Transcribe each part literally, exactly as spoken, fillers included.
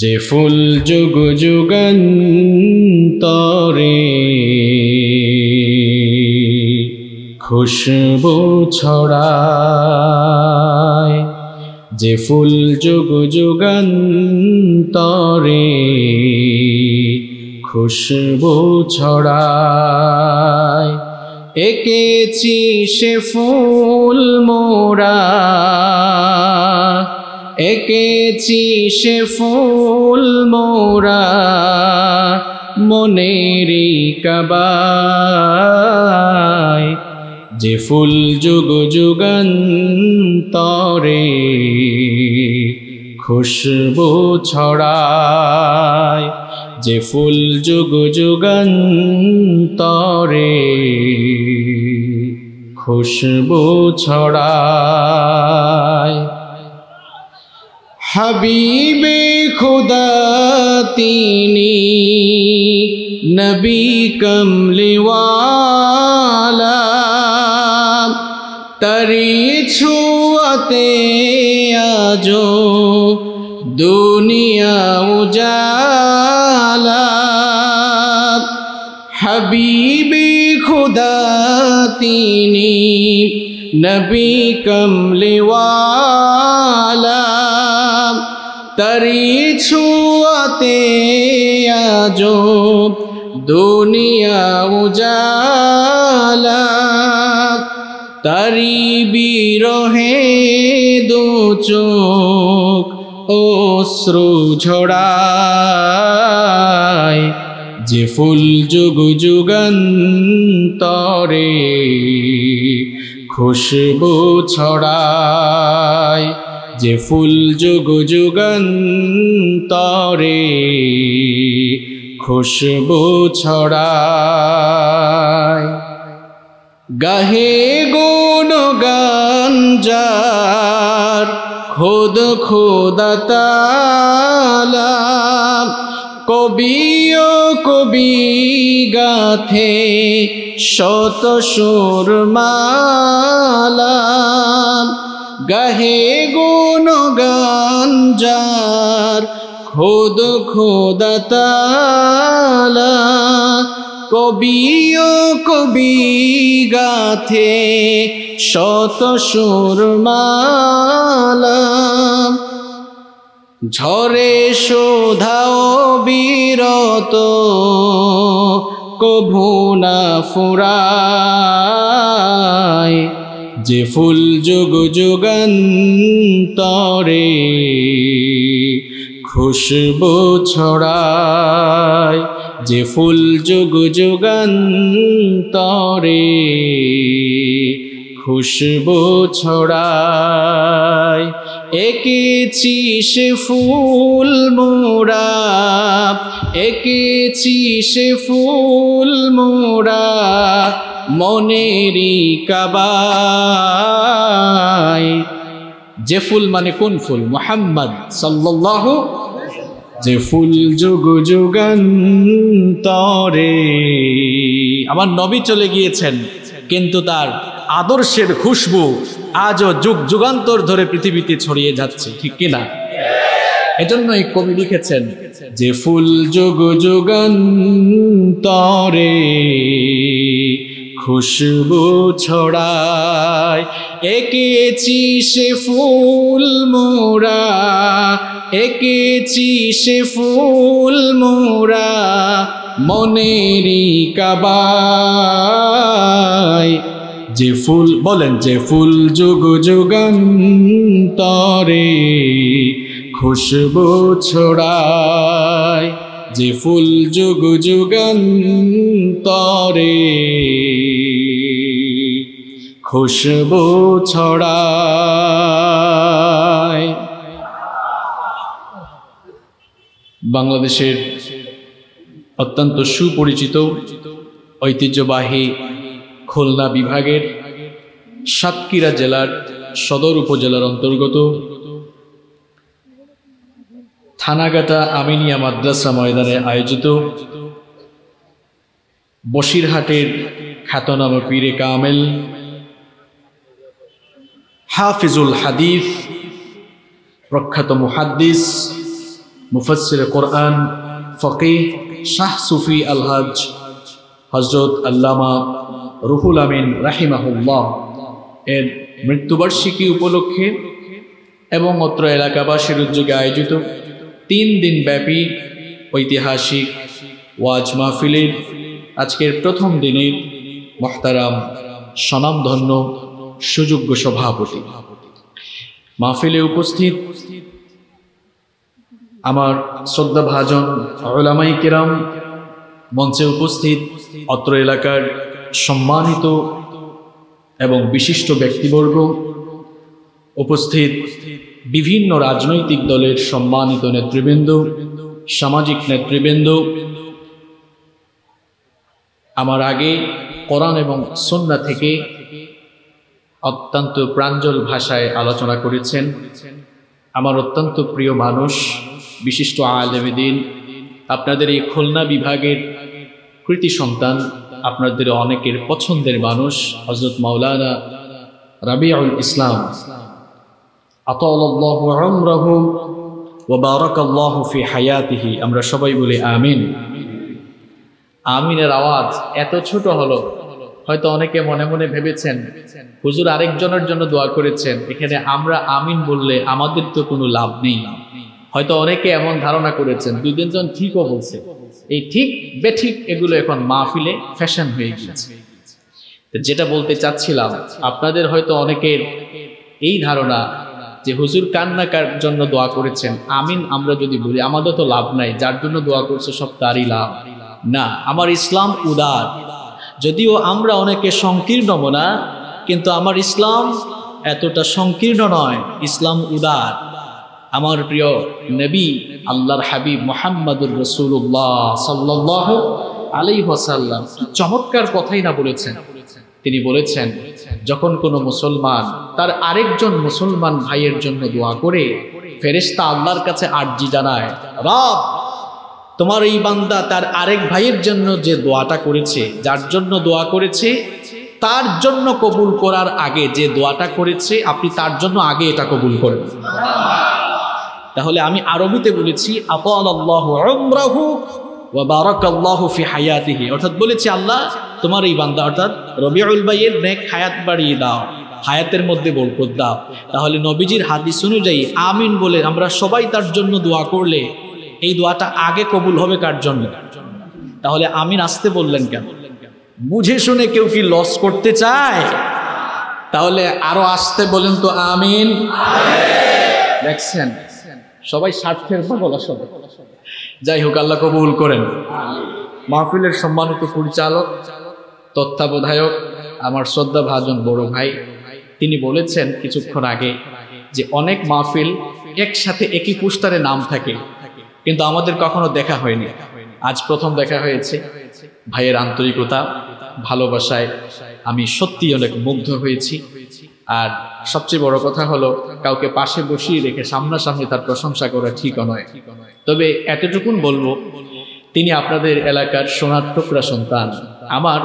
যে ফুল যুগ যুগান্তরে খুশবু ছড়ায়, যে ফুল যুগ যুগান্তরে খুশবু ছড়ায়, এঁকেছি সে ফুল মোরা, এঁকেছি সে ফুল মোরা মনেরি কাবায়, যে ফুল যুগ যুগান্তরে খুশবু ছড়ায়, যে ফুল যুগ যুগান্তরে খুশবু ছড়ায়। हबीबे खुदा तीनी नबी कमली वाला तरी छुअते आजो दुनिया उजाला, हबीबे खुदा तीनी नबी कमली वाला तरी छुआते आजो दुनिया उजाला, तरी बिरोहे दो चोख ओश्रु झोड़ाय, जे फुल जुग जुगान्तरे खुशबू छड़ाय, जे फुल जुग जुगान्तरे खुशबू छड़ाय। गाहे गुणगान जार खुद खुदा ताला कबियो कबि गाथे शत सुर माला, गाहे गुणगान जार खुद खुदा ताला कबियो कबि गाथे शत सुर माला, झरे शोधाओ বিরত কভু না ফুরায়, যে ফুল যুগ যুগান্তরে খুশবু ছড়ায়, যে ফুল যুগ যুগান্তরে খুশবু ছড়ায়, এঁকেছি সে ফুল মোরা, এঁকেছি সে ফুল মোরা মনেরি কাবায়। যে ফুল মানে কোন ফুল? মুহাম্মদ সাল্লাল্লাহু, যে ফুল যুগ যুগান্তরে আমার নবী চলে গিয়েছেন কিন্তু তার আদর্শের খুশবু আজও যুগ যুগান্তর ধরে পৃথিবীতে ছড়িয়ে যাচ্ছে, ঠিক কিনা? এজন্যই কবি লিখেছেন যে ফুল যুগ যুগান্তরে খুশবু ছড়ায়, এঁকেছি সে ফুল মোরা, এঁকেছি সে ফুল মোরা মনেরি কাবায়। যে ফুল বলেন যে ফুল যুগ যুগান্তরে খুশবু ছড়ায়, যে ফুল যুগ যুগান্তরে খুশবু ছড়ায়। বাংলাদেশের অত্যন্ত সুপরিচিত ऐतिह्यबाही खुलना विभागेर সাতক্ষীরা জেলার सदर उपजेलार अंतर्गत थानागाटा আমিনিয়া মাদ্রাসা ময়দানে आयोजित বশিরহাটের খ্যাতনামা পীরে কামেল হাফিজুল হাদিস প্রখ্যাত মুহাদ্দিস মুফাসসির কোরআন ফকিহ শাহ সুফি আলহাজ হযরত আল্লামা রুহুল আমিন রাহিমাহুল্লাহ এর মৃত্যুবার্ষিকী উপলক্ষে এবং অত্র এলাকাবাসীর উদ্যোগে আয়োজিত तीन दिन ব্যাপী ঐতিহাসিক ওয়াজ মাহফিলের আজকের প্রথম দিনে মুহতারাম স্বনামধন্য সুযোগ্য সভাপতি মাহফিলে উপস্থিত আমার শ্রদ্ধাভাজন উলামায়ে কিরাম মঞ্চে উপস্থিত অত্র এলাকার সম্মানিত এবং বিশিষ্ট ব্যক্তিবর্গ উপস্থিত বিভিন্ন রাজনৈতিক দলের সম্মানিত নেতৃবৃন্দ সামাজিক নেতৃবৃন্দ আমার আগে কোরআন এবং সুন্নাহ থেকে অত্যন্ত প্রাঞ্জল ভাষায় আলোচনা করেছেন আমার অত্যন্ত প্রিয় মানুষ বিশিষ্ট আলেম দ্বীন আপনাদের এই খুলনা বিভাগের কৃতি সন্তান আপনাদের অনেকের পছন্দের মানুষ হযরত মাওলানা রাবিউল ইসলাম আতাআল্লাহু উমরহু ওয়া বারাকাল্লাহু ফি হায়াতিহি। আমরা সবাই বলি আমিন। আমিনের আওয়াজ এত ছোট হলো হয়তো অনেকে মনে মনে ভেবেছেন হুজুর আরেকজনের জন্য দোয়া করেছেন, এখানে আমরা আমিন বললে আমাদের তো কোনো লাভ নেই, হয়তো অনেকে এমন ধারণা করেছেন। দুই তিনজন ঠিকও বলছে, এই ঠিক বেঠিক এগুলো এখন মাহফিলে ফ্যাশন হয়ে গিয়েছে। যেটা বলতে চাচ্ছিলাম, আপনাদের হয়তো অনেকের এই ধারণা যে হুজুর কান্না কার জন্য দোয়া করেছেন, আমিন আমরা যদি বলি আমাদের তো লাভ নাই, যার জন্য দোয়া করছে সব তারই লাভ। না, আমার ইসলাম উদার, যদিও আমরা অনেকে সংকীর্ণ মনা, কিন্তু আমার ইসলাম এতটা সংকীর্ণ নয়, ইসলাম উদার। আমার প্রিয় নবী আল্লাহর হাবিব মুহাম্মাদুর রাসূলুল্লাহ সাল্লাল্লাহু আলাইহি ওয়াসাল্লাম চমৎকার কথাই না বলেছেন। তিনি বলেছেন, যখন কোনো মুসলমান তার আরেকজন মুসলমান ভাইয়ের জন্য দোয়া করে ফেরেশতা আল্লাহর কাছে আরজি জানায়, রব তোমার এই বান্দা তার আরেক ভাইয়ের জন্য যে দোয়াটা করেছে, যার জন্য দোয়া করেছে তার জন্য কবুল করার আগে যে দোয়াটা করেছে আপনি তার জন্য আগে এটা কবুল করেন। তাহলে আমি আরবিতে বলেছি আতাআল্লাহু উমরহু ওয়া বারাকাল্লাহু ফি হায়াতিহি, অর্থাৎ বলেছি আল্লাহ তোমার এই বান্দা অর্থাৎ রবিউল ভাইয়ের নেক হায়াত বাড়িয়ে দাও, হায়াতের মধ্যে বরকত দাও। তাহলে নবীজির হাদিস অনুযায়ী আমিন বলে আমরা সবাই তার জন্য দোয়া করলে এই দোয়াটা আগে কবুল হবে কার জন্য? তাহলে আমিন আসতে বললেন কেন? বুঝে শুনে কেউ কি লস করতে চায়? তাহলে আরো আসতে বলেন তো আমিন। দেখছেন সবাই স্বার্থের বলা সবাই। যাই হোক, আল্লাহ কবুল করেন। মাহফিলের সম্মানিত পরিচালক তত্ত্বাবধায়ক আমার শ্রদ্ধাভাজন বড় ভাই তিনি বলেছেন কিছুক্ষণ আগে যে অনেক মাহফিল একসাথে একই পোস্টারে নাম থাকে, কিন্তু আমাদের কখনো দেখা হয়নি, আজ প্রথম দেখা হয়েছে। ভাইয়ের আন্তরিকতা ভালোবাসায় আমি সত্যি অনেক মুগ্ধ হয়েছি। আর সবচেয়ে বড় কথা হলো কাউকে পাশে বসিয়ে রেখে সামনাসামনি তার প্রশংসা করা ঠিক নয়, তবে এতটুকুন বলবো তিনি আপনাদের এলাকার সোনার টুকরা সন্তান। আমার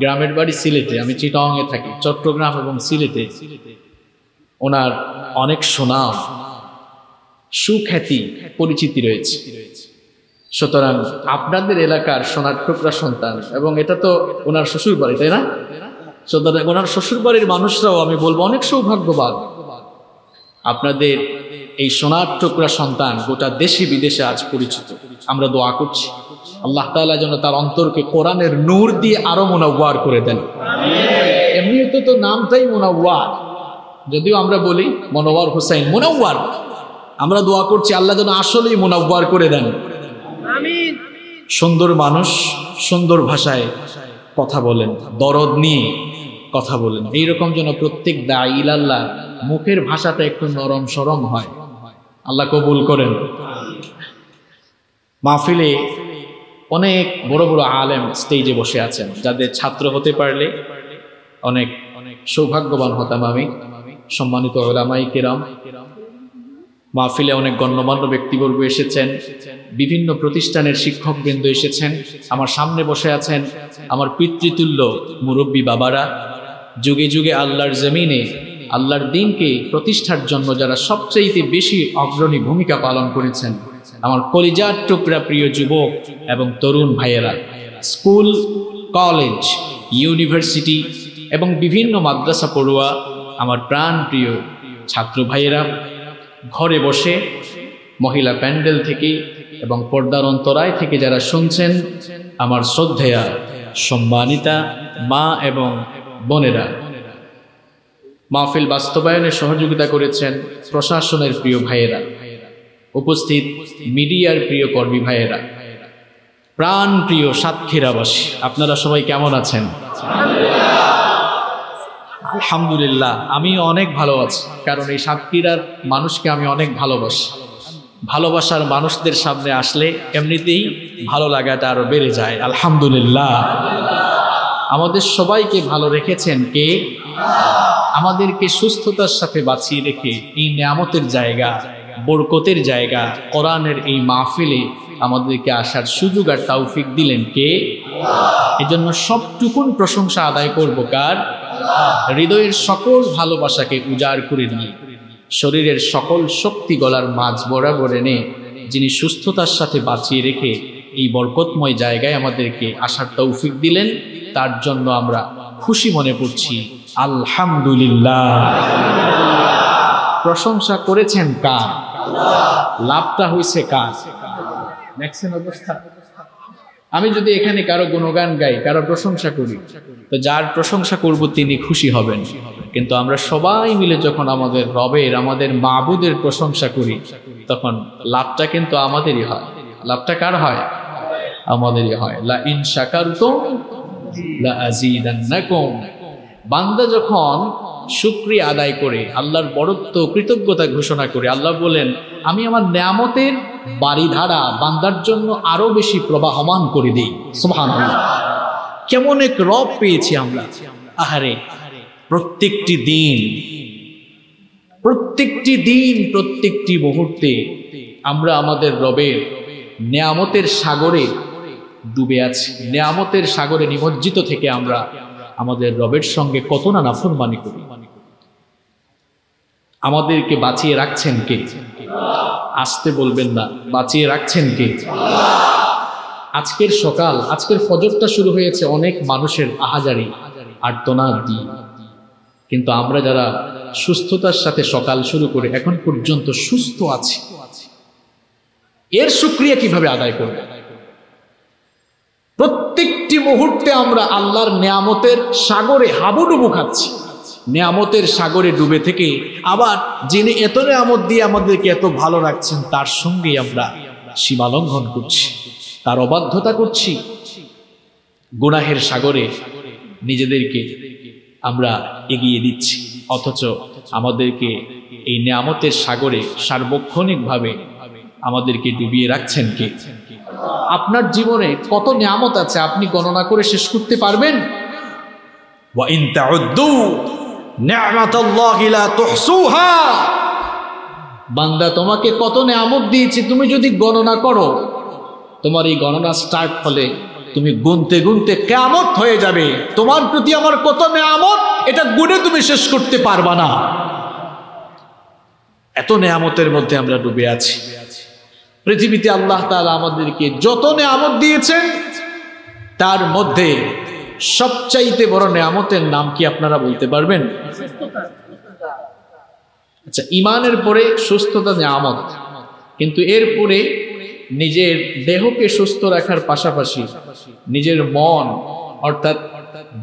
গ্রামের বাড়ি সিলেটে, আমি চিটাংয়ে থাকি, চট্টগ্রাম এবং সিলেটে ওনার অনেক সুনাম সুখ্যাতি পরিচিতি রয়েছে। সুতরাং আপনাদের এলাকার সোনার টুকরা সন্তান এবং এটা তো ওনার শ্বশুর বাড়ি, তাই না? সুতরাং ওনার শ্বশুর বাড়ির মানুষরাও আমি বলবো অনেক সৌভাগ্যবান। আপনাদের এই সোনার টুকরা সন্তান গোটা দেশি বিদেশে আজ পরিচিত। আমরা দোয়া করছি আল্লাহ তাআলা যেন তার অন্তরকে কোরআনের নূর দিয়ে আরো মুনাওয়ার করে দেন। এমনিতে তো নামটাই মুনাওয়ার, যদিও আমরা বলি মনোয়ার হোসেন মুনাওয়ার, আমরা দোয়া করছি আল্লাহ যেন আসলেই মুনাওয়ার করে দেন। আমিন। সুন্দর মানুষ, সুন্দর ভাষায় কথা বলেন, দরদ নিয়ে কথা বলেন, এইরকম যেন প্রত্যেক দাঈ ইলাল্লাহ মুখের ভাষাটা একটু নরম সরম হয়। আল্লাহ কবুল করেন। মাহফিলে অনেক বড় বড় আলেম স্টেজে বসে আছেন, যাদের ছাত্র হতে পারলে অনেক সৌভাগ্যবান হতাম আমি। সম্মানিত ওলামায়ে কেরাম, মাহফিলে অনেক গণ্যমান্য ব্যক্তিবর্গ এসেছেন, বিভিন্ন প্রতিষ্ঠানের শিক্ষকবৃন্দ এসেছেন, আমার সামনে বসে আছেন আমার পিতৃতুল্য মুরব্বী বাবারা। যুগে যুগে আল্লাহর জমিনে আল্লাহর দিনকে প্রতিষ্ঠার জন্য যারা সবচেয়ে বেশি অগ্রণী ভূমিকা পালন করেছেন, আমার কলিজার টুকরা প্রিয় যুবক এবং তরুণ ভাইয়েরা, স্কুল, কলেজ, ইউনিভার্সিটি এবং বিভিন্ন মাদ্রাসা পড়ুয়া আমার প্রাণ প্রিয় ছাত্র ভাইয়েরা, ঘরে বসে মহিলা প্যান্ডেল থেকে এবং পর্দার অন্তরায় থেকে যারা শুনছেন আমার শ্রদ্ধেয়া সম্মানিতা মা এবং বোনেরা, মাহফিল বাস্তবায়নে সহযোগিতা করেছেন প্রশাসনের প্রিয় ভাইয়েরা, উপস্থিত মিডিয়ার প্রিয় কর্মী ভাইয়েরা, প্রাণ প্রিয় সাতক্ষীরাবাসী, আপনারা সবাই কেমন আছেন? আলহামদুলিল্লাহ, আমি অনেক ভালো আছি, কারণ এই সাতক্ষীরার মানুষকে আমি অনেক ভালোবাসি। ভালোবাসার মানুষদের সামনে আসলে এমনিতেই ভালো লাগাটা আরো বেড়ে যায়। আলহামদুলিল্লাহ, আমাদের সবাইকে ভালো রেখেছেন কে? আমাদেরকে সুস্থতার সাথে বাঁচিয়ে রেখে এই নিয়ামতের জায়গা, বরকতের জায়গা, কোরআনের এই মাহফিলে আমাদেরকে আসার সুযোগ আর তৌফিক দিলেন কে? এজন্য সবটুকুন প্রশংসা আদায় করব কার? হৃদয়ের সকল ভালোবাসাকে উজাড় করে নিয়ে শরীরের সকল শক্তি গলার মাঝ বরাবর এনে যিনি সুস্থতার সাথে বাঁচিয়ে রেখে এই বরকতময় জায়গায় আমাদেরকে আসার তৌফিক দিলেন, তার জন্য আমরা খুশি মনে করছি। আলহামদুলিল্লাহ। প্রশংসা করেছেন কার? লাভটা হয়েছে কার? দেখছেন অবস্থা। আমি যদি এখানে কারো গুণগান গাই, কারো প্রশংসা করি, তো যার প্রশংসা করব তিনি খুশি হবেন। কিন্তু আমরা সবাই মিলে যখন আমাদের রবের, আমাদের মাবুদের প্রশংসা করি, তখন লাভটা কিন্তু আমাদেরই হয়। লাভটা কার হয়? আমাদেরই হয়। লা ইন শাকারতুম লা আযীদান্নাকুম। বান্দা যখন শুকরিয়া আদায় করে, আল্লাহর বড়ত্ব, কৃতজ্ঞতা ঘোষণা করে, আল্লাহ বলেন আমি আমার নিয়ামতের বাড়িধারা বান্দার জন্য আরো বেশি প্রবাহমান করে দিই। সুবহানাল্লাহ, কেমন এক রব পেয়েছি আমরা। আহারে, প্রত্যেকটি দিন, প্রত্যেকটি দিন, প্রত্যেকটি মুহূর্তে আমরা আমাদের রবের নিয়ামতের সাগরে ডুবে আছি। নিয়ামতের সাগরে নিমজ্জিত থেকে আমরা আমাদের রবের সঙ্গে কত না নাফরমানি করি। আমাদেরকে বাঁচিয়ে রাখছেন কে? আসতে বলবেন না, বাঁচিয়ে রাখছেন কে? আজকের সকাল, আজকের ফজরটা শুরু হয়েছে অনেক মানুষের আহাজারি, আর্তনাদ দিয়ে। কিন্তু আমরা যারা সুস্থতার সাথে সকাল শুরু করে এখন পর্যন্ত সুস্থ আছি, এর শুকরিয়া কিভাবে আদায় করব? প্রত্যেকটি মুহূর্তে আমরা আল্লাহর নিয়ামতের সাগরে হাবুডুবু খাচ্ছি। নিয়ামতের সাগরে ডুবে থেকে আবার যিনি এত নিয়ামত দিয়ে আমাদেরকে এত ভালো রাখছেন, তার সঙ্গে আমরা সীমালঙ্ঘন করছি, তার অবাধ্যতা করছি। গুনাহের সাগরে নিজেদেরকে আমরা এগিয়ে দিচ্ছি, অথচ আমাদেরকে এই নিয়ামতের সাগরে সার্বক্ষণিকভাবে আমাদেরকে ডুবিয়ে রাখছেন কে? আপনার জীবনে কত নিয়ামত আছে আপনি গণনা করে শেষ করতে পারবেন? ওয়াইন তাউদ্দু নি'মাতাল্লাহি লা তুহসুহা। বান্দা, তোমাকে কত নিয়ামত দিয়েছি তুমি যদি গণনা করো, তোমার এই গণনা স্টার্ট হলে তুমি গুনতে গুনতে কিয়ামত হয়ে যাবে। তোমার প্রতি আমার কত নিয়ামত, এটা গুনে তুমি শেষ করতে পারবা না। এত নিয়ামতের মধ্যে আমরা ডুবে আছি। পৃথিবীতে আল্লাহ তাআলা আমাদেরকে যত নিয়ামত দিয়েছেন, তার মধ্যে সবচাইতে বড় নিয়ামতের নাম কি আপনারা বলতে পারবেন? আচ্ছা, ইমানের পরে সুস্থতা নিয়ামত, কিন্তু এরপরে নিজের দেহকে সুস্থ রাখার পাশাপাশি নিজের মন, অর্থাৎ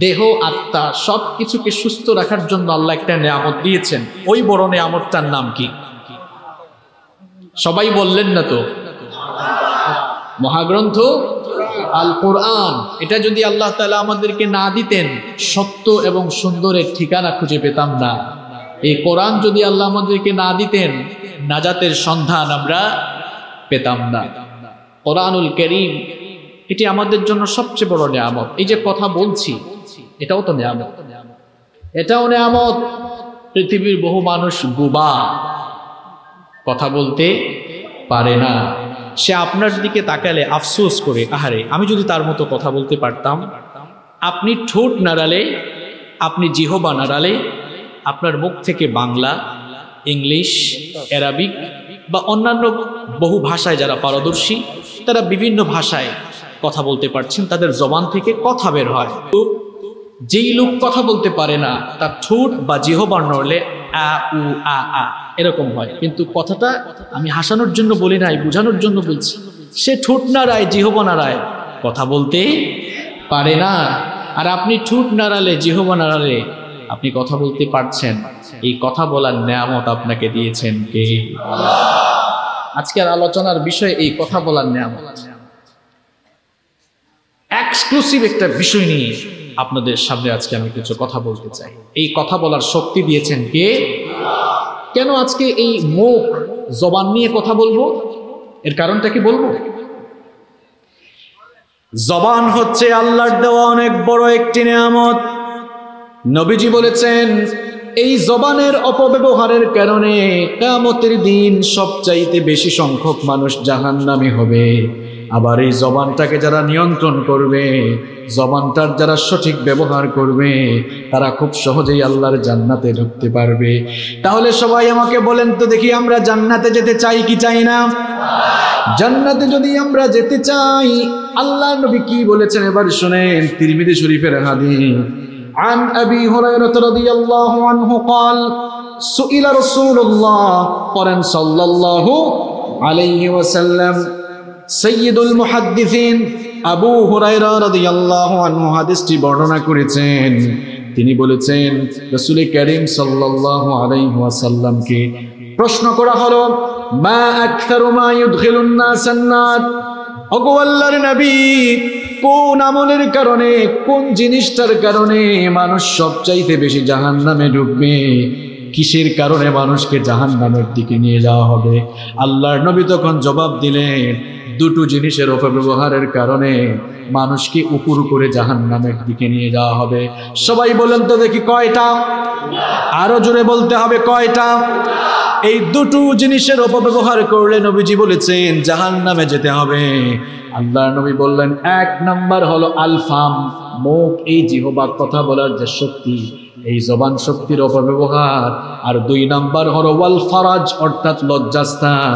দেহ, আত্মা সবকিছুকে সুস্থ রাখার জন্য আল্লাহ একটা নিয়ামত দিয়েছেন। ওই বড় নিয়ামতটার নাম কি? সবাই বললেন না তো। মহাগ্রন্থ আল কোরআন, এটা যদি আল্লাহ তাআলা আমাদেরকে না দিতেন, সত্য এবং সুন্দরের ঠিকানা খুঁজে পেতাম না। এই কোরআন যদি আল্লাহ আমাদেরকে না দিতেন, নাজাতের সন্ধান আমরা পেতাম না। কোরআনুল কারীম এটি আমাদের জন্য সবচেয়ে বড় নিয়ামত। এই যে কথা বলছি এটাও তো নিয়ামত, এটাও নিয়ামত। পৃথিবীর বহু মানুষ বোবা, কথা বলতে পারে না। সে আপনার দিকে তাকালে আফসোস করে, আহারে আমি যদি তার মতো কথা বলতে পারতাম। আপনি ঠোঁট নাড়ালে, আপনি জিহবা নাড়ালে আপনার মুখ থেকে বাংলা, ইংলিশ, অ্যারাবিক বা অন্যান্য বহু ভাষায় যারা পারদর্শী তারা বিভিন্ন ভাষায় কথা বলতে পারছেন, তাদের জবান থেকে কথা বের হয়। যেই লোক কথা বলতে পারে না তার ঠোঁট বা জিহবা নড়লে আ উ আ আ এরকম হয়, কিন্তু কথাটা আমি হাসানোর জন্য বলি নাই, বোঝানোর জন্য বলছি। সে ঠোঁট নাড়ায় জিহবা নাড়ায়, কথা বলতে পারে না। আর আপনি ঠোঁট নাড়ালে জিহবা নাড়ালে আপনি কথা বলতে পারছেন। এই কথা বলার নিয়ামত আপনাকে দিয়েছেন কে? আজকের আলোচনার বিষয় এই কথা বলার নিয়ামত। এক্সক্লুসিভ একটা বিষয় নিয়ে আপনাদের সামনে আজকে আমি কিছু কথা বলতে চাই। এই কথা বলার শক্তি দিয়েছেন কে? কেন আজকে এই মুখ জবান নিয়ে কথা বলবো, এর কারণটা কি বলবো? জবান হচ্ছে আল্লাহর দেওয়া অনেক বড় একটি নিয়ামত। নবীজি বলেছেন এই জবানের অপব্যবহারের কারণে কিয়ামতের দিন সবচাইতে বেশি সংখ্যক মানুষ জাহান্নামী হবে। আবার এই জবানটাকে যারা নিয়ন্ত্রণ করবে, জবানটার যারা সঠিক ব্যবহার করবে, তারা খুব সহজেই আল্লাহর জান্নাতে ঢুকতে পারবে। তাহলে সবাই আমাকে বলেন তো দেখি, আমরা জান্নাতে যেতে চাই কি চাই না? জান্নাতে যদি আমরা যেতে চাই, আল্লাহ নবী কি বলেছেন এবার শুনেন। তিরমিজি শরীফের হাদিস, আন আবি হুরায়রা রাদিয়াল্লাহু আনহু قال سئل رسول الله صلى الله عليه وسلم সাইয়্যিদুল মুহাদ্দিসিন আবু হুরায়রা রাদিয়াল্লাহু আনহু হাদিসটি বর্ণনা করেছেন। তিনি বলেছেন রাসূল কারীম সাল্লাল্লাহু আলাইহি ওয়াসাল্লামকে প্রশ্ন করা হলো, মা আকসারু মা ইউদখিলুন নাসান নার, ওগো আল্লাহর নবী কোন আমলের কারণে, কোন জিনিসটার কারণে মানুষ সবচাইতে বেশি জাহান্নামে ঢুকবে? কিসের কারণে মানুষকে জাহান্নামের দিকে নিয়ে যাওয়া হবে? আল্লাহর নবী তখন জবাব দিলেন, দুটো জিনিসের অপব্যবহারের কারণে মানুষকে উপর করে জাহান্নামের দিকে নিয়ে যাওয়া হবে। সবাই বলেন তো দেখি কয়টা? আরো জোরে বলতে হবে কয়টা? এই দুটো জিনিসের অপব্যবহার করলে নবীজি বলেছেন জাহান্নামে যেতে হবে। আল্লাহর নবী বললেন এক নাম্বার হলো আলফাম, মুখ, এই জিহ্বা, কথা বলার যে শক্তি, এই জবান শক্তির অপব্যবহার। আর দুই নাম্বার হলো ওয়াল ফারাজ, অর্থাৎ লজ্জাস্থান।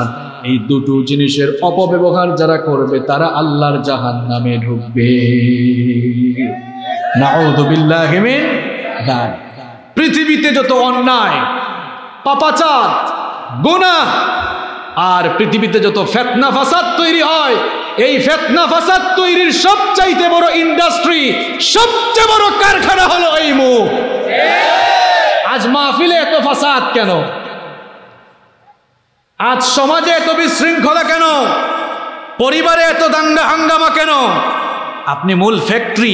এই দুটো জিনিসের অপব্যবহার যারা করবে তারা আল্লাহর জাহান্নামে ঢুকবে। নাউযু বিল্লাহি মিন যালিক। পৃথিবীতে যত অন্যায়, পাপাচার, গুনাহ আর পৃথিবীতে যত ফিতনা ফাসাদ তৈরি হয়, এই ফিতনা ফাসাদ তৈরির সবচাইতে বড় ইন্ডাস্ট্রি, সবচেয়ে বড় কারখানা হলো এই মুখ। আজ মাহফিলে এত ফাসাদ কেন? আজ সমাজে এত বিশৃঙ্খলা কেন? পরিবারে এত দাঙ্গা হাঙ্গামা কেন? আপনি মূল ফ্যাক্টরি,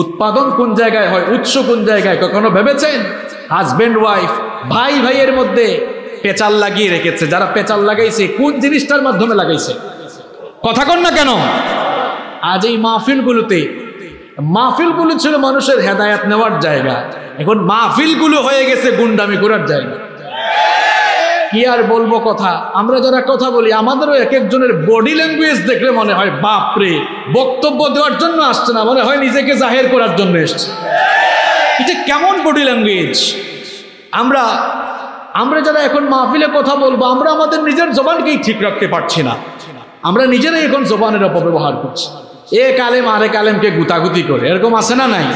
উৎপাদন কোন জায়গায় হয়, উৎস কোন জায়গায়, কখনো ভেবেছেন? হাজব্যান্ড ওয়াইফ, ভাই ভাইয়ের মধ্যে পেঁচাল লাগিয়ে রেখেছে। যারা পেঁচাল লাগাইছে কোন জিনিসটার মাধ্যমে লাগাইছে? কথা কন না কেন? আজ এই মাহফিলগুলোতে, মাহফিলগুলো ছিল মানুষের হেদায়াত নেওয়ার জায়গা, এখন মাহফিলগুলো হয়ে গেছে গুন্ডামি করার জায়গা। কি আর বলবো কথা? আমরা যারা কথা বলি আমাদেরও এক একজনের বডি ল্যাঙ্গুয়েজ দেখলে মনে হয় বাপরে, বক্তব্য দেওয়ার জন্য আসছে না, মনে হয় নিজেকে জাহির করার জন্য এসছে। এটা কেমন বডি ল্যাঙ্গুয়েজ? আমরা আমরা যারা এখন মাহফিলে কথা বলবো, আমরা আমাদের নিজের জবানকেই ঠিক রাখতে পারছি না। আমরা নিজেরাই এখন জবানের অপব্যবহার করছি। এক আলেম আরেক আলেমকে গুতাগুতি করে, এরকম আছে না নাই?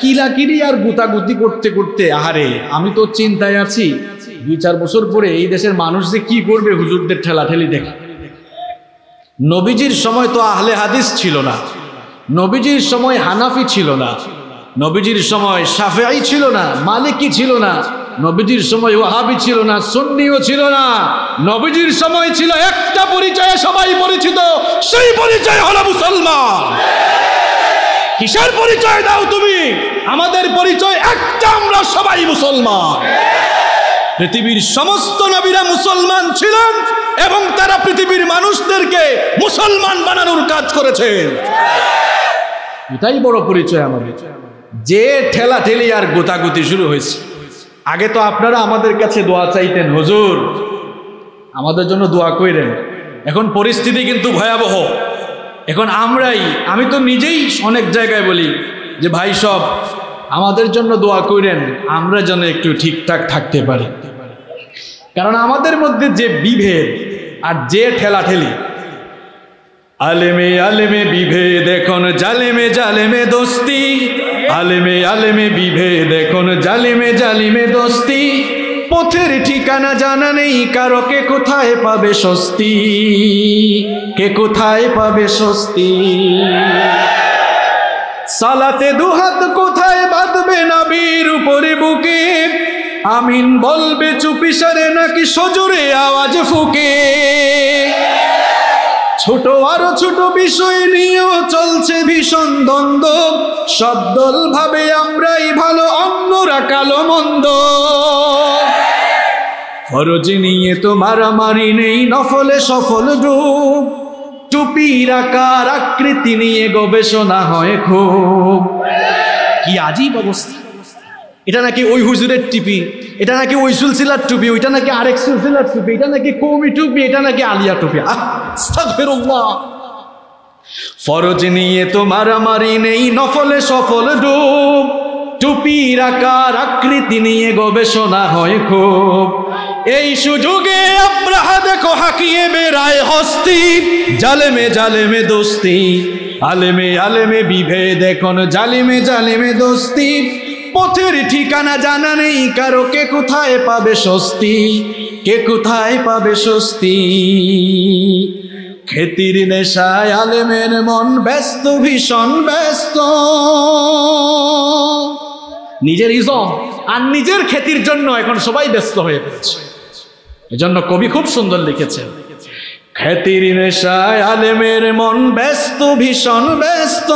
কিলাকিলি আর গুতাগুতি করতে করতে আহারে আমি তো চিন্তায় আছি, দুই চার বছর পরে এই দেশের মানুষ যে কি করবে হুজুরদের ঠেলাঠেলি দেখে। নবীজির সময় তো আহলে হাদিস ছিল না, নবীজির সময় হানাফি ছিল না, নবীজির সময় শাফেঈ ছিল না, মালিকি ছিল না, নবীজির সময় ওয়াহাবি ছিল না, সুন্নিও ছিল না। নবীজির সময় ছিল একটা পরিচয়ে সবাই পরিচিত, সেই পরিচয় হলো মুসলমান। কিসের পরিচয় দাও তুমি? আমাদের পরিচয় একটা, আমরা সবাই মুসলমান। পৃথিবীর সমস্ত নবীরা মুসলমান ছিলেন, एवं तारा पृथिवीर मानुषदेरके मुसलमान बनानोर काज करेछेन। एटाई बड़ परिचय आमादेर। जे ठेला ठेली आर गोतागुती शुरू हयेछे। आगे तो आपनारा आमादेर काछे दोया चाइतेन, हुजूर आमादेर जोन्नो दोया करेन। एखन परिस्थिति किन्तु भयाबह। एखन आमराई आमी तो निजेई अनेक जायगाय बलि जे भाई सब आमादेर जोन्नो दोया करेन, आमरा जेन एकटु ठीकठाक थाकते पारि। कारण आमादेर मध्य जे विभेद और जे ठेला ठेली आलेमे आलेमे विभेद एखन जालेमे जालेमे दोस्ती, आलेमे आलेमे विभेद एखन जालेमे जालेमे दोस्ती, पथेर ठिकाना जाना नहीं कारो के कोथाय पाबे स्वस्ति, के कोथाय पाबे स्वस्ति, सालाते दुहात कोथाय बाँधबे नाभिर उपरे बुके, आमीन बोलबे चुपी सारे ना कि सजोरे आवाज फुके, छोटो आरो छोटो विषय नियो चलछे भीषण द्वंद्व, सब दल भावे आमराई भालो अन्यरा कालो मंद, फरज निये तो मारामारी नेई नफले सफल रूप, टुपिर आकार आकृति निये गवेषणा हय खूब। कि आजीब अवस्था। এটা নাকি ওই হুজুরের টুপি, এটা নাকি ওই সুলসিলার টুপি, ওইটা নাকি আরেক সুলসিলার টুপি, এটা নাকি কওমি টুপি, এটা নাকি আলিয়া টুপি। আস্তাগফিরুল্লাহ। ফরজ নিয়ে তো মারামারি নেই নফলে সফল ডুব, টুপির আকার আকৃতি নিয়ে গবেষণা হয় খুব, এই সুযোগে আমরা দেখো হাকিয়ে বেড়ায় হস্তি, জালেমে জালেমে দোস্তি, আলেমে আলেমে বিভেদ এখন জালেমে জালেমে দোস্তি, পথের ঠিকানা জানা নেই কারো কে কোথায় পাবে স্বস্তি, কে কোথায় পাবে স্বস্তি, খেতির নেশায় আলেমের মন ব্যস্ত ভীষণ ব্যস্ত, নিজের ইজম আর নিজের খেতির জন্য এখন সবাই ব্যস্ত হয়ে পড়েছে। এজন্য কবি খুব সুন্দর লিখেছেন, খেতির নেশায় আলেমের মন ব্যস্ত ভীষণ ব্যস্ত,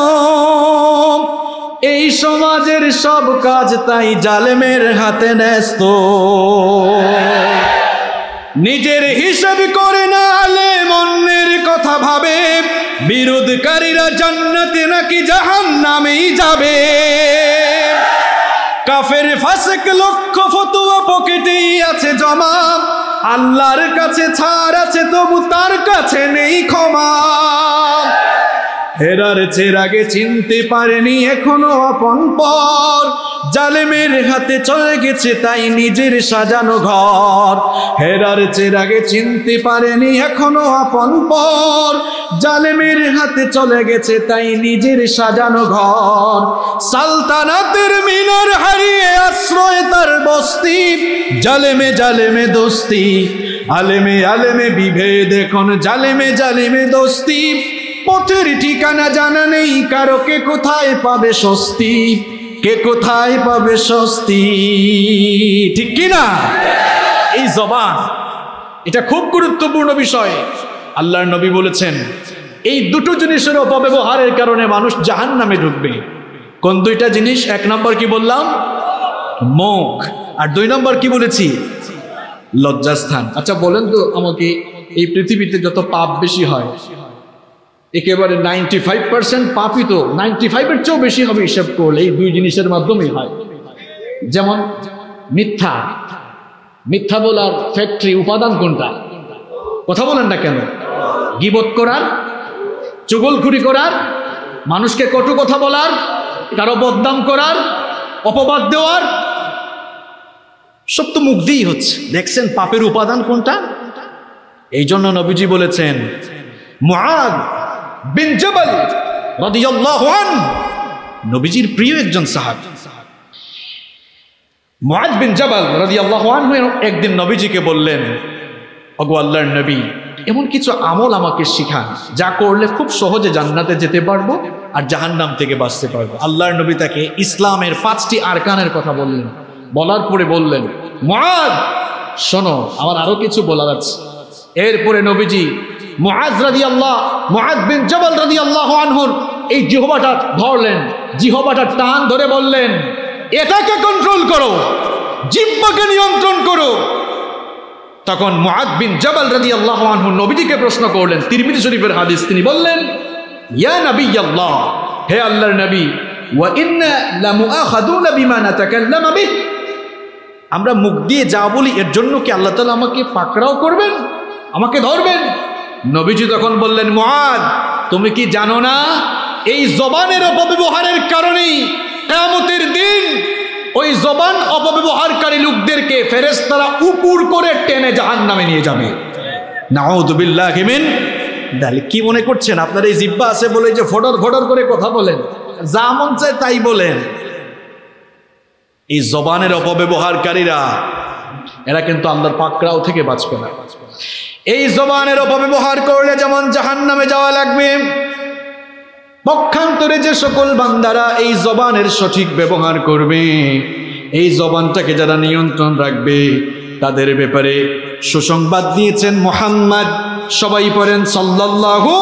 এই সমাজের সব কাজ তাই জালেমের হাতে ন্যস্ত, নিজের হিসাব করে না আলেম অন্যের কথা ভাবে, বিরোধকারীরা জান্নাতে নাকি জাহান্নামেই যাবে, কাফের ফাসিক লক্ষ ফতোয়া পকেটেই আছে জমা, আল্লাহর কাছে ছাড় আছে তবু তার কাছে নেই ক্ষমা, হেরার চেরাগে চিনতে পারেনি এখনো আপন পর, জালেমের হাতে চলে গেছে তাই নিজের সাজানো ঘর, হেরার চেরাগে চিনতে পারেনি এখনো আপন পর, জালেমের হাতে চলে গেছে তাই নিজের সাজানো ঘর, সালতানাতের মিনার হারিয়ে আশ্রয় তার বস্তি, জালেমে জালেমে দোস্তি, আলেমে আলেমে বিভেদ এখন জালেমে জালেমে দোস্তি, পথের ঠিকানা জানা নেই কারো কে কোথায় পাবে স্বস্তি, কে কোথায় পাবে স্বস্তি। ঠিক কি না? এই জবান, এটা খুব গুরুত্বপূর্ণ বিষয়। আল্লাহর নবী বলেছেন, এই দুটো জিনিসের অপব্যবহারের কারণে মানুষ জাহান্নামে ঢুকবে। কোন দুইটা জিনিস? এক নম্বর কি বললাম? মুখ। আর দুই নম্বর কি বলেছি? লজ্জাস্থান। আচ্ছা বলেন তো আমাকে, এই পৃথিবীতে যত পাপ বেশি হয়, একেবারে নাইনটি ফাইভ পার্সেন্ট পাপই তো নাইনটি ফাইভের চেয়েও বেশি হবে হিসাব করলে এই দুই জিনিসের মাধ্যমেই হয়। যেমন মিথ্যা, মিথ্যা বলার ফ্যাক্টরি উপাদান কোনটা? কথা বলেন না কেন? গীবত করার, চুগলখুরি করার, মানুষকে কটু কথা বলার, কারো বদনাম করার, অপবাদ দেওয়ার, সব তো মুখ দিয়েই হচ্ছে। দেখছেন পাপের উপাদান কোনটা? এই জন্য নবীজি বলেছেন, মুআদ বিন জবল রাদিয়াল্লাহু আনহু, নবীজির প্রিয় একজন সাহাবী, মুআদ বিন জবল রাদিয়াল্লাহু আনহু একদিন নবীজিকে বললেন, ওগো আল্লাহর নবী, এমন কিছু আমল আমাকে শিখান যা করলে খুব সহজে জান্নাতে যেতে পারবো আর জাহান্নাম থেকে বাঁচতে পারবো। আল্লাহর নবী তাকে ইসলামের পাঁচটি আরকানের কথা বললেন। বলার পরে বললেন, মুআদ শোনো, আমার আরো কিছু বলার আছে। এরপরে নবীজি মুআয রাদিয়াল্লাহ মুআয বিন জবল রাদিয়াল্লাহু আনহুর এই জিহ্বাটা ধরলেন, জিহ্বাটা টান ধরে বললেন, এটাকে কন্ট্রোল করো, জিহ্বাকে নিয়ন্ত্রণ করো। তখন মুআদ বিন জবল রাদিয়াল্লাহু আনহু নবীজিকে প্রশ্ন করলেন, তিরমিজি শরীফের হাদিস, তিনি বললেন ইয়া নবিয়াল্লাহ, হে আল্লাহর নবী, ওয়া ইন্না লামুআখাযুনা বিমা নাতাকাল্লামু বিহ, আমরা মুখ দিয়ে যা বলি এর জন্য কি আল্লাহ তাআলা আমাকে পাকড়াও করবেন, আমাকে ধরবেন? নবীজি তখন বললেন, মুআদ, তুমি কি জানো না এই জবানের অপব্যবহারের কারণেই কিয়ামতের দিন ওই জবান অপব্যবহারকারী লোকদেরকে ফেরেশতারা উপর করে টেনে জাহান্নামে নিয়ে যাবে। নাউযু বিল্লাহি মিন যালিক। কি মনে করছেন আপনার এই জিহ্বা আছে বলে যে ফডর ফডর করে কথা বলেন, যা মন চায় তাই বলেন? এই জবানের অপব্যবহারকারীরা এরা কিন্তু আল্লাহর পাকড়াও থেকে বাঁচবে না। এই জবানের অপব্যবহার করলে যেমন জাহান্নামে যাওয়া লাগবে, পক্ষান্তরে যে সকল বান্দারা এই জবানের সঠিক ব্যবহার করবে, এই জবানটাকে যারা নিয়ন্ত্রণ রাখবে, তাদের ব্যাপারে সুসংবাদ দিয়েছেন মুহাম্মদ, সবাই পড়েন সাল্লাল্লাহু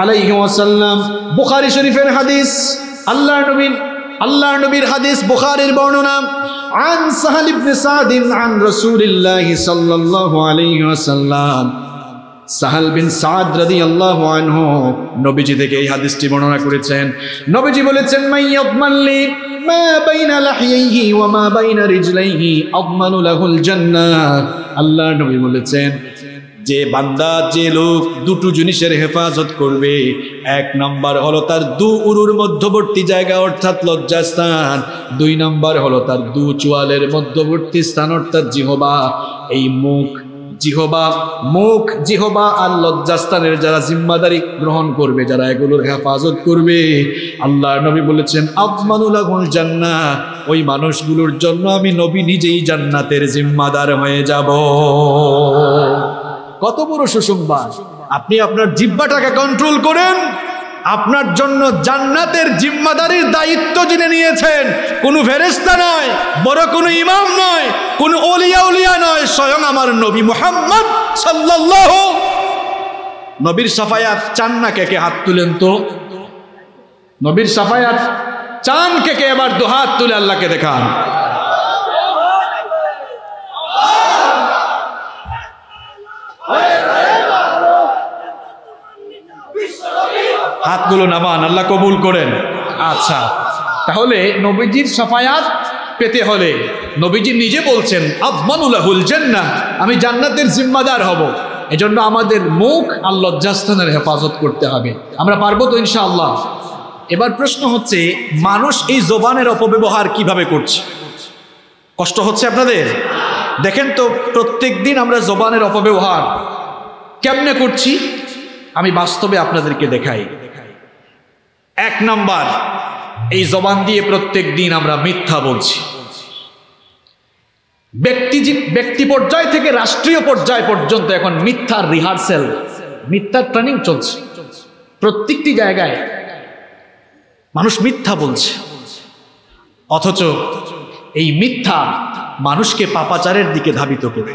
আলাইহি ওয়াসাল্লাম। বুখারী শরীফের হাদিস, আল্লাহর নবী আল্লাহর নবীর হাদিস, বুখারীর বর্ণনা, আন সাহাল ইবনে সাদ আন রাসূলিল্লাহ সাল্লাল্লাহু আলাইহি ওয়াসাল্লাম, সাহাল বিন সাদ রাদিয়াল্লাহু আনহু নবীজি থেকে এই হাদিসটি বর্ণনা করেছেন। নবীজি বলেছেন, মাইয়াদমানলি মা বাইনা লাহিয়াইহি ওয়া মা বাইনা রিজলাইহি আদমানু লাহুল জান্নাহ। আল্লাহর নবী বলেছেন, যে বান্দা, যে লোক দুটো জিনিসের হেফাজত করবে, এক নম্বর হলো তার দু উরুর মধ্যবর্তী জায়গা অর্থাৎ লজ্জাস্থান, দুই নম্বর হলো তার দু চোয়ালের মধ্যবর্তী স্থান অর্থাৎ জিহবা। এই মুখ জিহবা মুখ জিহবা আর লজ্জাস্থানের যারা জিম্মাদারি গ্রহণ করবে, যারা এগুলোর হেফাজত করবে, আল্লাহর নবী বলেছেন আদমানুল লাহুল জান্নাহ, ওই মানুষগুলোর জন্য আমি নবী নিজেই জান্নাতের জিম্মাদার হয়ে যাব। কত বড় সুসংবাদ! আপনি আপনার জিহ্বাটাকে কন্ট্রোল করেন, আপনার জন্য জান্নাতের জিম্মাদারির দায়িত্ব যিনি নিয়েছেন, কোনো ফেরেশতা নয়, বড় কোনো ইমাম নয়, কোনো ওলিয়া উলিয়া নয়, স্বয়ং আমার নবী মুহাম্মদ সাল্লাল্লাহু। নবীর সাফায়াত চান না কে কে? হাত তুলেন তো। নবীর সাফায়াত চান কে কে? এবার দু হাত তুলে আল্লাহকে দেখান। হাতগুলো নামান, আল্লাহ কবুল করেন। আচ্ছা, তাহলে নবীজির সাফায়াত পেতে হলে নবীজি নিজে বলছেন আদমানুল লাহুল জান্নাহ, আমি জান্নাতের জিম্মাদার হব। এজন্য আমাদের মুখ আর লজ্জাস্থানের হেফাজত করতে হবে। আমরা পারবো তো ইনশাআল্লাহ। এবার প্রশ্ন হচ্ছে, মানুষ এই জবানের অপব্যবহার কিভাবে করছে? কষ্ট হচ্ছে আপনাদের? দেখেন তো প্রত্যেক দিন আমরা জবানের অপব্যবহার কেমনে করছি, আমি বাস্তবে আপনাদেরকে দেখাই। এক নম্বর, এই জবান দিয়ে প্রত্যেক দিন আমরা মিথ্যা বলছি। ব্যক্তি ব্যক্তি পর্যায় থেকে রাষ্ট্রীয় পর্যায় পর্যন্ত এখন মিথ্যার রিহার্সেল, মিথ্যার ট্রেনিং চলছে। প্রত্যেকটি জায়গায় মানুষ মিথ্যা বলছে, অথচ এই মিথ্যা মানুষকে পাপাচারের দিকে ধাবিত করে।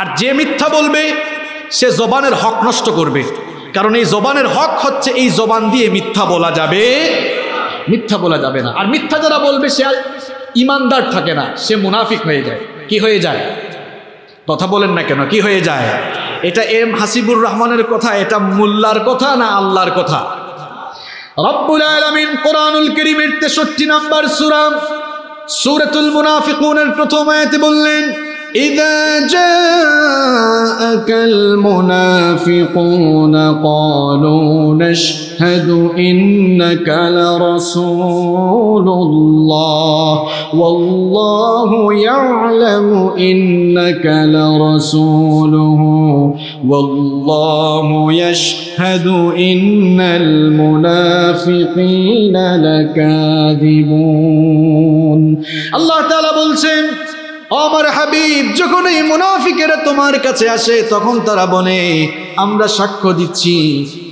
আর যে মিথ্যা বলবে সে জবানের হক নষ্ট করবে, কারণ এই জবানের হক হচ্ছে এই জবান দিয়ে মিথ্যা বলা যাবে, মিথ্যা বলা যাবে না। আর মিথ্যা যারা বলবে সে আর ইমানদার থাকে না, সে মুনাফিক হয়ে যায়। কি হয়ে যায়? কথা বলেন না কেন, কি হয়ে যায়? এটা এম হাসিবুর রহমানের কথা, এটা মোল্লার কথা না আল্লাহর কথা? রব্বুল আলামিন কোরআনুল কারীমের তেষট্টি নম্বর সূরা সূরাতুল মুনাফিকুনের প্রথম আয়াতে বললেন, إذا جاءك المنافقون قالوا نشهد إنك لرسول الله والله يعلم إنك لرسوله والله يشهد إن المنافقين لكاذبون. الله تعالى বলছেন, আমার হাবিব, যখন এই মুনাফিকেরা তোমার কাছে আসে তখন তারা বলে আমরা সাক্ষ্য দিচ্ছি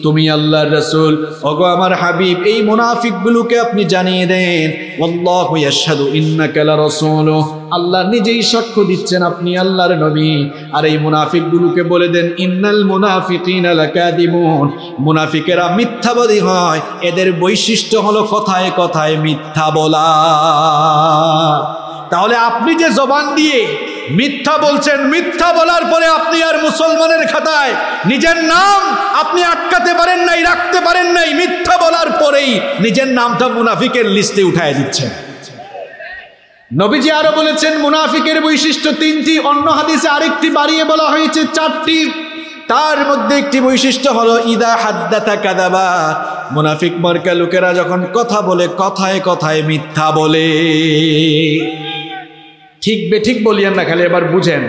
তুমি আল্লাহর রাসূল। ওগো আমার হাবিব, এই মুনাফিকগুলোকে আপনি জানিয়ে দেন আল্লাহু ইয়াশহাদু ইন্নাকা লারাসূলুহু, আল্লাহ নিজেই সাক্ষ্য দিচ্ছেন আপনি আল্লাহর নবী। আর এই মুনাফিকগুলোকে বলে দেন ইন্নাল মুনাফিকিনা লাকাযিবুন, মুনাফিকেরা মিথ্যাবাদী হয়, এদের বৈশিষ্ট্য হলো কথায় কথায় মিথ্যা বলা। তাহলে আপনি যে জবান দিয়ে मिथ्या बोलছেন মিথ্যা বলার পরে আপনি আর মুসলমানের খাতায় নিজের নাম আপনি আটকাতে পারেন নাই রাখতে পারেন নাই মিথ্যা বলার পরেই নিজের নামটা মুনাফিকের লিস্টে উঠায় দিচ্ছেন নবীজি আরো বলেছেন মুনাফিকের বৈশিষ্ট্য তিনটি অন্য হাদিসে আরেকটি বাড়িয়ে বলা হয়েছে চারটি তার মধ্যে একটি বৈশিষ্ট্য হলো ইদা হাদাতা কাযাবা মুনাফিক মার্কা লোকেরা যখন কথা বলে কথায় কথায় মিথ্যা বলে ঠিক বেঠিক বলিয়েন না খালি এবার বুঝেন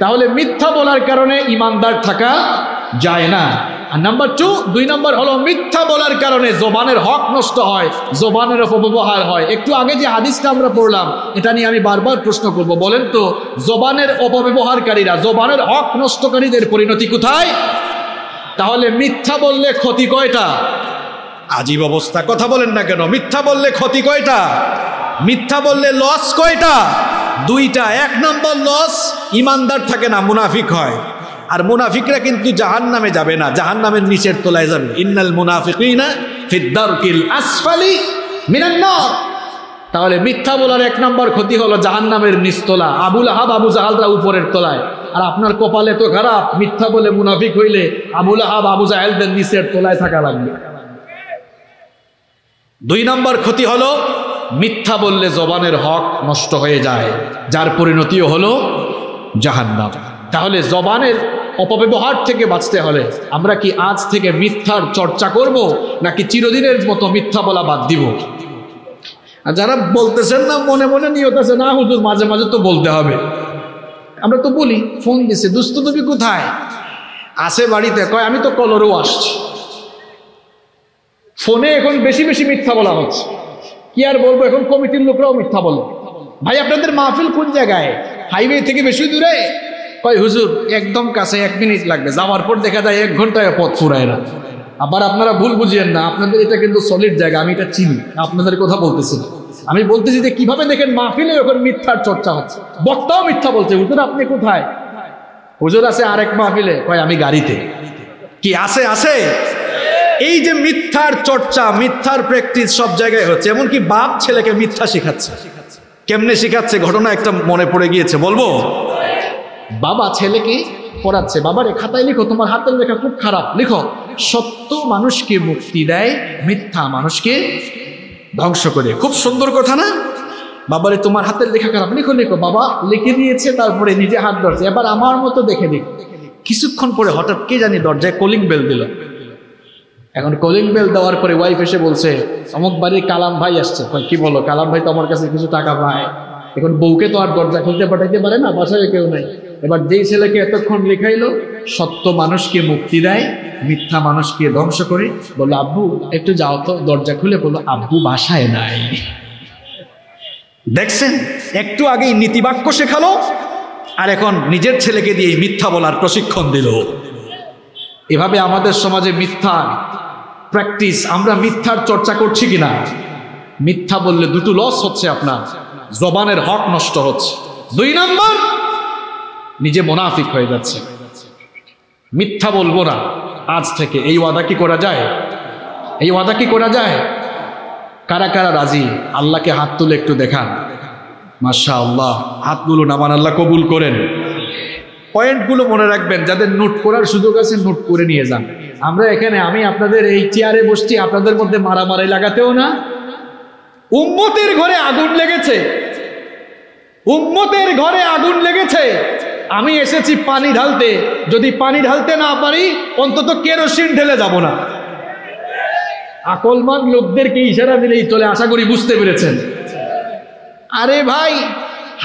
তাহলে মিথ্যা বলার কারণে ইমানদার থাকা যায় না আর নাম্বার টু দুই নাম্বার হলো মিথ্যা বলার কারণে জবানের হক নষ্ট হয় জবানের অপব্যবহার হয় একটু আগে যে হাদিসটা আমরা পড়লাম এটা নিয়ে আমি বারবার প্রশ্ন করব বলেন তো জবানের অপব্যবহারকারীরা জবানের হক নষ্টকারীদের পরিণতি কোথায় তাহলে মিথ্যা বললে ক্ষতি কয়টা আজীব অবস্থা কথা বলেন না কেন মিথ্যা বললে ক্ষতি কয়টা মিথ্যা বললে লস কয়টা দুইটা এক নম্বর লস ইমানদার থাকে না মুনাফিক হয় আর মুনাফিকরা কিন্তু জাহান্নামে যাবে না জাহান্নামের নিচের তলায় যাবে ইন্নাল মুনাফিকিনা ফিদ্দারকিল আসফালি মিনান নার তাহলে মিথ্যা বলার এক নম্বর ক্ষতি হলো জাহান্নামের নিচতলা আবু লাহাব আবু জাহালরা উপরের তলায় আর আপনার কপালে তো খারাপ মিথ্যা বলে মুনাফিক হইলে আবু লাহাব আবু জাহালদের নিচের তলায় থাকা লাগবে দুই নম্বর ক্ষতি হলো মিথ্যা বললে জবানের হক নষ্ট হয়ে যায় যার পরিণতিও হলো জাহান্নাম তাহলে জবানের অপব্যবহার থেকে বাঁচতে হলে আমরা কি আজ থেকে মিথ্যার চর্চা করব নাকি চিরদিনের মতো মিথ্যা বলা বাদ দিব আর যারা বলতেছেন না মনে মনে নিয়ত আছে না হুজুর মাঝে মাঝে তো বলতে হবে আমরা তো বলি ফোন দিছে দুস্থ তুমি কোথায় আসে বাড়িতে কয় আমি তো কলরও আসছি ফোনে এখন বেশি বেশি মিথ্যা বলা হচ্ছে কি আর বলবো এখন কমিটির লোকরাও মিথ্যা বলে ভাই আপনাদের মাহফিল কোন জায়গায় হাইওয়ে থেকে বেশি দূরে কয় হুজুর একদম কাছে এক মিনিট লাগবে যাওয়ার পর দেখা যায় এক ঘন্টায় পথ ফুরায় না আবার আপনারা ভুল বুঝিয়েন না আপনাদের এটা কিন্তু সলিড জায়গা আমি এটা চিনি আপনাদের কথা বলতেছি আমি বলতেছি যে কিভাবে দেখেন মাহফিলে এখন মিথ্যার চর্চা হচ্ছে বক্তাও মিথ্যা বলছে হুজুর আপনি কোথায় হুজুর আছে আরেক মাহফিলে কয় আমি গাড়িতে কি আছে আছে এই যে মিথ্যার চর্চা মিথ্যার প্র্যাকটিস সব জায়গায় হচ্ছে এমনকি বাপ ছেলেকে মিথ্যা শেখাচ্ছে কেমনে শেখাচ্ছে ঘটনা একটা মনে পড়ে গিয়েছে বলবো বাবা ছেলেকে পড়াচ্ছে বাবার খাতায় লিখো তোমার হাতের লেখা খুব খারাপ লিখো সত্য মানুষকে মুক্তি দেয় মিথ্যা মানুষকে ধ্বংস করে খুব সুন্দর কথা না বাবারে তোমার হাতের লেখা খারাপ লিখো লিখো বাবা লিখে দিয়েছে তারপরে নিজে হাত ধরছে এবার আমার মতো দেখে দিক কিছুক্ষণ পরে হঠাৎ কে জানি দরজায় কলিং বেল দিল এখন কলিং বেল দেওয়ার পরে ওয়াইফ এসে বলছে অমুক বাড়ির কালাম ভাই আসছে কি বলো কালাম ভাই তো আমার কাছে কিছু টাকা পায় এখন বউকে তো আর দরজা খুলতে পাঠাইতে পারে না বাসায় কেউ নাই এবার যেই ছেলেকে এতক্ষণ লেখাইলো সত্য মানুষকে মুক্তি দেয় মিথ্যা মানুষকে ধ্বংস করে বললো আব্বু একটু যাও তো দরজা খুলে বললো আব্বু বাসায় নাই দেখছেন একটু আগেই নীতিবাক্য শেখালো আর এখন নিজের ছেলেকে দিয়ে মিথ্যা বলার প্রশিক্ষণ দিল এভাবে আমাদের সমাজে মিথ্যা প্র্যাকটিস আমরা মিথ্যার চর্চা করছি কিনা মিথ্যা বললে দুটো লস হচ্ছে আপনার জবানের হক নষ্ট হচ্ছে দুই নম্বর নিজে মুনাফিক হয়ে যাচ্ছে মিথ্যা বলবো না আজ থেকে এই ওয়াদা কি করা যায় এই ওয়াদা কি করা যায় কারা কারা রাজি আল্লাহকে হাত তুলে একটু দেখান মাশাআল্লাহ হাতগুলো নামান আল্লাহ কবুল করেন পয়েন্টগুলো মনে রাখবেন যাদের নোট করার সুযোগ আছে নোট করে নিয়ে যান আমরা এখানে আমি আপনাদের এই চেয়ারে বসছি আপনাদের মধ্যে মারামারি লাগাতেও না উম্মতের ঘরে আগুন লেগেছে উম্মতের ঘরে আগুন লেগেছে আমি এসেছি পানি ঢালতে যদি পানি ঢালতে না পারি অন্তত কেরোসিন ঢেলে যাব না আকলমান লোকদেরকে ইশারা দিলেই চলে আশা করি বুঝতে পেরেছেন আরে ভাই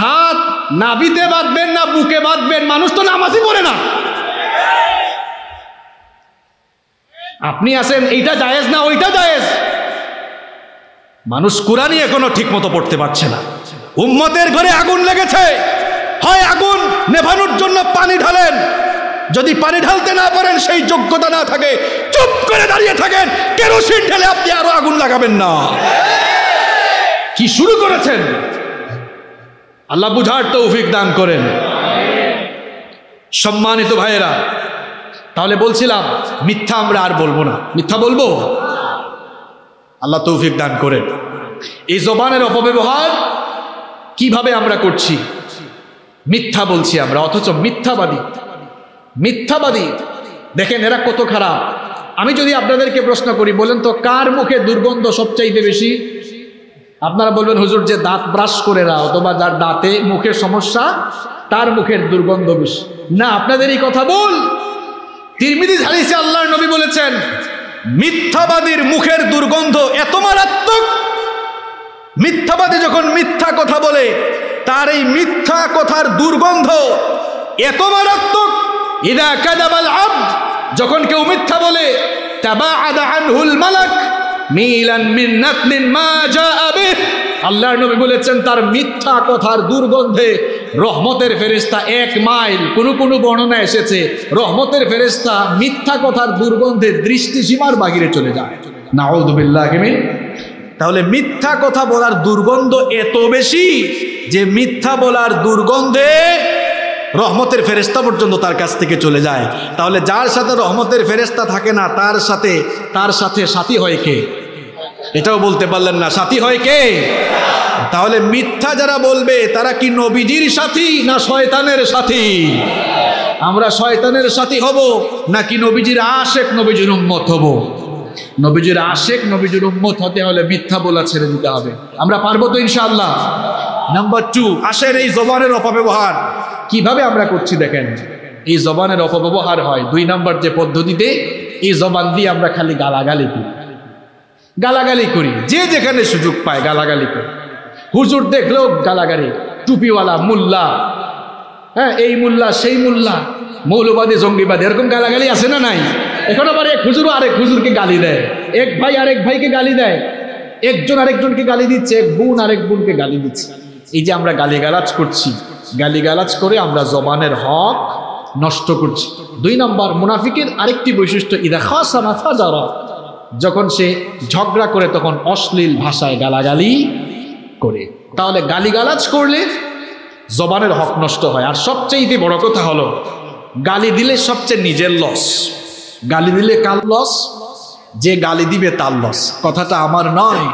হাত নাভিতে বাঁধবেন না বুকে বাঁধবেন মানুষ তো নামাজই পড়ে না আপনি আসেন এইটা জায়েজ না ওইটা জায়েজ মানুষ কুরআনই এখনো ঠিক মতো পড়তে পারছে না উম্মতের ঘরে আগুন লেগেছে হয় আগুন নেভানোর জন্য পানি ঢালেন যদি পানি ঢালতে না পারেন সেই যোগ্যতা না থাকে চুপ করে দাঁড়িয়ে থাকেন কেরোসিন ঢেলে আপনি আরো আগুন লাগাবেন না কি শুরু করেছেন আল্লাহ বুঝার তৌফিক দান করেন সম্মানিত ভাইয়েরা তাহলে বলছিলাম মিথ্যা আমরা আর বলবো না মিথ্যা বলবো আল্লাহ তৌফিক দান করেন এই জবানের অপব্যবহার কিভাবে আমরা করছি মিথ্যা বলছি আমরা, অথচ মিথ্যাবাদী মিথ্যাবাদী দেখেন এরা কত খারাপ। আমি যদি আপনাদেরকে প্রশ্ন করি, বলেন তো কার মুখে দুর্গন্ধ সবচাইতে বেশি? আপনারা বলবেন হুজুর যে দাঁত ব্রাশ করে না অথবা যার দাঁতে মুখের সমস্যা তার মুখের দুর্গন্ধ বেশি। না, আপনাদের এই কথা বল। তিরমিজি হাদিসে আল্লাহর নবী বলেছেন মিথ্যাবাদীর মুখের দুর্গন্ধ এত মারাত্মক, মিথ্যাবাদী যখন মিথ্যা কথা বলে তার এই মিথ্যা কথার দুর্গন্ধ এত মারাত্মক, ইদা কাযাবাল আব্দ, যখন কেউ মিথ্যা বলে, তাবাআদা আনহুল মালাক মিলান মিন নাতনিন মা জাআ বিহ, আল্লাহর নবী বলেছেন তার মিথ্যা কথার দুর্গন্ধে রহমতের ফেরেশতা এক মাইল, কোনো কোনো বর্ণনা এসেছে রহমতের ফেরেশতা মিথ্যা কথার দুর্গন্ধে দৃষ্টিসীমার বাহিরে চলে যায়। নাউযুবিল্লাহি মিন, তাহলে মিথ্যা কথা বলার দুর্গন্ধ এত বেশি যে মিথ্যা বলার দুর্গন্ধে রহমতের ফেরেশতা পর্যন্ত তার কাছ থেকে চলে যায়। তাহলে যার সাথে রহমতের ফেরেশতা থাকে না তার সাথে তার সাথে সাথী হয় কে? এটাও বলতে পারলেন না, সাথী হয় কে? তাহলে মিথ্যা যারা বলবে তারা কি নবীজির সাথী না শয়তানের সাথী? আমরা শয়তানের সাথী হব নাকি নবীজির আশেক নবীজির উম্মত হব? নবীজির আশেক নবীজির উম্মত হতে হলে মিথ্যা বলা ছেড়ে দিতে হবে। আমরা পারবো তো ইনশাআল্লাহ। নাম্বার টু, আশের এই জবানের অপব্যবহার কিভাবে আমরা করছি দেখেন। এই জবানের অপব্যবহার হয় দুই নাম্বার যে পদ্ধতিতে, এই জবান দিয়ে আমরা খালি গালাগালি করি, গালাগালি করি যে যেখানে সুযোগ পায় গালাগালি করি। হুজুর দেখলেও গালাগালি, টুপিওয়ালা মোল্লা, হ্যাঁ এই মোল্লা সেই মোল্লা, মৌলবাদী জঙ্গিবাদী, এরকম গালাগালি আছে না নাই? এখন আবার এক হুজুর আরেক হুজুরকে গালি দেয়, এক ভাই আরেক ভাইকে গালি দেয়, একজন আরেকজনকে গালি দিচ্ছে, এক বোন আরেক বোনকে গালি দিচ্ছে। এই যে আমরা গালিগালাজ করছি, গালিগালাজ করে আমরা জবানের হক নষ্ট করছি। দুই নম্বর মুনাফিকের আরেকটি বৈশিষ্ট্য, ইদা খাসামা ফাজারা, যখন সে ঝগড়া করে তখন অশ্লীল ভাষায় গালাগালি করে। তাহলে গালিগালাজ করলে জবানের হক নষ্ট হয়। আর সবচেয়ে বড় কথা হলো গালি দিলে সবচেয়ে নিজের লস। গালি দিলে কার লস? যে গালি দিবে তার লস। কথাটা আমার নয়,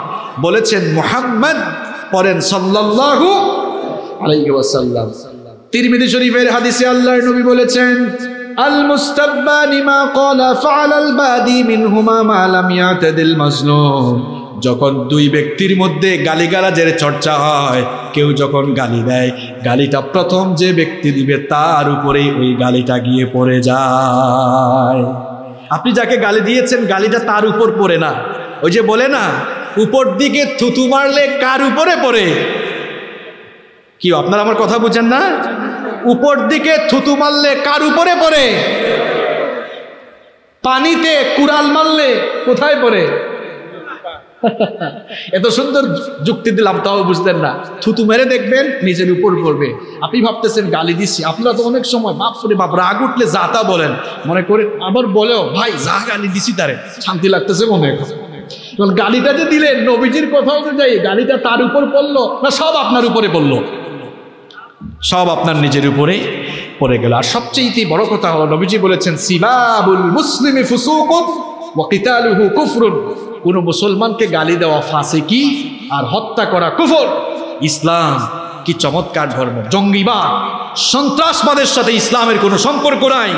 বলেছেন মুহাম্মদ, পড়েন সাল্লাল্লাহু আলাইহি ওয়াসাল্লাম। তিরমিজি শরীফের হাদিসে আল্লাহর নবী বলেছেন আল মুস্তাব্বানি মা ক্বালা ফাআলাল বাদী মিনহুমা মা লাম ইয়াতাদিল মাজলুম। যখন দুই ব্যক্তির মধ্যে গালিগালাজের চর্চা হয়, কেউ যখন গালি দেয়, গালিটা প্রথম যে ব্যক্তি দিবে তার উপরেই ওই গালিটা গিয়ে পড়ে যায়। আপনি যাকে গালি দিয়েছেন গালিটা তার উপর পড়ে না। ওই যে বলে না, উপর দিকে থুতু মারলে কার উপরে পড়ে? কি আপনারা আমার কথা বুঝেন না? উপর দিকে থুতু মারলে কার উপরে পড়ে? পানিতে কুড়াল মারলে কোথায় পড়ে? এত সুন্দর যুক্তি দিলাম তাও বুঝলেন না। থুতু মেরে দেখবেন নিজের উপর পড়বে। আপনি ভাবতেছেন গালি দিচ্ছি, আপনারা তো অনেক সময় বাপ করে বাপ রাগ উঠলে যা তা বলেন, মনে করে আবার বলেও ভাই যা গালি দিছি তারে শান্তি লাগতেছে মনে হয়। গালিটা যে দিলেন নবীজির কথা অনুযায়ী গালিটা তার উপর পড়লো না সব আপনার উপরে পড়লো? সব আপনার নিজের উপরে পড়ে গেল। আর সবচেয়ে বড় কথা হলো নবীজি বলেছেন সিবাবুল মুসলিমি ফুসুকুন ওয়া কিতালুহু কুফরুন, কোন মুসলমানকে গালি দেওয়া ফাসিকি আর হত্যা করা কুফর। ইসলাম কি চমৎকার ধর্ম! জঙ্গিবাদ সন্ত্রাসবাদের সাথে ইসলামের কোনো সম্পর্ক নাই।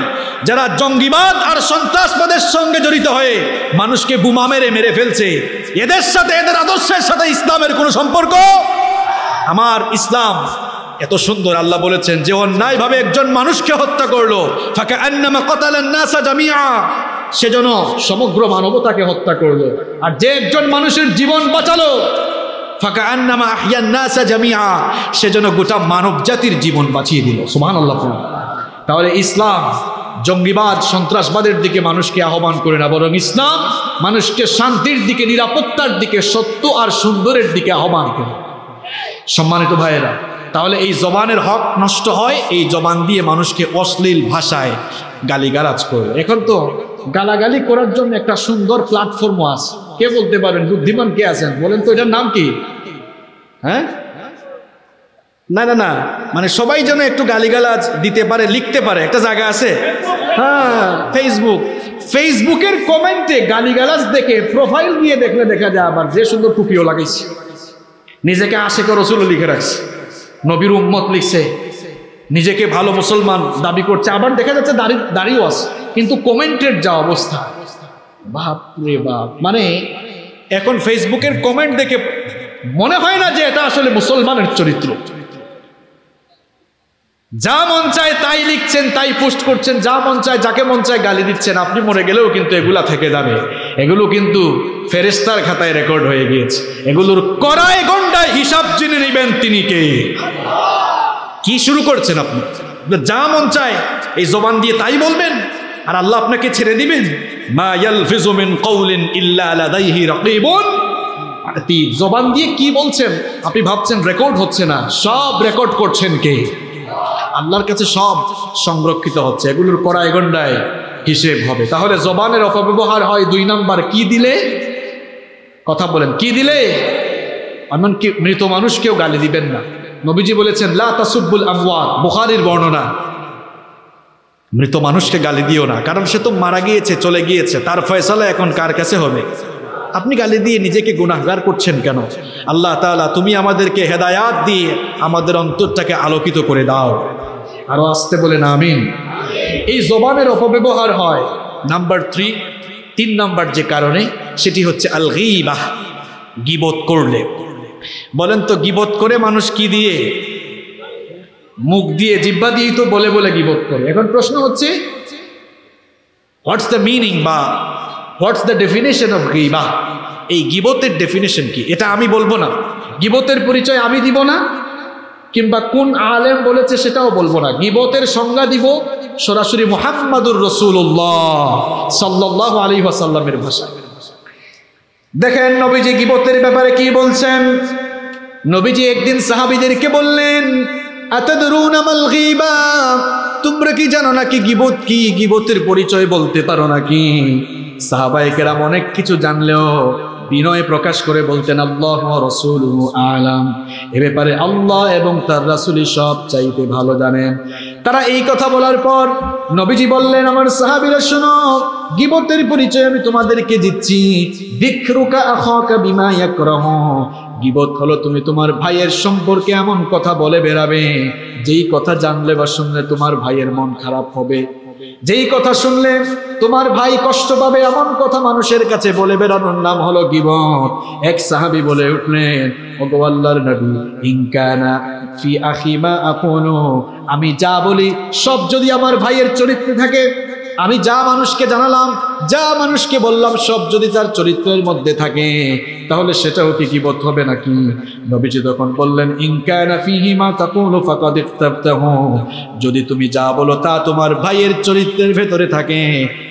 যারা জঙ্গিবাদ আর সন্ত্রাসবাদের সঙ্গে জড়িত হয়ে মানুষকে বোমা মেরে মেরে ফেলছে, এদের সাথে এদের আদর্শের সাথে ইসলামের কোনো সম্পর্ক। আমার ইসলাম এত সুন্দর, আল্লাহ বলেছেন যে অন্যায় ভাবে একজন মানুষকে হত্যা করলো, ফাকাআন্নামা কাতালান নাসা জামিআ, সেজন্য সমগ্র মানবতাকে হত্যা করলো। আর যে একজন মানুষের জীবন বাঁচালো, ফাকাআন্নামা আহইয়ান নাসা জামিআ, সেজন্য গোটা মানব জাতির জীবন বাঁচিয়ে দিল। সুবহানাল্লাহ। তাহলে ইসলাম জঙ্গিবাদ সন্ত্রাসবাদের দিকে মানুষকে আহ্বান করে না, বরং ইসলাম মানুষকে শান্তির দিকে, নিরাপত্তার দিকে, সত্য আর সুন্দরের দিকে আহ্বান করে। সম্মানিত ভাইয়েরা, তাহলে এই জবানের হক নষ্ট হয় এই জবান দিয়ে মানুষকে অশ্লীল ভাষায় গালিগালাজ করে। এখন তো গালাগালি করার জন্য একটা সুন্দর প্ল্যাটফর্ম আছে, কে বলতে পারেন? বুদ্ধিমান কে আছেন বলেন তো, এটার নাম কি? হ্যাঁ না না না মানে সবাই যেন একটু গালিগালাজ দিতে পারে, লিখতে পারে, একটা জায়গা আছে। হ্যাঁ, ফেসবুক। ফেসবুকের কমেন্টে গালিগালাজ দেখে প্রোফাইল দিয়ে দেখলে দেখা যায় আবার যে সুন্দর টুপিও লাগাইছে, নিজেকে আশিক রাসূল লিখে রাখছে, নবীর উম্মত লিখছে, নিজেকে ভালো মুসলমান দাবি করছে, আবার দেখা যাচ্ছে দাড়ি দাড়িও আছে কিন্তু কমেন্টের যা অবস্থা, বাপ রে বাপ। মানে এখন ফেসবুকের কমেন্ট দেখে মনে হয় না যে এটা আসলে মুসলমানের চরিত্র। যা মন চায় তাই লিখছেন, তাই পোস্ট করছেন, যা মন চায় যাকে মন চায় গালি দিচ্ছেন। আপনি মরে গেলেও কিন্তু এগুলা থেকে যাবে, এগুলো কিন্তু ফেরেশতার খাতায় রেকর্ড হয়ে গিয়েছে। এগুলোর কড়ায় গন্ডায় হিসাব জেনে নেবেন তিনি কে। কি শুরু করছেন আপনি? যা মন চায় এই জবান দিয়ে তাই বলবেন, আর আল্লাহ আপনাকে ছেড়ে দিবেন? মা ইয়ালফিযু মিন কওলিন ইল্লা লাদাইহি রাকীবুন। জবান দিয়ে কি বলছেন আপনি ভাবছেন রেকর্ড হচ্ছে না, সব রেকর্ড করছেন কে? আল্লাহর কাছে সব সংরক্ষিত হচ্ছে, এগুলোর কড়ায় গন্ডায় হিসেব হবে। তাহলে জবানের অপব্যবহার হয় দুই নাম্বার, কি দিলে? কথা বলেন, কি দিলে? এমনকি মৃত মানুষকেও গালি দিবেন না। নবীজি বলেছেন লা তাসুবুল আমওয়াত, বুখারীর বর্ণনা। মৃত মানুষকে গালি দিও না, কারণ সে তো মারা গিয়েছে, চলে গিয়েছে, তার ফয়সালা এখন কার কাছে হবে? আপনি গালি দিয়ে নিজেকে গুনাহগার করছেন কেন? আল্লাহ তাআলা তুমি আমাদেরকে হেদায়াত দিয়ে আমাদের অন্তরটাকে আলোকিত করে দাও। আরো আসতে বলেন আমিন। এই জবানের অপব্যবহার হয় নাম্বার থ্রি, তিন নাম্বার যে কারণে, সেটি হচ্ছে আল গীবাহ, গীবত করলে। বলেন তো গীবত করে মানুষ কি দিয়ে? মুখ দিয়ে, জিহ্বা দিয়েই তো বলে বলে গীবত করে। এখন প্রশ্ন হচ্ছে হোয়াটস দ্য মিনিং বা হোয়াটস দ্য ডেফিনেশন অফ গীবাহ? এই গীবতের ডেফিনেশন কি? এটা আমি বলবো না, গীবতের পরিচয় আমি দিব না, কিংবা কোন আলেম বলেছে সেটাও বলবো না। গীবতের সংজ্ঞা দিব সরাসরি মুহাম্মাদুর রাসূলুল্লাহ সাল্লাল্লাহু আলাইহি ওয়াসাল্লামের ভাষায়। দেখেন নবীজি গীবতের ব্যাপারে কি বলছেন। নবীজি একদিন সাহাবীদেরকে বললেন আতাদরুনা মাল গীবা, তোমরা কি জানো নাকি গীবত কি? গীবতের পরিচয় বলতে পারো নাকি? সাহাবায়ে কেরাম অনেক কিছু জানলেও বিনয় প্রকাশ করে বলতেন আল্লাহ ও রাসূলুহু আলাম, এ ব্যাপারে আল্লাহ এবং তার রাসূলই সব চাইতে ভালো জানেন। তারা এই কথা বলার পর নবীজি বললেন আমার সাহাবীরা শোনো, গীবতের পরিচয় আমি তোমাদেরকে দিচ্ছি। যিকরুকা আখাকা বিমা ইয়াকরাহ, গীবত হলো তুমি তোমার ভাইয়ের সম্পর্কে এমন কথা বলে বেরাবে যেই কথা জানলে বা শুনলে তোমার ভাইয়ের মন খারাপ হবে, যেই কথা শুনলে তোমার ভাই কষ্ট পাবে, এমন কথা মানুষের কাছে বলে বেড়ানোর নাম হলো গীবত। এক সাহাবী বলে উঠলেন ওগো আল্লাহর নবী, ইনকানা ফি আখি মা আকুলু, আমি যা বলি সব যদি আমার ভাইয়ের চরিত্রে থাকে, আমি যা মানুষকে জানালাম, যা মানুষকে বললাম, সব যদি তার চরিত্রের মধ্যে থাকে, তাহলে সেটাও কি গীবত হবে নাকি? নবীজি তখন বললেন ইনকানা ফিহি মা তাকুলু ফাকাদ ইফতাহু, যদি তুমি যা বলো তা তোমার ভাইয়ের চরিত্রের ভেতরে থাকে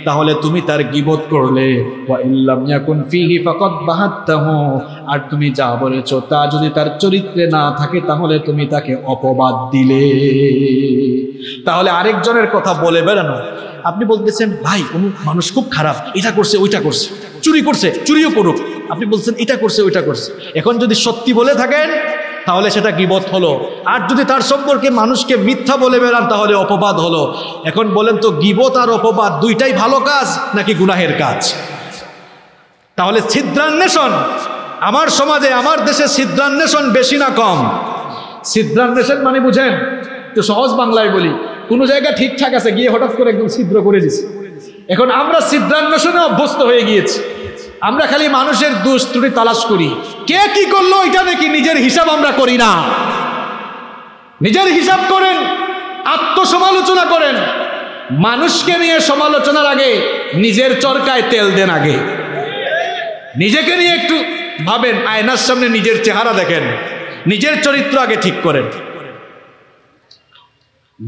তাহলে তুমি তার গীবত করলে। ওয়া ইল্লাম ইয়াকুন ফিহি ফাকাদ বাহাত্তাহু, আর তুমি যা বলেছো তা যদি তার চরিত্রে না থাকে তাহলে তুমি তাকে অপবাদ দিলে। তাহলে আরেকজনের কথা বলে বেড়ানো, আপনি বলতেছেন ভাই অমুক মানুষ খুব খারাপ, এটা করছে ওইটা করছে, চুরি করছে চুরিও করুক, আপনি বলছেন এটা করছে ওইটা করছে। এখন যদি সত্যি বলে থাকেন তাহলে সেটা গীবত হলো, আর যদি তার সম্পর্কে মানুষকে মিথ্যা বলে বেড়ান তাহলে অপবাদ হলো। এখন বলেন তো গীবত আর অপবাদ দুইটাই ভালো কাজ নাকি গুনাহের কাজ? তাহলে ছিদ্রান্বেষণ আমার সমাজে, আমার দেশে ছিদ্রান্বেষণ বেশি না কম? ছিদ্রান্বেষণ মানে বুঝেন তো, সহজ বাংলায় বলি কোনো জায়গা ঠিকঠাক আছে গিয়ে হঠাৎ করে একদম ছিদ্র করে দিয়েছে। এখন আমরা ছিদ্রান্বেষণে অভ্যস্ত হয়ে গিয়েছি, আমরা খালি মানুষের দোষ ত্রুটি তালাশ করি, কে কি করলো এটা দেখি, নিজের হিসাব আমরা করি না। নিজের হিসাব করেন, আত্মসমালোচনা করেন, মানুষকে নিয়ে সমালোচনার আগে নিজের চরকায় তেল দেন, আগে নিজেকে নিয়ে একটু ভাবেন, আয়নার সামনে নিজের চেহারা দেখেন, নিজের চরিত্র আগে ঠিক করেন।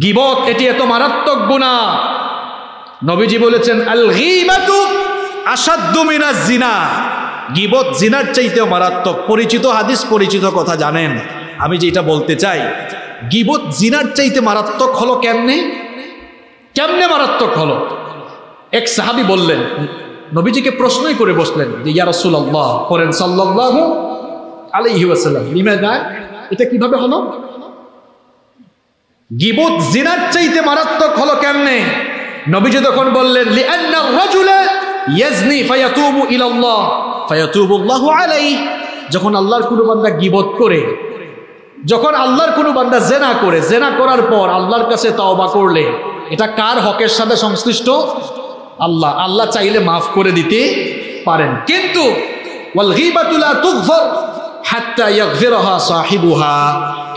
গীবত এটি এত মারাত্মক গুনাহ। নবীজি বলেছেন আল গীবাতু আশাদ্দু মিনাজ জিনা, গীবত জিনার চাইতেও মারাত্মক। পরিচিত হাদিস, পরিচিত কথা জানেন। আমি যেটা বলতে চাই, গীবত জিনার চাইতে মারাত্মক হলো কেমনে? কেমনে মারাত্মক হলো? এক সাহাবী বললেন, নবীজিকে প্রশ্নই করে বসলেন যে ইয়া রাসূলুল্লাহ, বলেন সাল্লাল্লাহু আলাইহি ওয়াসাল্লাম, লিমাযা, এটা কিভাবে হলো? গীবত জিনার চাইতে মারাত্মক হলো কেমনে? নবীজি তখন বললেন লিআন্না রাজুলা ইয়াজনি ফায়াতুবু ইলা আল্লাহ ফায়াতুবু আল্লাহু আলাইহি, যখন আল্লাহর কোন বান্দা গীবত করে যখন আল্লাহর কোনো বান্দা জেনা করে, জেনা করার পর আল্লাহর কাছে তওবা করলে এটা কার হকের সাথে সংশ্লিষ্ট? আল্লাহ। আল্লাহ চাইলে মাফ করে দিতে পারেন। কিন্তু ওয়াল গীবাতু লা তুগফার হাত্তা ইয়াগফিরহা সাহিবুহা,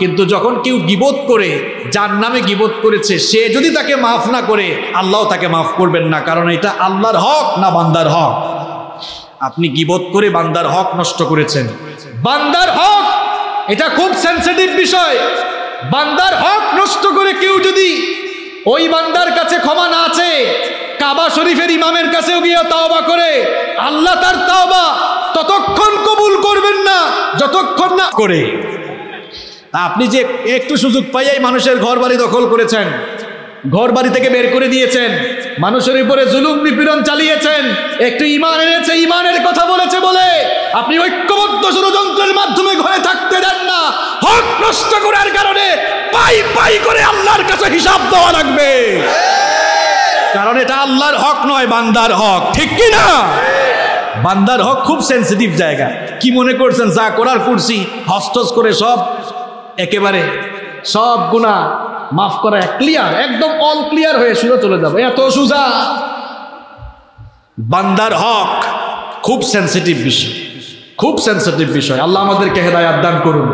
কিন্তু যখন কেউ গীবত করে, যার নামে গীবত করেছে, সে যদি তাকে মাফ না করে আল্লাহ তাকে মাফ করবেন না, কারণ এটা আল্লাহর হক না বান্দার হক। আপনি গীবত করে বান্দার হক নষ্ট করেছেন। বান্দার হক এটা খুব সেনসিটিভ বিষয়। বান্দার হক নষ্ট করে কেউ যদি ওই বান্দার কাছে ক্ষমা না আছে, কাবা শরীফের ইমামের কাছেও গিয়ে তাওবা করে, আল্লাহ তার তাওবা ততক্ষণ কবুল করবেন না যতক্ষণ না করে। আপনি যে একটু সুযোগ পাইয়াই মানুষের ঘর বাড়ি দখল করেছেন, ঘর বাড়ি থেকে বের করে দিয়েছেন, মানুষের উপরে জুলুম নিপীড়ন চালিয়েছেন, একটু ইমান এনেছে, ইমানের কথা বলেছে বলে আপনি ঐক্যবদ্ধ ষড়যন্ত্রের মাধ্যমে ঘরে থাকতে দেন না। হক নষ্ট করার কারণে পাই পাই করে আল্লাহর কাছে হিসাব দেওয়া লাগবে, কারণ এটা আল্লাহর হক নয়, বান্দার হক। ঠিক কি না? বান্দার হক খুব সেন্সিটিভ জায়গা। কি মনে করছেন যা করার করছি, হস্তস করে সব একেবারে সব গুণা মাফ করা ক্লিয়ার, একদম অল ক্লিয়ার হয়ে শুধু চলে যাবে, এত সুজা? বান্দার হক খুব সেন্সিটিভ বিষয়, খুব সেন্সিটিভ বিষয়। আল্লাহ আমাদেরকে হেদায়াত দান করুন।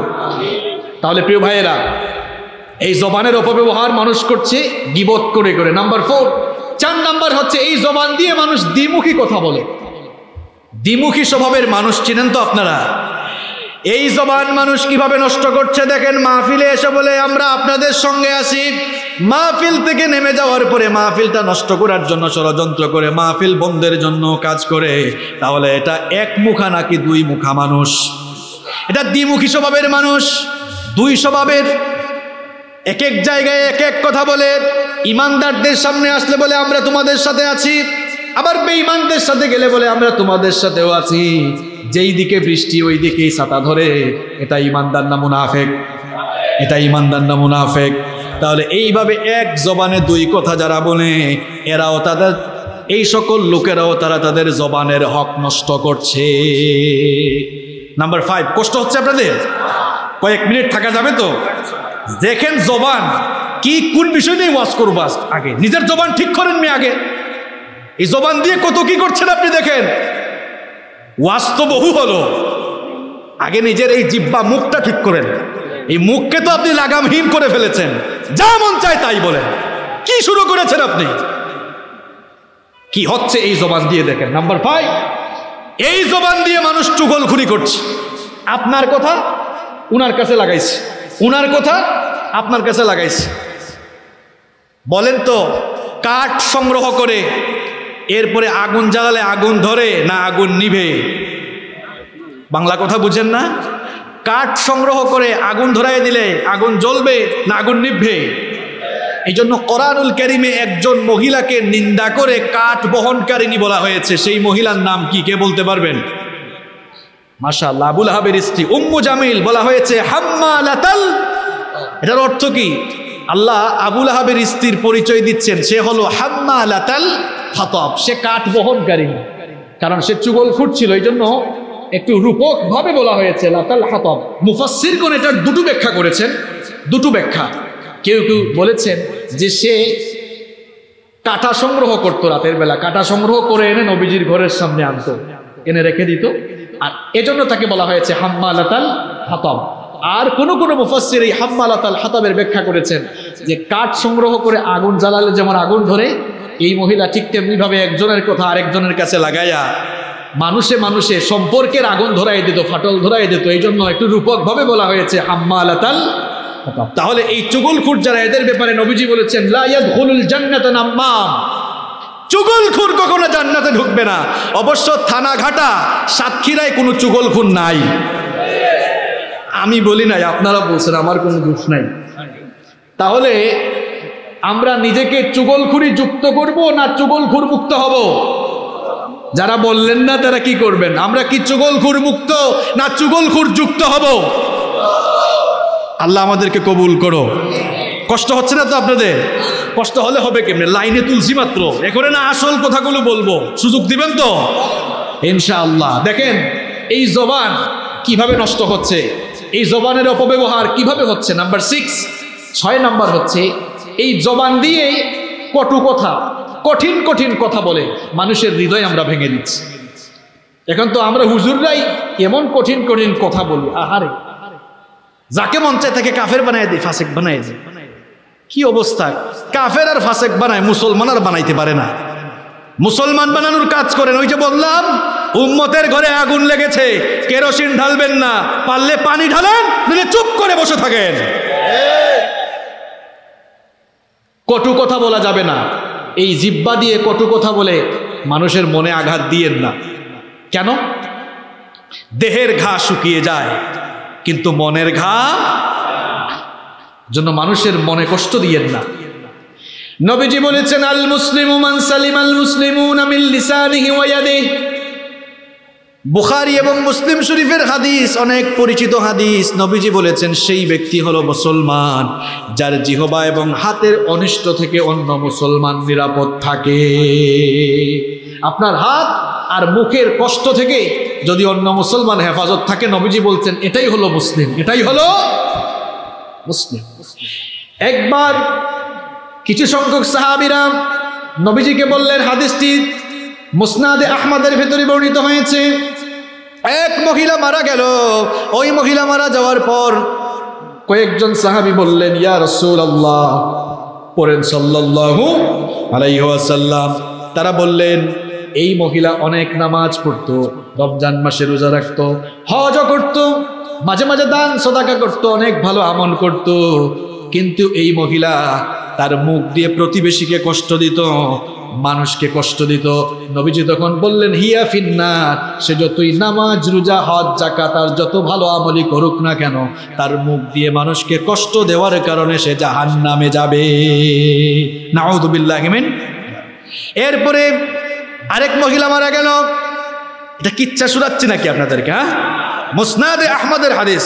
তাহলে প্রিয় ভাইয়েরা, এই জবানের অপব্যবহার মানুষ করছে গীবত করে করে। নাম্বার ফোর, চার নাম্বার হচ্ছে এই জবান দিয়ে মানুষ দ্বিমুখী কথা বলে। দ্বিমুখী স্বভাবের মানুষ চিনেন তো আপনারা? এই জবান মানুষ কিভাবে নষ্ট করছে দেখেন। মাহফিলে এসে বলে আমরা আপনাদের সঙ্গে আসি, মাহফিল থেকে নেমে যাওয়ার পরে মাহফিলটা নষ্ট করার জন্য ষড়যন্ত্র করে, মাহফিল বন্ধের জন্য কাজ করে। তাহলে এটা এক মুখা নাকি দুই মুখা মানুষ? এটা দ্বিমুখী স্বভাবের মানুষ, দুই স্বভাবের। এক এক জায়গায় এক এক কথা বলে। ইমানদারদের সামনে আসলে বলে আমরা তোমাদের সাথে আছি, আবার বেঈমানদের সাথে গেলে বলে আমরা তোমাদের সাথেও আছি। যেই দিকে বৃষ্টি ওই দিকেই ছাতা ধরে। এটা ইমানদার না মুনাফেক? এটা ইমানদার না মুনাফেক? তাহলে এইভাবে এক জবানে দুই কথা যারা বলে, এরাও তাদের, এই সকল লোকেরাও তারা তাদের জবানের হক নষ্ট করছে। নাম্বার ফাইভ, কষ্ট হচ্ছে আপনাদের? কয়েক মিনিট থাকা যাবে তো? দেখেন জবান কি, কোন বিষয় নিয়ে ওয়াজ করবো আগে নিজের জবান ঠিক করেন। মেয়ে আগে এই জবান দিয়ে কত কি করছেন আপনি দেখেন। ওয়াজ তো বহু হলো, আগে নিজের এই জিহ্বা মুখটা ঠিক করেন। এই মুখকে তো আপনি লাগামহীন করে ফেলেছেন, যা মন চায় তাই বলেন। কি শুরু করেছেন আপনি? কি হচ্ছে এই জবান দিয়ে দেখেন। নাম্বার ফাইভ, এই জবান দিয়ে মানুষ চুগলখুরি করছে। আপনার কথা উনার কাছে লাগাইছে, উনার কথা আপনার কাছে লাগাইছে। বলেন তো, কাঠ সংগ্রহ করে এরপরে আগুন জ্বালালে আগুন ধরে না আগুন নিভে? বাংলা কথা বুঝেন না? কাঠ সংগ্রহ করে আগুন ধরাই দিলে আগুন জ্বলবে না আগুন নিভবে? এই জন্য কোরআনুল কারীমে একজন মহিলাকে নিন্দা করে কাঠ বহনকারিণী বলা হয়েছে। সেই মহিলার নাম কি, কে বলতে পারবেন? মাশাআল্লাহ, আবুল হাবের স্ত্রী উম্মু জামিল বলা হয়েছে হাম্মালাতাল। এটার অর্থ কি? আল্লাহ আবুল হাবের স্ত্রীর পরিচয় দিচ্ছেন, সে হলো হাম্মালাতাল হাতাব, সে কাঠ বহনকারী। কারণ সে চুগলখুর ছিল, এই জন্য একটু রূপক ভাবে বলা হয়েছে লাতাল হাতাব। মুফাসসিরগণ এটার দুটো ব্যাখ্যা করেছেন, দুটো ব্যাখ্যা। কেউ কেউ বলেছেন যে সে কাটা সংগ্রহ করতো, রাতের বেলা কাটা সংগ্রহ করে এনে নবীজির ঘরের সামনে আনতো, এনে রেখে দিত, আর এজন্য তাকে বলা হয়েছে হাম্মালাতাল হাতাব। আর কোন কোন মুফাসসির এই হাম্মালাতাল হাতাবের ব্যাখ্যা করেছেন যে কাঠ সংগ্রহ করে আগুন জ্বালালে যেমন আগুন ধরে, এই মহিলা ঠিক তেমনিভাবে একজনের কথা আরেকজনের কাছে লাগাইয়া মানুষে মানুষে সম্পর্কের আগুন ধরাই দিত, ফাটল ধরাই দিত। এই জন্য একটু রূপকভাবে বলা হয়েছে হাম্মালাতাল হাতাব। তাহলে এই চুগলখুর যারা, এদের ব্যাপারে নবীজি বলেছেন লা ইয়াদখুলুল জান্নাতা নাম্মাম, চুগলখুর কখনো জান্নাতে ঢুকবে না। অবশ্য থানাঘাটা সাতক্ষীরায় কোনো চুগলখুর নাই। আমি বলি নাই, আপনারা বলছেন, আমার কোনো দোষ নাই। তাহলে আমরা নিজেকে চুগলখুরি যুক্ত করব না চুগলখুর মুক্ত হব? যারা বললেন না তারা কি করবেন? আমরা কি চুগলখুর মুক্ত না চুগলখুর যুক্ত হব? আল্লাহ আমাদেরকে কবুল করো। কষ্ট হচ্ছে না তো আপনাদের? কষ্ট হলে হবে কেমনে? লাইনে তুলছি মাত্র, এখন না আসল কথাগুলো বলবো, সুযোগ দিবেন তো ইনশাআল্লাহ। দেখেন এই জবান কিভাবে নষ্ট হচ্ছে। এই জবানের অপব্যবহার কিভাবে হচ্ছে। নাম্বার সিক্স, ছয় নাম্বার হচ্ছে এই জবান দিয়ে কটু কথা, কঠিন কঠিন কথা বলে মানুষের হৃদয় আমরা ভেঙে দিচ্ছি। এখন তো আমরা হুজুররাই এমন কঠিন কঠিন কথা বলি, আহারে যাকে মন চায় তাকে কাফের বানায় দেয়, ফাসেক বানায় দেয়। কি অবস্থা! কাফের আর ফাসেক বানায়, মুসলমান আর বানাইতে পারে না। মুসলমান বানানোর কাজ করেন। ওই যে বললাম উম্মতের ঘরে আগুন লেগেছে, কেরোসিন ঢালবেন না, পারলে পানি ঢালেন, নইলে চুপ করে বসে থাকেন। কটু কথা বলা যাবে না। এই জিহ্বা দিয়ে কটু কথা বলে মানুষের মনে আঘাত দিয়েন না। কেন? দেহের ঘা শুকিয়ে যায় কিন্তু মনের ঘা জন্য মানুষের মনে কষ্ট দিয়েন না। নবীজি বলেছেন আল মুসলিমু মান সালিমাল মুসলিমুনা মিন লিসানিহি ওয়া ইয়াদিহি। বুখারী এবং মুসলিম শরীফের হাদিস, অনেক পরিচিত হাদিস। নবীজি বলেছেন সেই ব্যক্তি হলো মুসলমান যার জিহবা এবং হাতের অনিষ্ট থেকে অন্য মুসলমান নিরাপদ থাকে। আপনার হাত আর মুখের কষ্ট থেকে যদি অন্য মুসলমান হেফাজত থাকে, নবীজি বলছেন এটাই হলো মুসলিম, এটাই হলো মুসলিম। একবার কিছু সংখ্যক সাহাবীরা নবীজিকে বললেন, হাদিসটি মুসনাদে আহমদের ভেতরে বর্ণিত হয়েছে, এক মহিলা মারা গেল। ওই মহিলা মারা যাওয়ার পর কয়েকজন সাহাবী বললেন, ইয়া রাসূলুল্লাহ পড়েন সাল্লাল্লাহু আলাইহি ওয়াসাল্লাম। তারা বললেন এই মহিলা অনেক নামাজ পড়তো, রমজান মাসে রোজা রাখতো, হজ করতো, মাঝে মাঝে দান সদাকা করতো, অনেক ভালো আমল করতো, কিন্তু এই মহিলা তার মুখ দিয়ে প্রতিবেশীকে কষ্ট দিত, মানুষকে কষ্ট দিত। নবীজি তখন বললেন হিয়া ফিন্নার, সে যতই নামাজ রোজা হজ যাকাত তার যত ভালো আমলই করুক না কেন, তার মুখ দিয়ে মানুষকে কষ্ট দেওয়ার কারণে সে জাহান্নামে যাবে। নাউযু বিল্লাহি মিন। এরপরে আরেক মহিলা মারা গেল। এটা কিচ্ছা শোনাচ্ছি নাকি আপনাদেরকে? হ্যাঁ, মুসনাদে আহমদের হাদিস।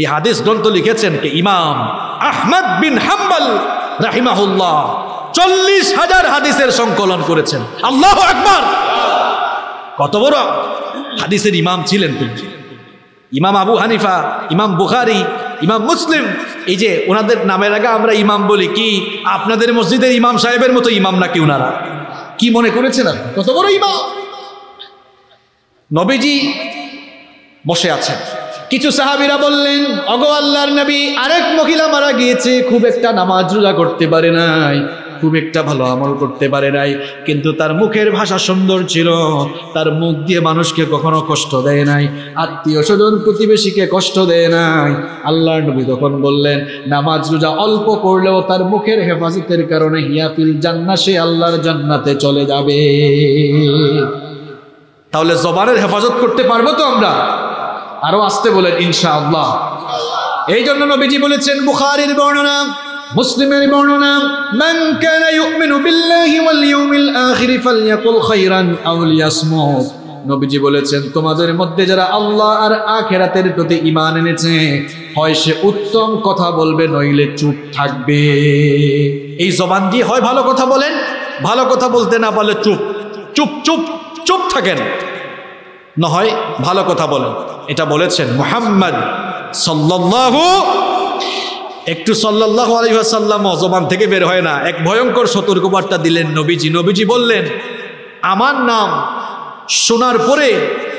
এই হাদিস গ্রন্থ লিখেছেন কে? ইমাম আহমদ বিন হাম্বল রাহিমাহুল্লাহ। চল্লিশ হাজার হাদিসের সংকলন করেছেন। আল্লাহু আকবার! কত বড় হাদিসের ইমাম ছিলেন তিনি। ইমাম আবু হানিফা, ইমাম বুখারী, ইমাম মুসলিম, এই যে ওনাদের নামের আগে আমরা ইমাম বলি। কি আপনাদের মসজিদের ইমাম সাহেবের মতো ইমাম নাকি ওনারা? কি মনে করেছেন আপনি কত বড় ইমাম? নবীজি বসে আছেন। কিছু সাহাবীরা বললেন, ওগো আল্লাহর নবী, আরেক মহিলা মারা গিয়েছে, খুব একটা নামাজ রোজা করতে পারে নাই, খুব একটা ভালো আমল করতে পারে নাই, কিন্তু তার মুখের ভাষা সুন্দর ছিল, তার মুখ দিয়ে মানুষকে কখনো কষ্ট দেয় নাই, আত্মীয় স্বজন প্রতিবেশীকে কষ্ট দেয় নাই। আল্লাহর নবী তখন বললেন নামাজ রোজা অল্প করলেও তার মুখের হেফাজতের কারণে হিয়াফিল জান্নাত, সে আল্লাহর জান্নাতে চলে যাবে। তাহলে জবানের হেফাজত করতে পারবো তো আমরা? আরো আসতে বলেন ইনশাআল্লাহ। এই জন্য নবীজি বলেছেন বুখারীর বর্ণনা, মুসলিমের বর্ণনা, মান কানা ইউমিনু বিল্লাহি ওয়াল ইয়াউমিল আখির ফালইয়াকুল খাইরান আও লিয়াসমুত। নবীজি বলেছেন তোমাদের মধ্যে যারা আল্লাহ আর আখিরাতের প্রতি ঈমান এনেছে, হয় সে উত্তম কথা বলবে, নইলে চুপ থাকবে। এই জবান দিয়ে হয় ভালো কথা বলেন, ভালো কথা বলতে না পারলে চুপ চুপ চুপ চুপ থাকেন, না হয় ভালো কথা বলেন। এটা বলেছেন মুহাম্মদ সাল্লাল্লাহু, একটু সাল্লাল্লাহু আলাইহি ওয়াসাল্লাম জবান থেকে বের হয় না। এক ভয়ঙ্কর সতর্কবার্তা দিলেন নবীজি। নবীজি বললেন আমার নাম শোনার পরে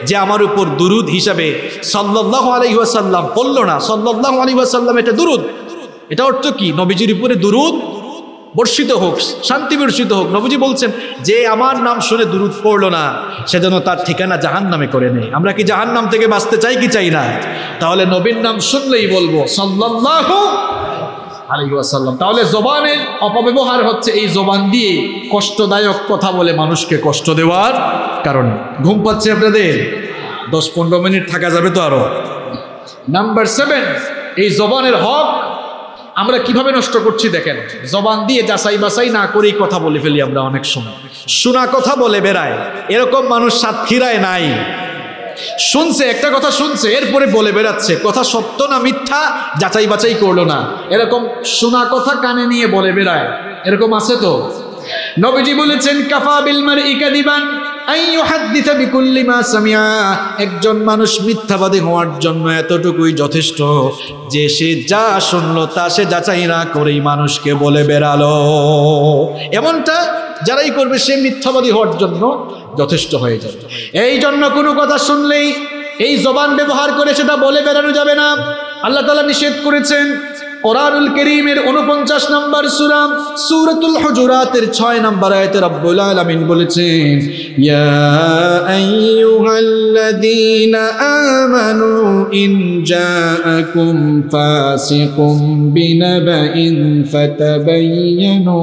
যে আমার উপর দুরুদ হিসাবে সাল্লাল্লাহু আলাইহি ওয়াসাল্লাম পড়ল না, সাল্লাল্লাহু আলাইহি ওয়াসাল্লাম এটা দুরুদ, এটা অর্থ কি? নবীজির উপরে দুরুদ বর্ষিত হোক, শান্তি বর্ষিত হোক। নবীজি বলছেন যে আমার নাম শুনে দুরুদ পড়ল না, সেজন্য তার ঠিকানা জাহান্নামে করে নেই। আমরা কি জাহান্নাম থেকে বাঁচতে চাই কি চাই না? তাহলে নবীর নাম শুনলেই বলবো সাল্লাল্লাহু আলাইহি ওয়াসাল্লাম। তাহলে জবানের অপব্যবহার হচ্ছে এই জবান দিয়ে কষ্টদায়ক কথা বলে মানুষকে কষ্ট দেওয়ার কারণে। ঘুম পাচ্ছে আপনাদের? দশ পনেরো মিনিট থাকা যাবে তো আরো। নাম্বার সেভেন, এই জবানের হক আমরা কিভাবে নষ্ট করছি দেখেন। জবান দিয়ে যাচাই বাছাই না করেই কথা বলে ফেলি আমরা, অনেক সময় শোনা কথা বলে বেড়ায়। এরকম মানুষ সাতক্ষীরায় নাই। শুনছে একটা কথা, শুনছে এরপরে বলে বেড়াচ্ছে, কথা সত্য না মিথ্যা যাচাই বাছাই করলো না, এরকম শোনা কথা কানে নিয়ে বলে বেড়ায়, এরকম আছে তো? নবীজি বলেছেন কাফা বিল মারই কাযিবান, যারাই করবে সে মিথ্যাবাদী হওয়ার জন্য যথেষ্ট হয়ে যাবে। এই জন্য কোনো কথা শুনলেই এই জবান ব্যবহার করে সেটা বলে বেরানো যাবে না। আল্লাহ তাআলা নিষেধ করেছেন। কোরআনুল কারীমের ঊনপঞ্চাশ নম্বর সূরা সূরাতুল হুজুরাতের ছয় নম্বর আয়াতে রব্বুল আলামিন বলেছেন, ইয়া আইয়ুহাল্লাযীনা আমানু ইন জাআকুম ফাসিকুম বিনাবাইন ফাতাবায়ানু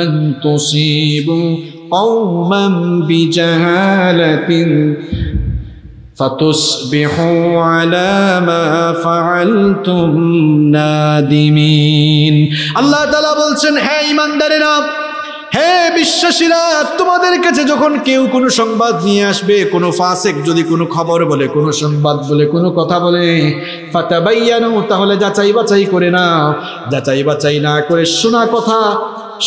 আন তুসিবু কওমান বিজাহালাতিন فتصبحوا على ما فعلتم نادمين। আল্লাহ তাআলা বলছেন, হে ঈমানদারেরা, হে বিশ্বাসীরা, তোমাদের কাছে যখন কেউ কোনো সংবাদ নিয়ে আসবে, কোনো ফাসিক যদি কোনো খবর বলে, কোনো সংবাদ বলে, কোনো কথা বলে, ফাতাবায়ানু, তাহলে যাচাই বাছাই করে নাও। যাচাই বাছাই না করে শোনা কথা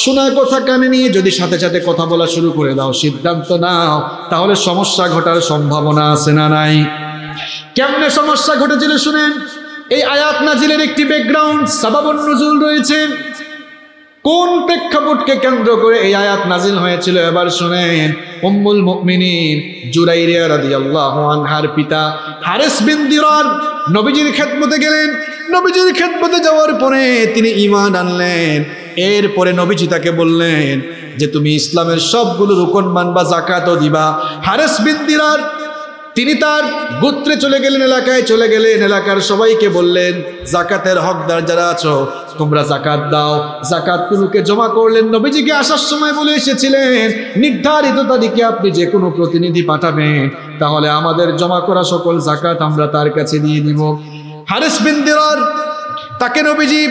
শোনা কথা কানে নিয়ে যদি সাথে সাথে কথা বলা শুরু করে দাও, সিদ্ধান্ত নাও, তাহলে সমস্যা ঘটার সম্ভাবনা আছে না নাই? কেমনে সমস্যা ঘটেছিল শুনেন। এই আয়াত নাজিলের একটি ব্যাকগ্রাউন্ড সাবাবুন নুজুল রয়েছে। কোন প্রেক্ষাপটকে কেন্দ্র করে এই আয়াত নাজিল হয়েছিল এবার শুনেন। উম্মুল মুমিনিন জুরাইরিয়া রাদিয়াল্লাহু আনহার পিতা হারেস বিন দিরার নবীজির খেদমতে গেলেন। নবীজির খেদমতে যাওয়ার পরে তিনি ঈমান আনলেন। এরপরে নবীজি তাকে বললেন যে তুমি ইসলামের সবগুলো রুকন মানবা, যাকাতও দিবা। হারেস বিন দিরার তিনি তার গোত্রে চলে গেলেন, এলাকায় চলে গেলেন। এলাকার সবাইকে বললেন, যাকাতের হকদার যারা আছো তোমরা যাকাত দাও। যাকাতগুলোকে জমা করলেন। নবীজিকে আসার সময় বলে এসেছিলেন, নির্ধারিত তারিখে আপনি যে কোনো প্রতিনিধি পাঠাবেন, তাহলে আমাদের জমা করা সকল যাকাত আমরা তার কাছে দিয়ে দিব। হারেস বিন দিরার তাকে নবীজি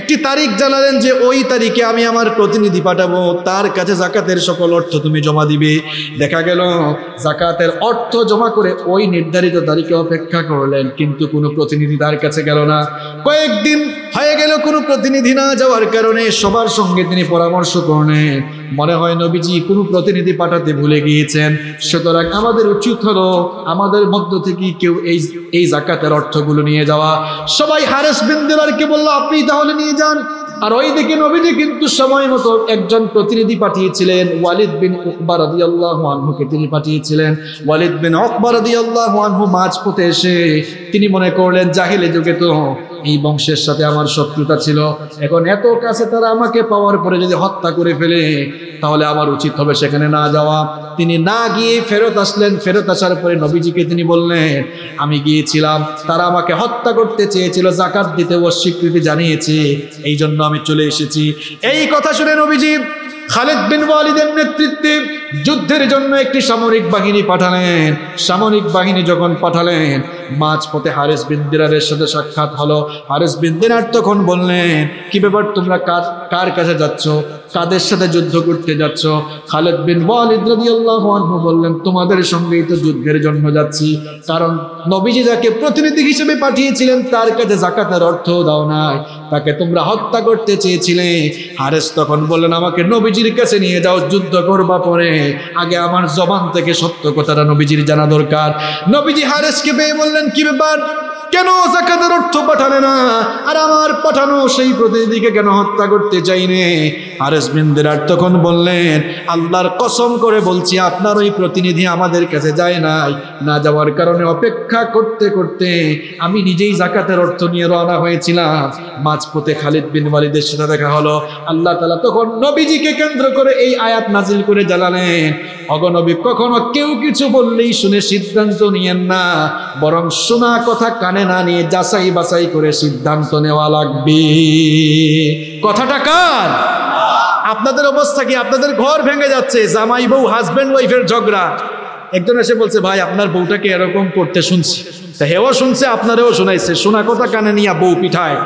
একটি তারিখ জানালেন যে ওই তারিখে আমি আমার প্রতিনিধি পাঠাবো, তার কাছে যাকাতের সকল অর্থ তুমি জমা দিবে। দেখা গেল যাকাতের অর্থ জমা করে ওই নির্ধারিত তারিখে অপেক্ষা করলেন, কিন্তু কোনো প্রতিনিধি তার কাছে গেল না। কয়েকদিন হয়ে গেল কোনো প্রতিনিধি না যাওয়ার কারণে সবার সঙ্গে তিনি পরামর্শ করলেন, মনে হয় নবীজি কোনো প্রতিনিধি পাঠাতে ভুলে গিয়েছেন, সুতরাং আমাদের উচিত হলো আমাদের মধ্য থেকে কেউ এই এই যাকাতের অর্থগুলো নিয়ে যাওয়া। সবাই হারেস বিন দিরারকে বলল, আপনি তাহলে নিয়ে যান। আর ওই দিকে নবীজি কিন্তু সময় মতো একজন প্রতিনিধি পাঠিয়েছিলেন, ওয়ালিদ বিন উকবা রাদিয়াল্লাহু আনহুকে তিনি পাঠিয়েছিলেন। ওয়ালিদ বিন উকবা রাদিয়াল্লাহু আনহু মাঝপথে এসে তিনি মনে করলেন, জাহিলি যুগে তো এই বংশের সাথে আমার শত্রুতা ছিল, এখন এত কাছে তারা আমাকে পাওয়ার পরে যদি হত্যা করে ফেলে তাহলে আমার উচিত হবে সেখানে না যাওয়া। তিনি না গিয়ে ফেরত আসলেন। ফেরত আসার পরে নবীজিকে তিনি বললেন, আমি গিয়েছিলাম, তারা আমাকে হত্যা করতে চেয়েছিল, যাকাত দিতে অস্বীকৃতি জানিয়েছে, এই জন্য আমি চলে এসেছি। এই কথা শুনে নবীজি খালিদ বিন ওয়ালিদের নেতৃত্বে যুদ্ধের জন্য একটি সামরিক বাহিনী পাঠালেন। সামরিক বাহিনী যখন পাঠালেন, মাঝপথে হারেস বিন দিরারের সাথে সাক্ষাৎ হলো। হারেস বিন দিরার তখন বললেন, কি ব্যাপার, তোমরা কার কার কাছে যাচ্ছ, কাদের সাথে যুদ্ধ করতে যাচ্ছ? খালিদ বিন ওয়ালিদ রাদিয়াল্লাহু আনহু বললেন, তোমাদের সঙ্গেই তো যুদ্ধের জন্য যাচ্ছি, কারণ নবীজি যাকে প্রতিনিধি হিসেবে পাঠিয়েছিলেন তার কাছে যাকাতের অর্থ দাও নাই, তাকে তোমরা হত্যা করতে চেয়েছিলে। হারেস তখন বললেন, আমাকে নবীজির কাছে নিয়ে যাও, যুদ্ধ করবা, পরে আগে আমার জবান থেকে সত্য কথাটা নবীজির জানা দরকার। নবীজি হারেসকে পেয়ে বললেন, কি ব্যাপার, কেন যাকাতের অর্থ পাঠালে না, আর আমার পাঠানো সেই প্রতিনিধিকে কেন হত্যা করতে চাইনি? হারেস বিন দিরার তখন বললেন, আল্লাহর কসম করে বলছি, আপনার ওই প্রতিনিধি আমাদের কাছে যায় নাই, না যাওয়ার কারণে অপেক্ষা করতে করতে আমি নিজেই যাকাতের অর্থ নিয়ে রওনা হয়েছিলাম। মাঝপথে খালিদ বিন ওয়ালিদের সাথে দেখা হলো। আল্লাহ তাআলা তখন নবীজিকে কেন্দ্র করে এই আয়াত নাজিল করে জানালেন, অগণবী, কখনো কেউ কিছু বললেই শুনে সিদ্ধান্ত নিয়েন না, বরং শোনা কথা কানে না নিয়ে যাচাই বাছাই করে সিদ্ধান্ত নেওয়া লাগবে। কথাটা কার? আপনাদের অবস্থা কি? আপনাদের ঘর ভেঙে যাচ্ছে, জামাই বউ, হাজব্যান্ড ওয়াইফের ঝগড়া। একজন এসে বলছে, ভাই আপনার বউটাকে এরকম করতে শুনছি, তা হেও শুনছে আপনারেও শুনাইছে, শোনা কথা কানে নিয়ে বউ পিঠায়।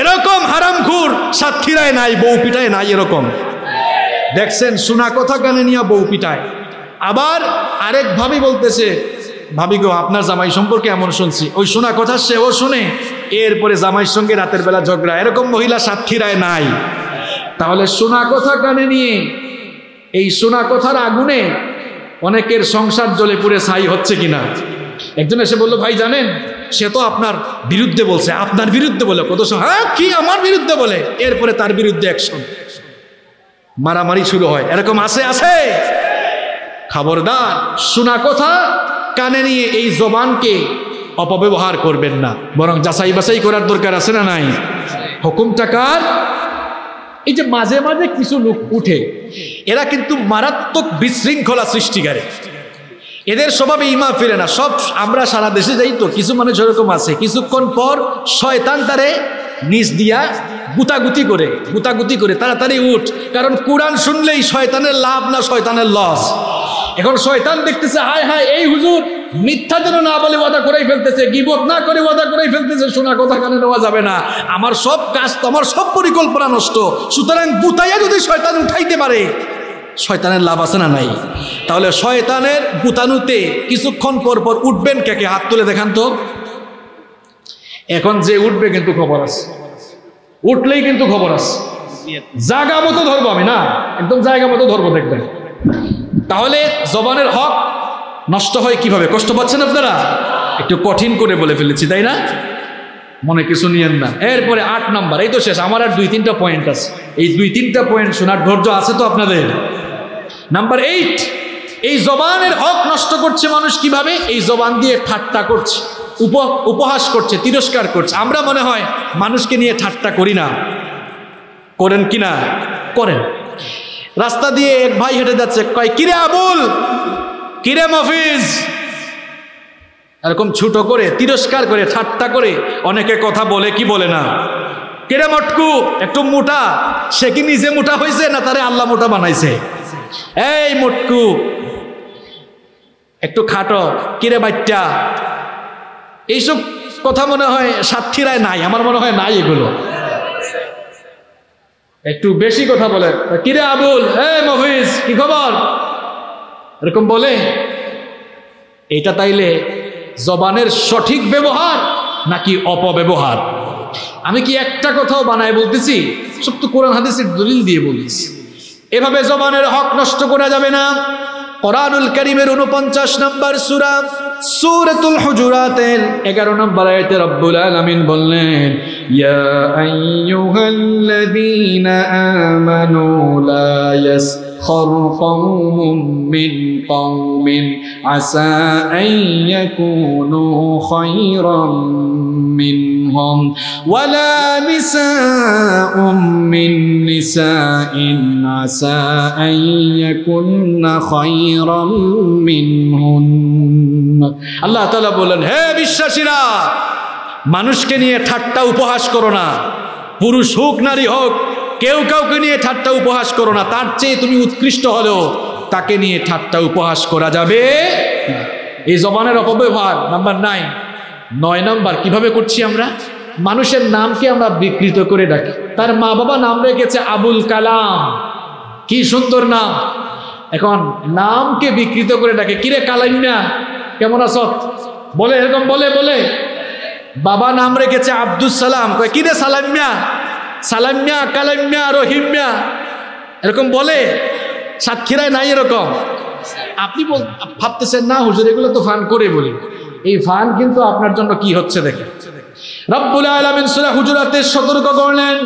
এরকম হারামখুর সাতক্ষীরায় নাই, বউ পিঠায় নাই এরকম, দেখছেন, শোনা কথা কানে নিয়ে বউ পিঠায়। আবার আরেক ভাবি বলতেছে, ভাবি গো আপনার জামাই সম্পর্কে এমন শুনছি, ওই শোনা কথা সেও শুনে, এরপরে জামাইয়ের সঙ্গে রাতের বেলা ঝগড়া। এরকম মহিলা সাতক্ষীরায় নাই। তাহলে শোনা কথা কানে নিয়ে, এই শোনা কথার আগুনে अनेकेर संसार जले पुड़े छाई होच्छे किना एकजन एसे बोललो भाई जानें से तो आपनार बिरुद्धे बोलछे आपनार बिरुद्धे बोले कत हाँ कि आमार बिरुद्धे बोले एरपरे तार बिरुद्धे एक्शन मारामारी शुरू हय एरकम आछे आछे खबरदार शोना कथा काने निये एई जबानके अपव्यवहार करबेन ना बरं जाचाई बाछाई करार दरकार आछे ना नाई हुकुमटा कार এই যে মাঝে মাঝে কিছু লোক উঠে এরা কিন্তু মারাত্মক বিশৃঙ্খলা সৃষ্টি করে এদের স্বভাবে ঈমান ফিরে না সব আমরা সারা দেশে যাই তো কিছু মানুষ এরকম আছে কিছুক্ষণ পর শয়তান তারে নিজ দিয়া গুতাগুতি করে গুতাগুতি করে তাড়াতাড়ি উঠ কারণ কুরআন শুনলেই শয়তানের লাভ না শয়তানের লস এখন শয়তান দেখতেছে হায় হায় এই হুজুর মিথ্যা যেন না বলে ওয়াদা করেই ফেলতেছে গীবত না করে ওয়াদা করেই ফেলতেছে শোনা কথা কানে নেওয়া যাবে না আমার সব কাজ তোমার সব পরিকল্পনা নষ্ট সুতরাং গুতায়া যদি শয়তান উঠাইতে পারে শয়তানের লাভ আছে না নাই তাহলে শয়তানের গুতানুতে কিছুক্ষণ পর পর উঠবেন কে কে হাত তুলে দেখান তো এখন যে উঠবে কিন্তু খবর আছে উঠলেই কিন্তু খবর আছে জায়গা মতো ধরবো আমি না একদম জায়গা মতো ধরবো দেখবেন তাহলে জবানের হক नष्ट है কিভাবে কষ্ট পাচ্ছেন আপনারা একটু কঠিন করে বলে ফেলেছি তাই না মনে কিছু নিয়েন না এরপরে আট নাম্বার এই তো শেষ আমার আর দুই তিনটা পয়েন্ট আছে এই দুই তিনটা পয়েন্ট শোনার ধৈর্য আছে তো আপনাদের নাম্বার আট এই জবানের হক নষ্ট করছে মানুষ কিভাবে এই জবান দিয়ে ঠাট্টা করছে উপহাস করছে তিরস্কার করছে আমরা মনে হয় মানুষকে নিয়ে ঠাট্টা করি না করেন কিনা করেন রাস্তা দিয়ে এক ভাই হেঁটে যাচ্ছে কয় কি রে আবুল किरे मफिज एरकम छुटो करे तिरस्कार करे ठाट्टा करे अनेके कथा बोले कि बोले ना किरे मटकू एकटु मोटा से कि निजे मोटा होइछे ना तारे आल्लाह मोटा बनाइछे एई मटकू एकटु खाटो किरे बाट्टा एइसब कथा मने हय সাতক্ষীরায় नाई आमार मने हय नाई एगुलो एकटु बेशी कथा बोले किरे আবুল ए मफिज कि खबर এরকম বলে এটা তাইলে জবানের সঠিক ব্যবহার নাকি অপব্যবহার আমি কি একটা কথাও বানায় বলতেছি সব তো কোরআন হাদিসের দলিল দিয়ে বলছি এভাবে জবানের হক নষ্ট করা যাবে না কোরআনুল কারীমের ঊনপঞ্চাশ নম্বর সূরা সূরাতুল হুজুরাতের এগারো নম্বর আয়াতে রব্বুল আলামিন বললেন ইয়া আইয়ুহাল্লাযীনা আমানু লা ইয়াস আল্লাহ তাআলা বলেন হে বিশ্বাসীরা মানুষকে নিয়ে ঠাট্টা উপহাস করো না পুরুষ হোক নারী হোক কেউ কাউকে নিয়ে ঠাট্টা উপহাস করো না তার চেয়ে তুমি উৎকৃষ্ট হলেও তাকে নিয়ে ঠাট্টা উপহাস করা যাবে এই জবানের অপব্যবহার নাম্বার নয় নয় নাম্বার কিভাবে করছি আমরা মানুষের নামকে আমরা বিকৃত করে ডাকি তার মা বাবা নাম রেখেছে আবুল কালাম কি সুন্দর নাম এখন নামকে বিকৃত করে ডাকে কিরে কালাইনা কেমন আছো বলে এরকম বলে বলে বাবা নাম রেখেছে আব্দুল সালাম কয় কিরে সালামিয়া সালামিয়া কালামিয়া রহিমিয়া এরকম বলে সাতক্ষীরায় নাই এরকম আপনি ভাবতেছেন না হুজুর এগুলো তো ফান করে বলি এই ফান কিন্তু আপনার জন্য কি হচ্ছে দেখেন রব্বুল আলামিন সূরা হুজুরাতে সতর্ক করলেন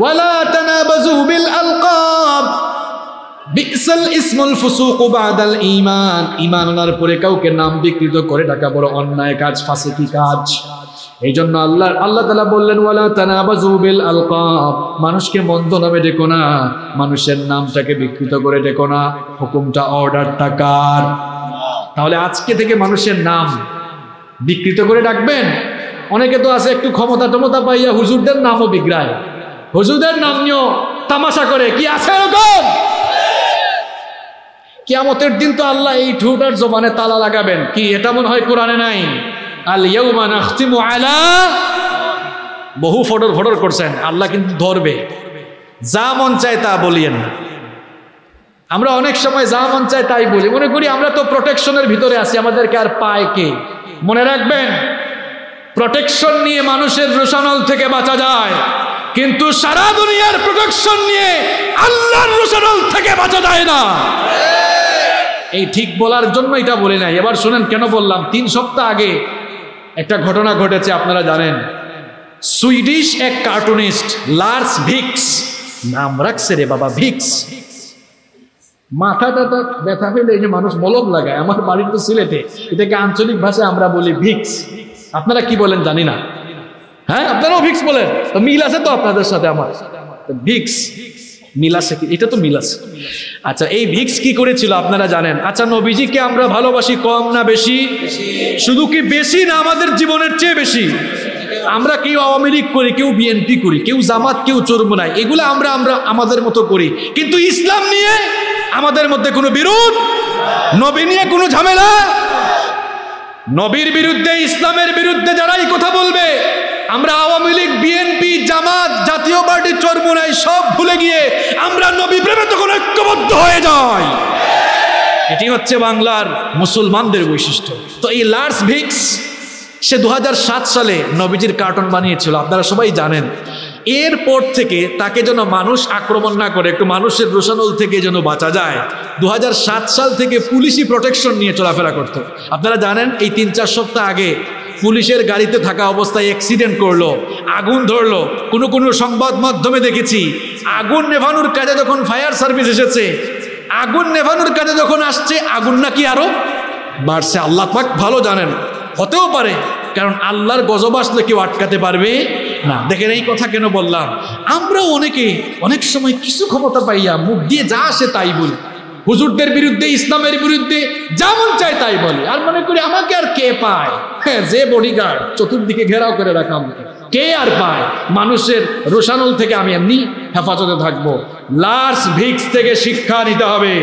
ওয়ালা তানাবাজু বিল আলকাব বিসাল ইসমুল ফুসুক বাদাল ঈমান ঈমান আনার পরে কাউকে নাম বিকৃত করে ডাকা বড় অন্যায় কাজ ফাসিকি কাজ এই জন্য আল্লাহ আল্লাহ তাআলা বললেন ওয়ালা তানাবাজু বিল আলকাব মানুষকে মন্দ নামে ডেকো না মানুষের নামটাকে বিকৃত করে ডেকো না হুকুমটা অর্ডারটা কার তাহলে আজকে থেকে মানুষের নাম বিকৃত করে ডাকবেন অনেকে তো আছে একটু ক্ষমতা টমতা পাইয়া হুজুরদের নামও বিগড়ায় হুজুরদের নাম নিয়ে তামাশা করে কি আছে এরকম কিয়ামতের দিন তো আল্লাহ এই ঠোঁটার জবানে তালা লাগাবেন কি এটা মনে হয় কোরআনে নাই আল ইয়াউমা নাখতিমু আলা বহু ফডর ফডর করছেন আল্লাহ কিন্তু ধরবে যা মন চায় তা বলিয়েন আমরা অনেক সময় যা মন চায় তাই বলি মনে করি আমরা তো প্রোটেকশনের ভিতরে আছি আমাদেরকে আর পায় কে মনে রাখবেন প্রোটেকশন নিয়ে মানুষের রোশানল থেকে বাঁচা যায় কিন্তু সারা দুনিয়ার প্রোটেকশন নিয়ে আল্লাহর রোশানল থেকে বাঁচা যায় না ठीक बोलार जन्य एटा बोले नाई। एबार शुनेन केन बोललाम। तीन सप्ताह आगे एक घटना घटेছে আপনারা জানেন। সুইডিশ एक कार्टुनिस्ट লার্স ভিক্স, নাম রাখছে রে বাবা ভিক্স, মাথাটা তো ব্যথা পেলে এই যে মানুষ মলম লাগায়, আমার বাড়ি তো সিলেটে, এটাকে আঞ্চলিক ভাষায় আমরা বলি ভিক্স, আপনারা কি বলেন জানি না। হ্যাঁ আপনারাও ভিক্স বলেন, তো মিল আছে তো আপনাদের সাথে আমার। তো ভিক্স মিল আছে কি? এটা তো মিল আছে। আচ্ছা এই ভিক্স কি করেছিল আপনারা জানেন। আচ্ছা নবীজিকে আমরা ভালোবাসি কম না বেশি? শুধু কি বেশি না আমাদের জীবনের চেয়ে বেশি? আমরা কেউ আওয়ামী লীগ করি, কেউ বিএনপি করি, কেউ জামাত, কেউ চরমনাই, এগুলো আমরা আমরা আমাদের মতো করি, কিন্তু ইসলাম নিয়ে আমাদের মধ্যে কোনো বিরোধ, নবী নিয়ে কোনো ঝামেলা। নবীর বিরুদ্ধে ইসলামের বিরুদ্ধে যারাই কথা বলবে আমরা আওয়ামী লীগ, বিএনপি, জামাত, জাতীয় পার্টি, চরমনাই সব ভুলে গিয়ে আমরা নবী প্রেমে তখন ঐক্যবদ্ধ হয়ে যাই। এটি হচ্ছে বাংলার মুসলমানদের বৈশিষ্ট্য। তো এই লার্স ভিক্স সে দু হাজার সাত সালে নবীজির কার্টুন বানিয়েছিল, আপনারা সবাই জানেন। এরপর থেকে তাকে যেন মানুষ আক্রমণ না করে, একটু মানুষের রোশানল থেকে যেন বাঁচা যায়, দু হাজার সাত সাল থেকে পুলিশি প্রোটেকশন নিয়ে চলাফেরা করত। আপনারা জানেন এই তিন চার সপ্তাহ আগে পুলিশের গাড়িতে থাকা অবস্থায় অ্যাক্সিডেন্ট করলো, আগুন ধরলো। কোনো কোনো সংবাদ মাধ্যমে দেখেছি আগুন নেভানোর কাজে যখন ফায়ার সার্ভিস এসেছে, আগুন নেভানোর কাজে যখন আসছে আগুন নাকি আরও বাড়ছে। আল্লাহ পাক ভালো জানেন, হতেও পারে, কারণ আল্লাহর গজব আসলে কেউ আটকাতে পারবে না। দেখেন এই কথা কেন বললাম, আমরাও অনেকে অনেক সময় কিছু ক্ষমতা পাইয়া মুখ দিয়ে যা আসে তাই বলি, হুজুরদের বিরুদ্ধে ইসলামের বিরুদ্ধে যেমন চায় তাই বলে, আর মনে করি আমাকে আর কে পায়। হ্যাঁ যে বডিগার্ড চতুর্দিকে ঘেরাও করে রাখা আমাকে কে আর পায়, মানুষের রোশানল থেকে আমি এমনি হেফাজতে থাকবো। লার্স ভিক্স থেকে শিক্ষা নিতে হবে।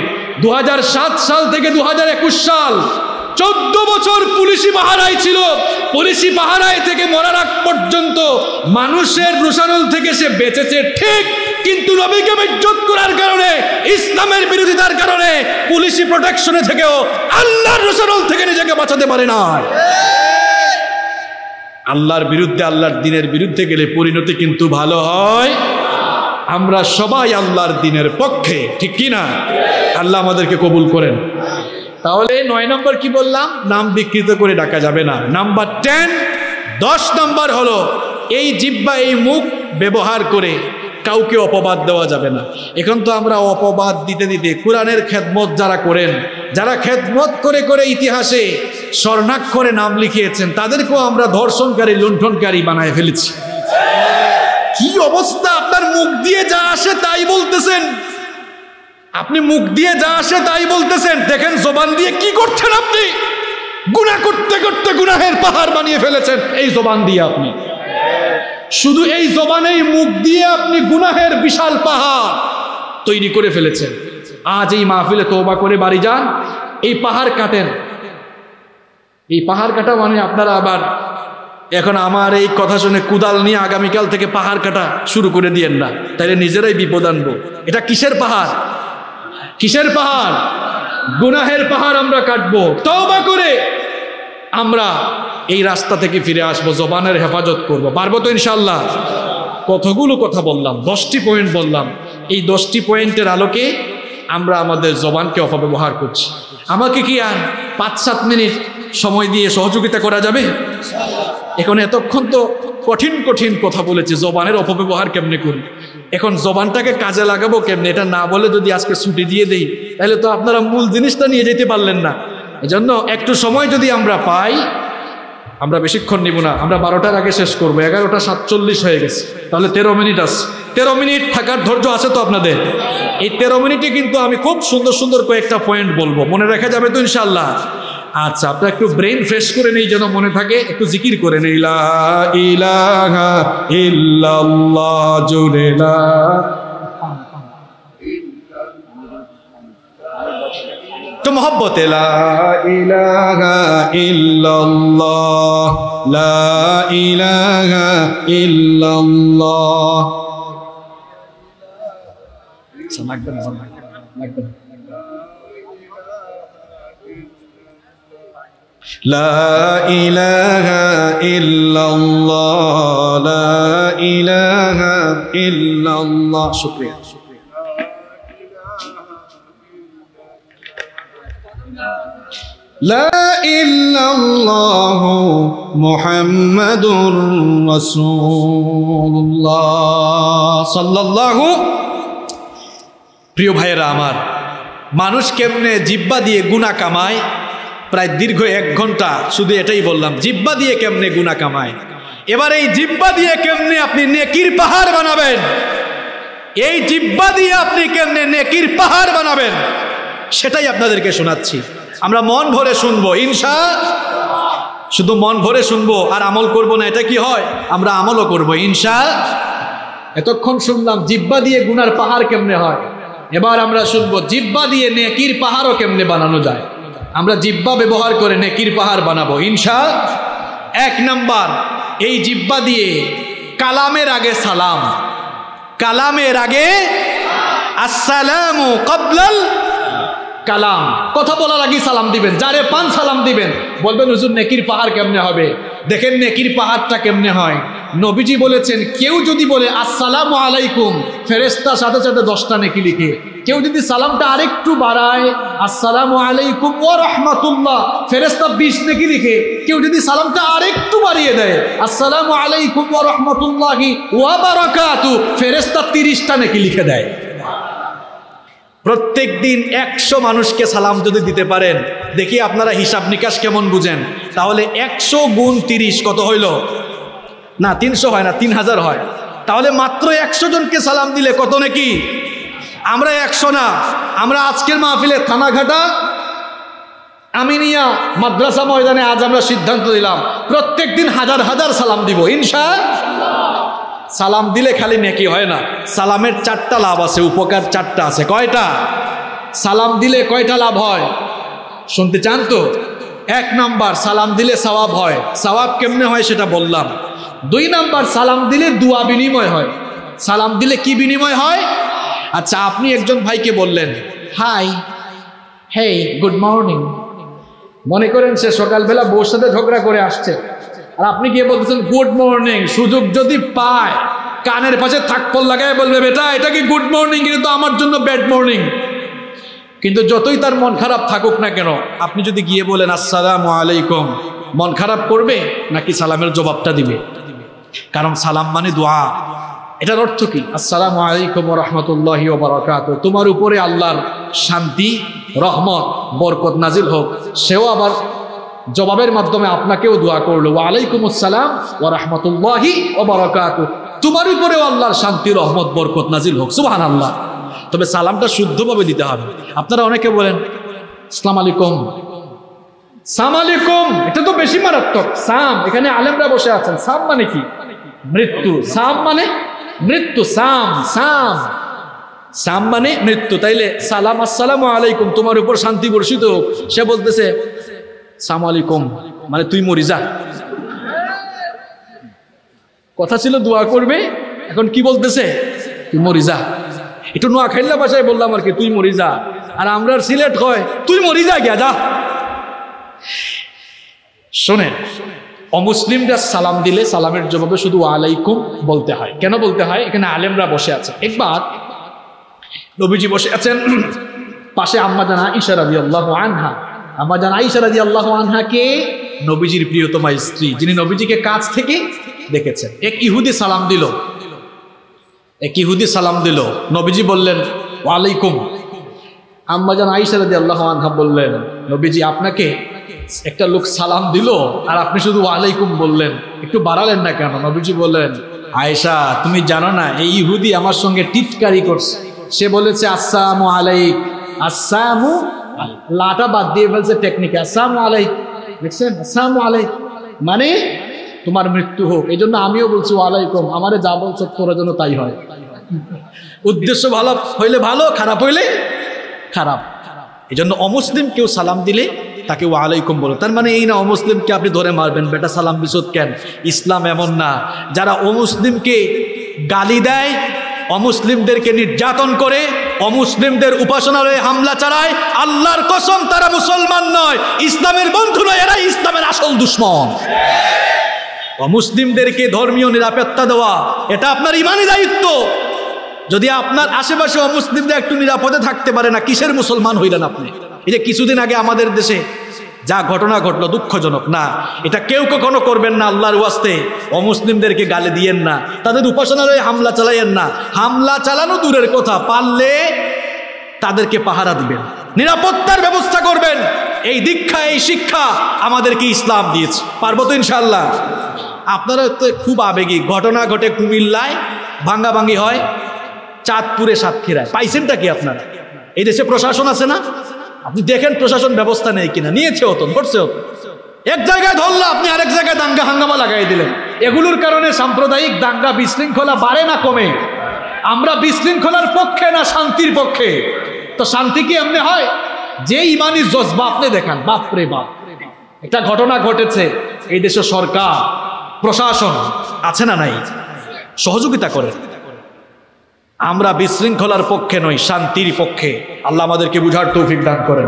দু হাজার সাত সাল থেকে দু হাজার একুশ সাল চোদ্দ বছর পুলিশি পাহারায় ছিল, পুলিশি পাহারায় থেকে মরার আগ পর্যন্ত মানুষের রোশানল থেকে সে বেঁচেছে ঠিক, কিন্তু নবীকে ইজ্জত করার কারণে, ইসলামের বিরোধিতার কারণে, পুলিশি প্রোটেকশনে থেকেও আল্লাহর রোশানল থেকে নিজেকে বাঁচাতে পারে না। আল্লাহর বিরুদ্ধে, আল্লাহর দিনের বিরুদ্ধে গেলে পরিণতি কিন্তু ভালো হয়। আমরা সবাই আল্লাহর দিনের পক্ষে, ঠিক কি না? আল্লাহ আমাদেরকে কবুল করেন। তাহলে নয় নম্বর কি বললাম, নাম বিকৃত করে ডাকা যাবে না। নাম্বার টেন, দশ নম্বর হলো এই জিহ্বা, এই মুখ ব্যবহার করে কাউকে অপবাদ দেওয়া যাবে না। এখন তো আমরা অপবাদ দিতে দিতে কোরআনের খেদমত যারা করেন, যারা খেদমত করে করে ইতিহাসে স্বর্ণাক্ষরে নাম লিখিয়েছেন, তাদেরকেও আমরা ধর্ষণকারী, লুণ্ঠনকারী বানায় ফেলেছি। কি অবস্থা! আপনার মুখ দিয়ে যা আসে তাই বলতেছেন, আপনি মুখ দিয়ে যা আসে তাই বলতেছেন। দেখেন জবান দিয়ে কি করছেন আপনি, গুনাহ করতে করতে গুনাহের পাহাড় বানিয়ে ফেলেছেন এই জবান দিয়ে। আপনি শুধু এই জবানেই, মুখ দিয়ে আপনি গুনাহের বিশাল পাহাড় তৈরি করে ফেলেছেন। আজ এই মাহফিলে তওবা করে বাড়ি যান, এই পাহাড় কাটেন। এই পাহাড় কাটা মানে আপনারা আবার এখন আমার এই কথা শুনে কুদাল নিয়ে আগামীকাল থেকে পাহাড় কাটা শুরু করে দিয়েন না, তাইলে নিজেরাই বিপদ আনবো। এটা কিসের পাহাড়, কিসের পাহাড়? গুনাহের পাহাড় আমরা কাটবো। তওবা করে আমরা এই রাস্তা থেকে ফিরে আসবো, জবানের হেফাজত করবো। পারবো তো ইনশাল্লাহ। কতগুলো কথা বললাম, দশটি পয়েন্ট বললাম। এই দশটি পয়েন্টের আলোকে আমরা আমাদের জবানকে অপব্যবহার করছি। আমাকে কি আর পাঁচ সাত মিনিট সময় দিয়ে সহযোগিতা করা যাবে? এখন এতক্ষণ তো কঠিন কঠিন কথা বলেছি, জবানের অপব্যবহার কেমনে করি, এখন জবানটাকে কাজে লাগাবো কেমনে, এটা না বলে যদি আজকে ছুটি দিয়ে দেই তাহলে তো আপনারা মূল জিনিসটা নিয়ে যেতে পারলেন না। এজন্য একটু সময় যদি আমরা পাই, আমরা বেশিক্ষণ নিব না, আমরা বারোটার আগে শেষ করবো। এগারোটা সাতচল্লিশ হয়ে গেছে, তাহলে তেরো মিনিট আছে। তেরো মিনিট থাকার ধৈর্য আছে তো আপনাদের? এই তেরো মিনিটে কিন্তু আমি খুব সুন্দর সুন্দর কয়েকটা পয়েন্ট বলবো, মনে রাখা যাবে তো ইনশাল্লাহ। আচ্ছা আপনারা একটু ব্রেন ফ্রেশ করে নেই, যেন মনে থাকে, একটু জিকির করে নেই। লা ইলাহা ইল্লাল্লাহ জোরে লা তো মহব্বতে লা ইলাহা ইল্লাল্লাহ, লা ইলাহা ইল্লাল্লাহ। লাগবে না, লাগবে না। La ilaha illallah, la ilaha illallah. Shukriya. লা ইল্লাল্লাহু মুহাম্মাদুর রাসূলুল্লাহ সাল্লাল্লাহু। প্রিয় ভাইয়েরা আমার, মানুষ কেমনে জিহ্বা দিয়ে গুনাহ কামায়, প্রায় দীর্ঘ এক ঘন্টা শুধু এটাই বললাম, জিহ্বা দিয়ে কেমনে গুনাহ কামায়। এবার এই জিহ্বা দিয়ে কেমনে আপনি নেকির পাহাড় বানাবেন, এই জিহ্বা দিয়ে আপনি কেমনে নেকির পাহাড় বানাবেন সেটাই আপনাদেরকে শোনাচ্ছি। আমরা মন ভরে শুনবো ইনশাআল্লাহ, শুধু মন ভরে শুনবো আর আমল করব না এটা কি হয়? আমরা আমলও করব ইনশাআল্লাহ। এতক্ষণ শুনলাম জিহ্বা দিয়ে গুনার পাহাড় কেমনে হয়, এবার আমরা শুনবো জিহ্বা দিয়ে নেকির পাহাড়ও কেমনে বানানো যায়। আমরা জিহ্বা ব্যবহার করে নেকির পাহাড় বানাবো ইনশাআল্লাহ। এক নাম্বার, এই জিহ্বা দিয়ে কালামের আগে সালাম, কালামের আগে আসসালামু ক্বাবলাল কালাম, কথা বলার আগে সালাম দিবেন, যারে পান সালাম দিবেন। বলবেন হুজুর নেকির পাহাড় কেমনে হবে? দেখেন নেকির পাহাড়টা কেমনে হয়। নবীজি বলেছেন কেউ যদি বলে আসসালামু আলাইকুম, ফেরেশতা সাথে সাথে দশটা নেকি লিখে। কেউ যদি সালামটা আরেকটু বাড়ায় আসসালামু আলাইকুম ওয়া রাহমাতুল্লাহ, ফেরেশতা বিশ নেকি লিখে। কেউ যদি সালামটা আরেকটু বাড়িয়ে দেয় আসসালামু আলাইকুম ওয়া রাহমাতুল্লাহি ওয়া বারাকাতুহু, ফেরেশতা তিরিশটা নেকি লিখে দেয়। প্রত্যেক দিন একশো মানুষকে সালাম যদি দিতে পারেন, দেখি আপনারা হিসাব নিকাশ কেমন বুঝেন, তাহলে একশো গুণ তিরিশ কত হইল? না, তিনশো হয় না, তিন হাজার হয়। তাহলে মাত্র একশো জনকে সালাম দিলে কত নাকি? আমরা একশো না, আমরা আজকের মাহফিলে থানাঘাটা আমিনিয়া মাদ্রাসা ময়দানে আজ আমরা সিদ্ধান্ত দিলাম প্রত্যেক দিন হাজার হাজার সালাম দিব ইনশাআল্লাহ। সালাম দিলে খালি নেকি হয় না, সালামের চারটা লাভ আছে, উপকার চারটা আছে। কয়টা? সালাম দিলে কয়টা লাভ হয় শুনতে চান তো? এক নাম্বার, সালাম দিলে সওয়াব হয়। সওয়াব কেমনে হয় সেটা বললাম। দুই নাম্বার, সালাম দিলে দোয়া বিনিময় হয়। সালাম দিলে কি বিনিময় হয়? আচ্ছা, আপনি একজন ভাইকে বললেন হাই, হেই, গুড মর্নিং। মনে করেন সে সকালবেলা বউর সাথে ঝগড়া করে আসছে, আর আপনি গিয়ে বলতেছেন গুড মর্নিং। সুযোগ যদি পায় কানের পাশে থাকপল লাগায় বলবে বেটা এটা কি গুড মর্নিং, কিন্তু আমার জন্য ব্যাড মর্নিং। কিন্তু যতই তার মন খারাপ থাকুক না কেন, আপনি যদি গিয়ে বলেন আসসালামু আলাইকুম, মন খারাপ করবে নাকি সালামের জবাবটা দিবে? কারণ সালাম মানে দোয়া। এটার অর্থ কি? আসসালামু আলাইকুম ওয়া রাহমাতুল্লাহি ওয়া বারাকাতুহু, তোমার উপরে আল্লাহর শান্তি রহমত বরকত নাজিল হোক। সেও আবার জবাবের মাধ্যমে আপনাকেও দোয়া করলো ওয়া আলাইকুম আসসালাম ওয়া রাহমাতুল্লাহি ওয়া বারাকাতুহু, তোমার উপরেও আল্লাহর শান্তি রহমত বরকত নাজিল হোক। সুবহানাল্লাহ। তবে সালামটা শুদ্ধভাবে দিতে হবে। আপনারা অনেকে বলেন আসসালামু আলাইকুম, সালাম আলাইকুম, এটা তো বেশি মারাত্মক। সাম, এখানে আলেমরা বসে আছেন, সাম মানে কি? মৃত্যু। সাম মানে মৃত্যু। সাম সাম সাম মানে মৃত্যু। তাইলে সালাম আসসালামু আলাইকুম, তোমার উপর শান্তি বর্ষিত হোক। সে বলতেছে সালাম আলাইকুম, মানে তুই মরি যা। কথা ছিল দোয়া করবে, এখন কি বলতেছে? তুই মরি যা। একটু নোয়াখাইল্লা ভাষায় বললাম আর কি, তুই মরি যা। আর আমরা সিলেট কয় তুই মরি যা গিয়া যা। শোনেন, অমুসলিমরা সালাম দিলে সালামের জবাবে শুধু আলাইকুম বলতে হয়। কেন বলতে হয়? এখানে আলেমরা বসে আছে। একবার নবীজি বসে আছেন, পাশে আম্মা জান আয়েশা রাদিয়াল্লাহু আনহা। আম্মা জান আয়েশা রাদিয়াল্লাহু আনহা কে? নবীজির প্রিয়তমা স্ত্রী, যিনি নবীজিকে কাছ থেকে দেখেছেন। এক ইহুদি সালাম দিল, এক ইহুদি সালাম দিল, নবীজি বললেন ওয়ালাইকুম। আম্মা জান আয়েশা রাদিয়াল্লাহু আনহা বললেন নবীজি আপনাকে একটা লোক সালাম দিল আর আপনি শুধু ওয়ালাইকুম বললেন, একটু বাড়ালেন না কেন? নবীজি বললেন আয়েশা তুমি জানো না, এই ইহুদি আমার সঙ্গে টিটকারি করছে। সে বলেছে আসসালামু আলাইক, আসসালামু লাটা বাদ দিয়ে বলছে টেকনিকে আসসালামু আলাইক, দেখছেন আসসালামু আলাইক মানে তোমার মৃত্যু হোক। এই জন্য আমিও বলছি ওয়ালাইকুম, আমারে যা বলছো তোর জন্য তাই হয়। উদ্দেশ্য ভালো হইলে ভালো, খারাপ হইলে খারাপ। এই জন্য অমুসলিম কেউ সালাম দিলে তাকে ওয়ালাইকুম বলো। তার মানে এই না অমুসলিমকে আপনি ধরে মারবেন বেটা সালাম বিসদ কেন, ইসলাম এমন না। যারা অমুসলিমকে গালি দেয়, অমুসলিমদেরকে নির্যাতন করে, অমুসলিমদের উপাসনালয়ে হামলা চালায়, আল্লাহর কসম তারা মুসলমান নয়, ইসলামের বন্ধু নয়, এরা ইসলামের আসল দুশমন। অমুসলিমদেরকে ধর্মীয় নিরাপত্তা দেওয়া এটা আপনার ইমানি দায়িত্ব। যদি আপনার আশেপাশে অমুসলিমরা একটু নিরাপদে থাকতে পারে না, কিসের মুসলমান হইলেন আপনি? এই যে কিছুদিন আগে আমাদের দেশে যা ঘটনা ঘটলো দুঃখজনক না, এটা কেউ কখনো করবেন না। আল্লাহর ওয়াস্তে অমুসলিমদেরকে গালি দিয়েন না, তাদের উপাসনালয়ে হামলা চালাইয়েন না, হামলা চালানো দূরের কথা, পারলে তাদেরকে পাহারা দিবেন, নিরাপত্তার ব্যবস্থা করবেন। এই দীক্ষা এই শিক্ষা আমাদেরকে ইসলাম দিয়েছে, পারবো তো ইনশাআল্লাহ। আপনারা তো খুব আবেগী, ঘটনা ঘটে কুমিল্লায়, ভাঙ্গাভাঙ্গি হয় চাঁদপুরে সাতক্ষীরায়, পাইছেনটা কি আপনারা? এই দেশে প্রশাসন আছে না? আপনি দেখেন প্রশাসন ব্যবস্থা নেই কিনা, নিয়েছে হতো, ধরছে হতো, এক জায়গায় ধরলো, আপনি আরেক জায়গায় দাঙ্গা হাঙ্গামা লাগাই দিলেন। এগুলোর কারণে সাম্প্রদায়িক দাঙ্গা বিশৃঙ্খলা বাড়ে না কমে? আমরা বিশৃঙ্খলার পক্ষে না শান্তির পক্ষে? তো শান্তি কি এমনি হয়? যে ইমানি জজবা আপনি দেখান, বাপরে বাপ, একটা ঘটনা ঘটেছে, এই দেশে সরকার প্রশাসন আছে না নাই? সহযোগিতা করেন। আমরা বিশৃঙ্খলার পক্ষে নই, শান্তির পক্ষে। আল্লাহ আমাদেরকে বুঝার তৌফিক দান করেন।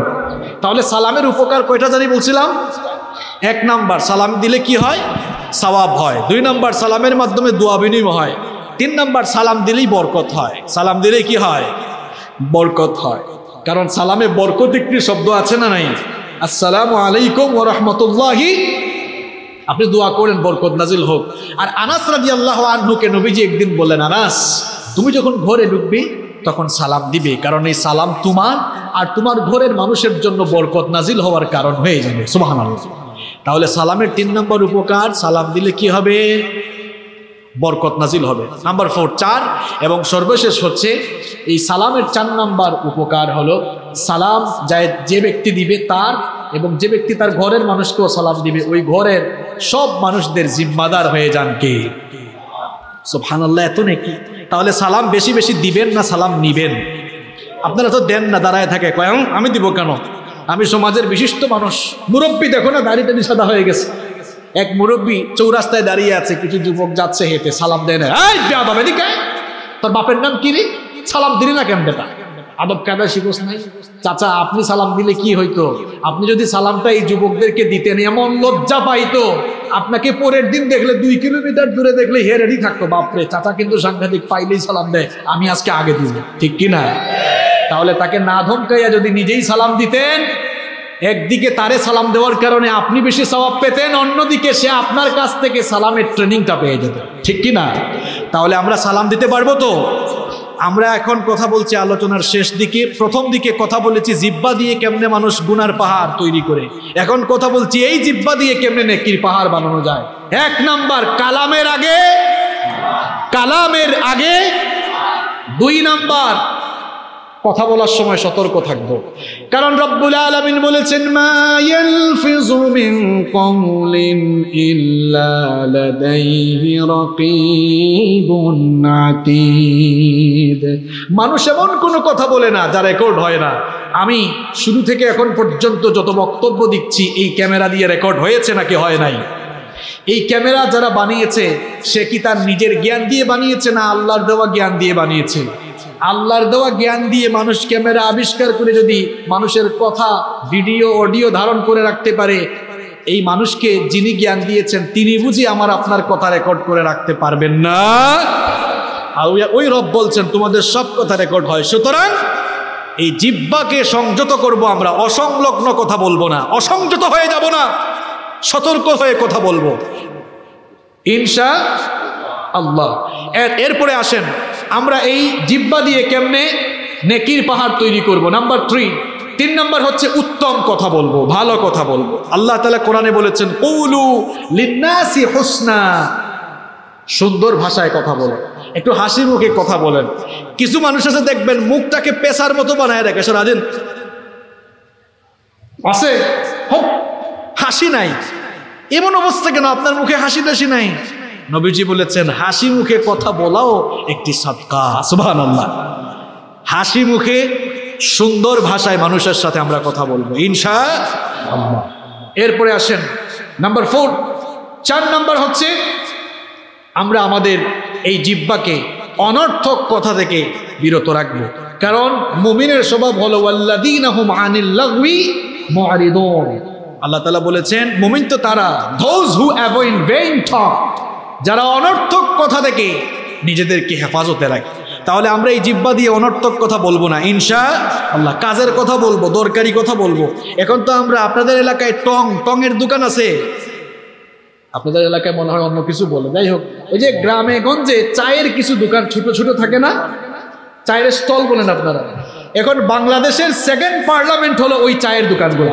তাহলে সালামের উপকার কয়টা জানি বলছিলাম? এক নাম্বার, সালাম দিলে কি হয়? সওয়াব হয়। দুই নাম্বার, সালামের মাধ্যমে দোয়া বিনিময় হয়। তিন নাম্বার, সালাম দিলেই বরকত হয়। সালাম দিলেই কি হয়? বরকত হয়। কারণ সালামে বরকত একটি শব্দ আছে না নাই? আসসালামু আলাইকুম ওয়া রাহমাতুল্লাহি, আপনি দোয়া করেন বরকত নাজিল হোক। আর আনাস রাদিয়াল্লাহু আনহুকে নবীজি একদিন বললেন, আনাস, তুমি যখন ঘরে ঢুকবে তখন সালাম দিবে, কারণ এই সালাম তোমার আর তোমার ঘরের মানুষের জন্য বরকত নাজিল হওয়ার কারণ হয়ে যাবে। সুবহানাল্লাহ। তাহলে সালামের তিন নম্বর উপকার, সালাম দিলে কি হবে? বরকত নাজিল হবে। নাম্বার ফোর, চার এবং সর্বশেষ হচ্ছে এই সালামের চার নাম্বার উপকার হলো, সালাম যায় যে ব্যক্তি দিবে তার, এবং যে ব্যক্তি তার ঘরের মানুষকেও সালাম দিবে, ওই ঘরের সব মানুষদের জিম্মাদার হয়ে যান কে? সুবহানাল্লাহ, এত নাকি। তাহলে সালাম বেশি বেশি দিবেন না সালাম নিবেন? আপনারা তো দেন না, দাঁড়ায় থাকে, কয় আমি দিব কেন, আমি সমাজের বিশিষ্ট মানুষ। মুরব্বী দেখো না, দাড়িটা সাদা হয়ে গেছে। এক মুরব্বী চৌরাস্তায় দাঁড়িয়ে আছে, কিছু যুবক যাচ্ছে হেঁটে, সালাম দেয় না। তোর বাপের নাম কি রে, সালাম দিলি না কেন বেটা? আদব কায়দা শিখোস নাই? চাচা, আপনি সালাম দিলে কি হইতো? আপনি যদি সালামটা এই যুবকদেরকে দিতেন, এমন লজ্জা পাইতো, আপনাকে পরের দিন দেখলে দুই কিলোমিটার দূরে দেখলে হেরেডি থাকতো, বাপরে চাচা কিন্তু সাংঘাতিক, পাইলেই সালাম দেয়, আমি আজকে আগে দিব, ঠিক কিনা? তাহলে তাকে না ধমকাইয়া যদি নিজেই সালাম দিতেন, একদিকে তারে সালাম দেওয়ার কারণে আপনি বেশি সওয়াব পেতেন, অন্যদিকে সে আপনার কাছ থেকে সালামের ট্রেনিংটা পেয়ে যেত, ঠিক কিনা? তাহলে আমরা সালাম দিতে পারবো তো? আমরা এখন কথা বলছি আলোচনার শেষ দিকে, প্রথম দিকে কথা বলেছি জিব্বা দিয়ে কেমনে মানুষ গুনার পাহাড় তৈরি করে, এখন কথা বলছি এই জিব্বা দিয়ে কেমনে নেকির পাহাড় বানানো যায়। এক নাম্বার, কালামের আগে কালামের আগে দুই নাম্বার, কথা বলার সময় সতর্ক থাকবো, কারণ রব্বুল আলামিন বলেছেন, মা ইয়ালফিযু মিন কওলিন ইল্লা লাদাইহি রাকীবুন আতীদ। মানুষ এমন কোনো কথা বলে না যা রেকর্ড হয় না। আমি শুরু থেকে এখন পর্যন্ত যত বক্তব্য দিচ্ছি এই ক্যামেরা দিয়ে রেকর্ড হয়েছে নাকি হয় নাই? এই ক্যামেরা যারা বানিয়েছে সে কি তার নিজের জ্ঞান দিয়ে বানিয়েছে, না আল্লাহর দেওয়া জ্ঞান দিয়ে বানিয়েছে? আল্লাহর দেওয়া জ্ঞান দিয়ে মানুষ ক্যামেরা আবিষ্কার করে যদি মানুষের কথা ভিডিও অডিও ধারণ করে রাখতে পারে, এই মানুষকে যিনি জ্ঞান দিয়েছেন তিনি বুঝি আমার আপনার কথা রেকর্ড করে রাখতে পারবেন না। আর ওই রব বলছেন তোমাদের সব কথা রেকর্ড হয়। সুতরাং এই জিহ্বাকে সংযত করব, আমরা অসংলগ্ন কথা বলবো না, অসংযত হয়ে যাব না, সতর্ক হয়ে কথা বলবো ইনশাআল্লাহ। এরপরে আসেন আমরা এই জিহ্বা দিয়ে কেমনে নেকির পাহাড় তৈরি করব। নাম্বার থ্রি, তিন নাম্বার হচ্ছে উত্তম কথা বলবো, ভালো কথা বলবো। আল্লাহ তাআলা কোরআনে বলেছেন, কুলু লিন্নাসি হুসনা, সুন্দর ভাষায় কথা বলেন, একটু হাসি মুখে কথা বলেন। কিছু মানুষ আছে দেখবেন মুখটাকে পেশার মতো বানায় রাখে, সারাদিন আছে হাসি নাই, এমন অবস্থা কেন? আপনার মুখে হাসি টাসি নাই। নবীজি বলেছেন হাসি মুখে কথা বলাও একটি সাদকা। সুবহানাল্লাহ। হাসি মুখে সুন্দর ভাষায় মানুষের সাথে আমরা কথা বলবো ইনশাআল্লাহ। এরপরে আসেন নাম্বার ফোর, চার নাম্বার হচ্ছে আমরা আমাদের এই জিহ্বাকে অনর্থক কথা থেকে বিরত রাখবো, কারণ মুমিনের স্বভাব হলো ওয়াল্লাযীনা হুম আনিল লাগওয়ি মু'রিদুন। আল্লাহ তাআলা বলেছেন মুমিন তো তারা, those who avoid vain talk, যারা অনর্থক কথা থেকে নিজেদেরকে হেফাজতে রাখে। তাহলে আমরা এই জিহ্বা দিয়ে অনর্থক কথা বলবো না ইনশাআল্লাহ, কাজের কথা বলবো, দরকারি কথা বলবো। এখন তো আমরা আপনাদের এলাকায় টং টংয়ের দোকান আছে, আপনাদের এলাকায় মনে হয় অন্য কিছু বলে, যাই হোক ওই যে গ্রামে গঞ্জে চায়ের কিছু দোকান ছোট ছোট থাকে না, চায়ের স্টল বলেন আপনারা। এখন বাংলাদেশের সেকেন্ড পার্লামেন্ট হলো ওই চায়ের দোকানগুলো।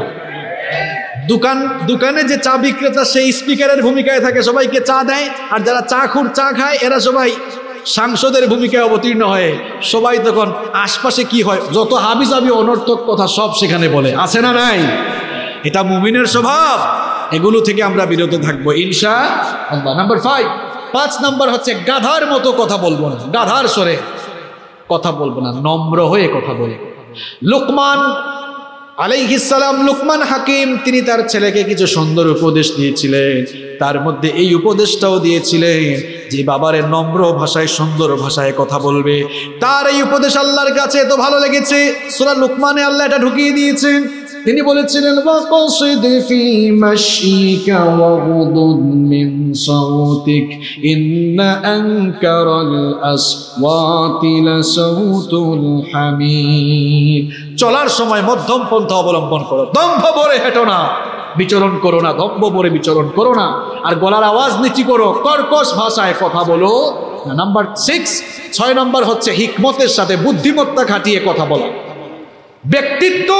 দোকান দোকানে যে চা বিক্রেতা সেই স্পিকারের ভূমিকায় থাকে, সবাইকে চা দেয়, আর যারা চা খুর চা খায় এরা সবাই সাংসদের ভূমিকায় অবতীর্ণ হয়ে সবাই তখন আশপাশে কি হয় যত হাবিজাবি অনর্থক কথা সব সেখানে বলে, আছে না নাই? এটা মুমিনের স্বভাব, এগুলো থেকে আমরা বিরত থাকবো ইনশাআল্লাহ। নাম্বার ফাইভ, পাঁচ নাম্বার হচ্ছে গাধার মতো কথা বলবো না, গাধার স্বরে কথা বলবো না, নম্র হয়ে কথা বলে। লোকমান আলাইহিস সালাম, লোকমান হাকিম, তিনি তার ছেলেকে কিছু সুন্দর উপদেশ দিয়েছিলেন, তার মধ্যে এই উপদেশটাও দিয়েছিলেন যে বাবারে নম্র ভাষায় সুন্দর ভাষায় কথা বলবে। তার এই উপদেশ আল্লাহর কাছে এত ভালো লেগেছে সূরা লোকমানে আল্লাহ এটা ঢুকিয়ে দিয়েছেন। তিনি বলেছিলেন ওয়াকসিদ ফি মাশিকা ওয়াগুদ মিন সাওতিক ইন্না আনকারাল আসওয়াতি লাসাউতুল হামিদ। চলার সময় মধ্যম পন্থা অবলম্বন করো, দম্ভ ভরে হেঁটো না, বিচরণ করো না, দম্ভ ভরে বিচরণ করো না, আর গলার আওয়াজ নিচু করো, কর্কশ ভাষায় কথা বলো। নাম্বার সিক্স, ছয় নম্বর হচ্ছে হিকমতের সাথে বুদ্ধিমত্তা খাটিয়ে কথা বলা, ব্যক্তিত্ব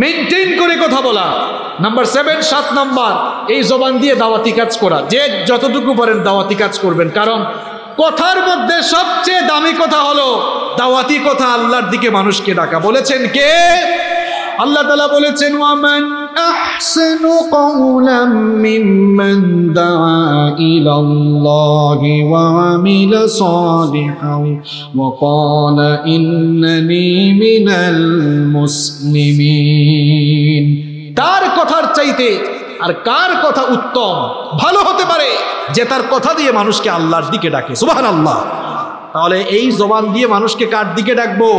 মেনটেন করে কথা বলা। নাম্বার সেভেন, সাত নম্বর এই জবান দিয়ে দাওয়াতি কাজ করা, যে যতটুকু পারেন দাওয়াতি কাজ করবেন, কারণ কথার মধ্যে সবচেয়ে দামি কথা হলো দাওয়াতি কথা, আল্লাহর দিকে মানুষকে ডাকা। বলেছেন কে? আল্লাহ তাআলা বলেছেন ওয়ামান আহসানু কওলাম মিম্মান দাআ ইলাল্লাহি ওয়া আমিলা সালিহাও ওয়া ক্বালা ইন্নানি মিনাল মুসলিমিন। তার কথার চাইতে আর কার কথা উত্তম ভালো হতে পারে? যে তার কথা দিয়ে মানুষকে আল্লাহর দিকে ডাকে। সুবহানাল্লাহ। তাহলে এই জবান দিয়ে মানুষকে কার দিকে ডাকবো?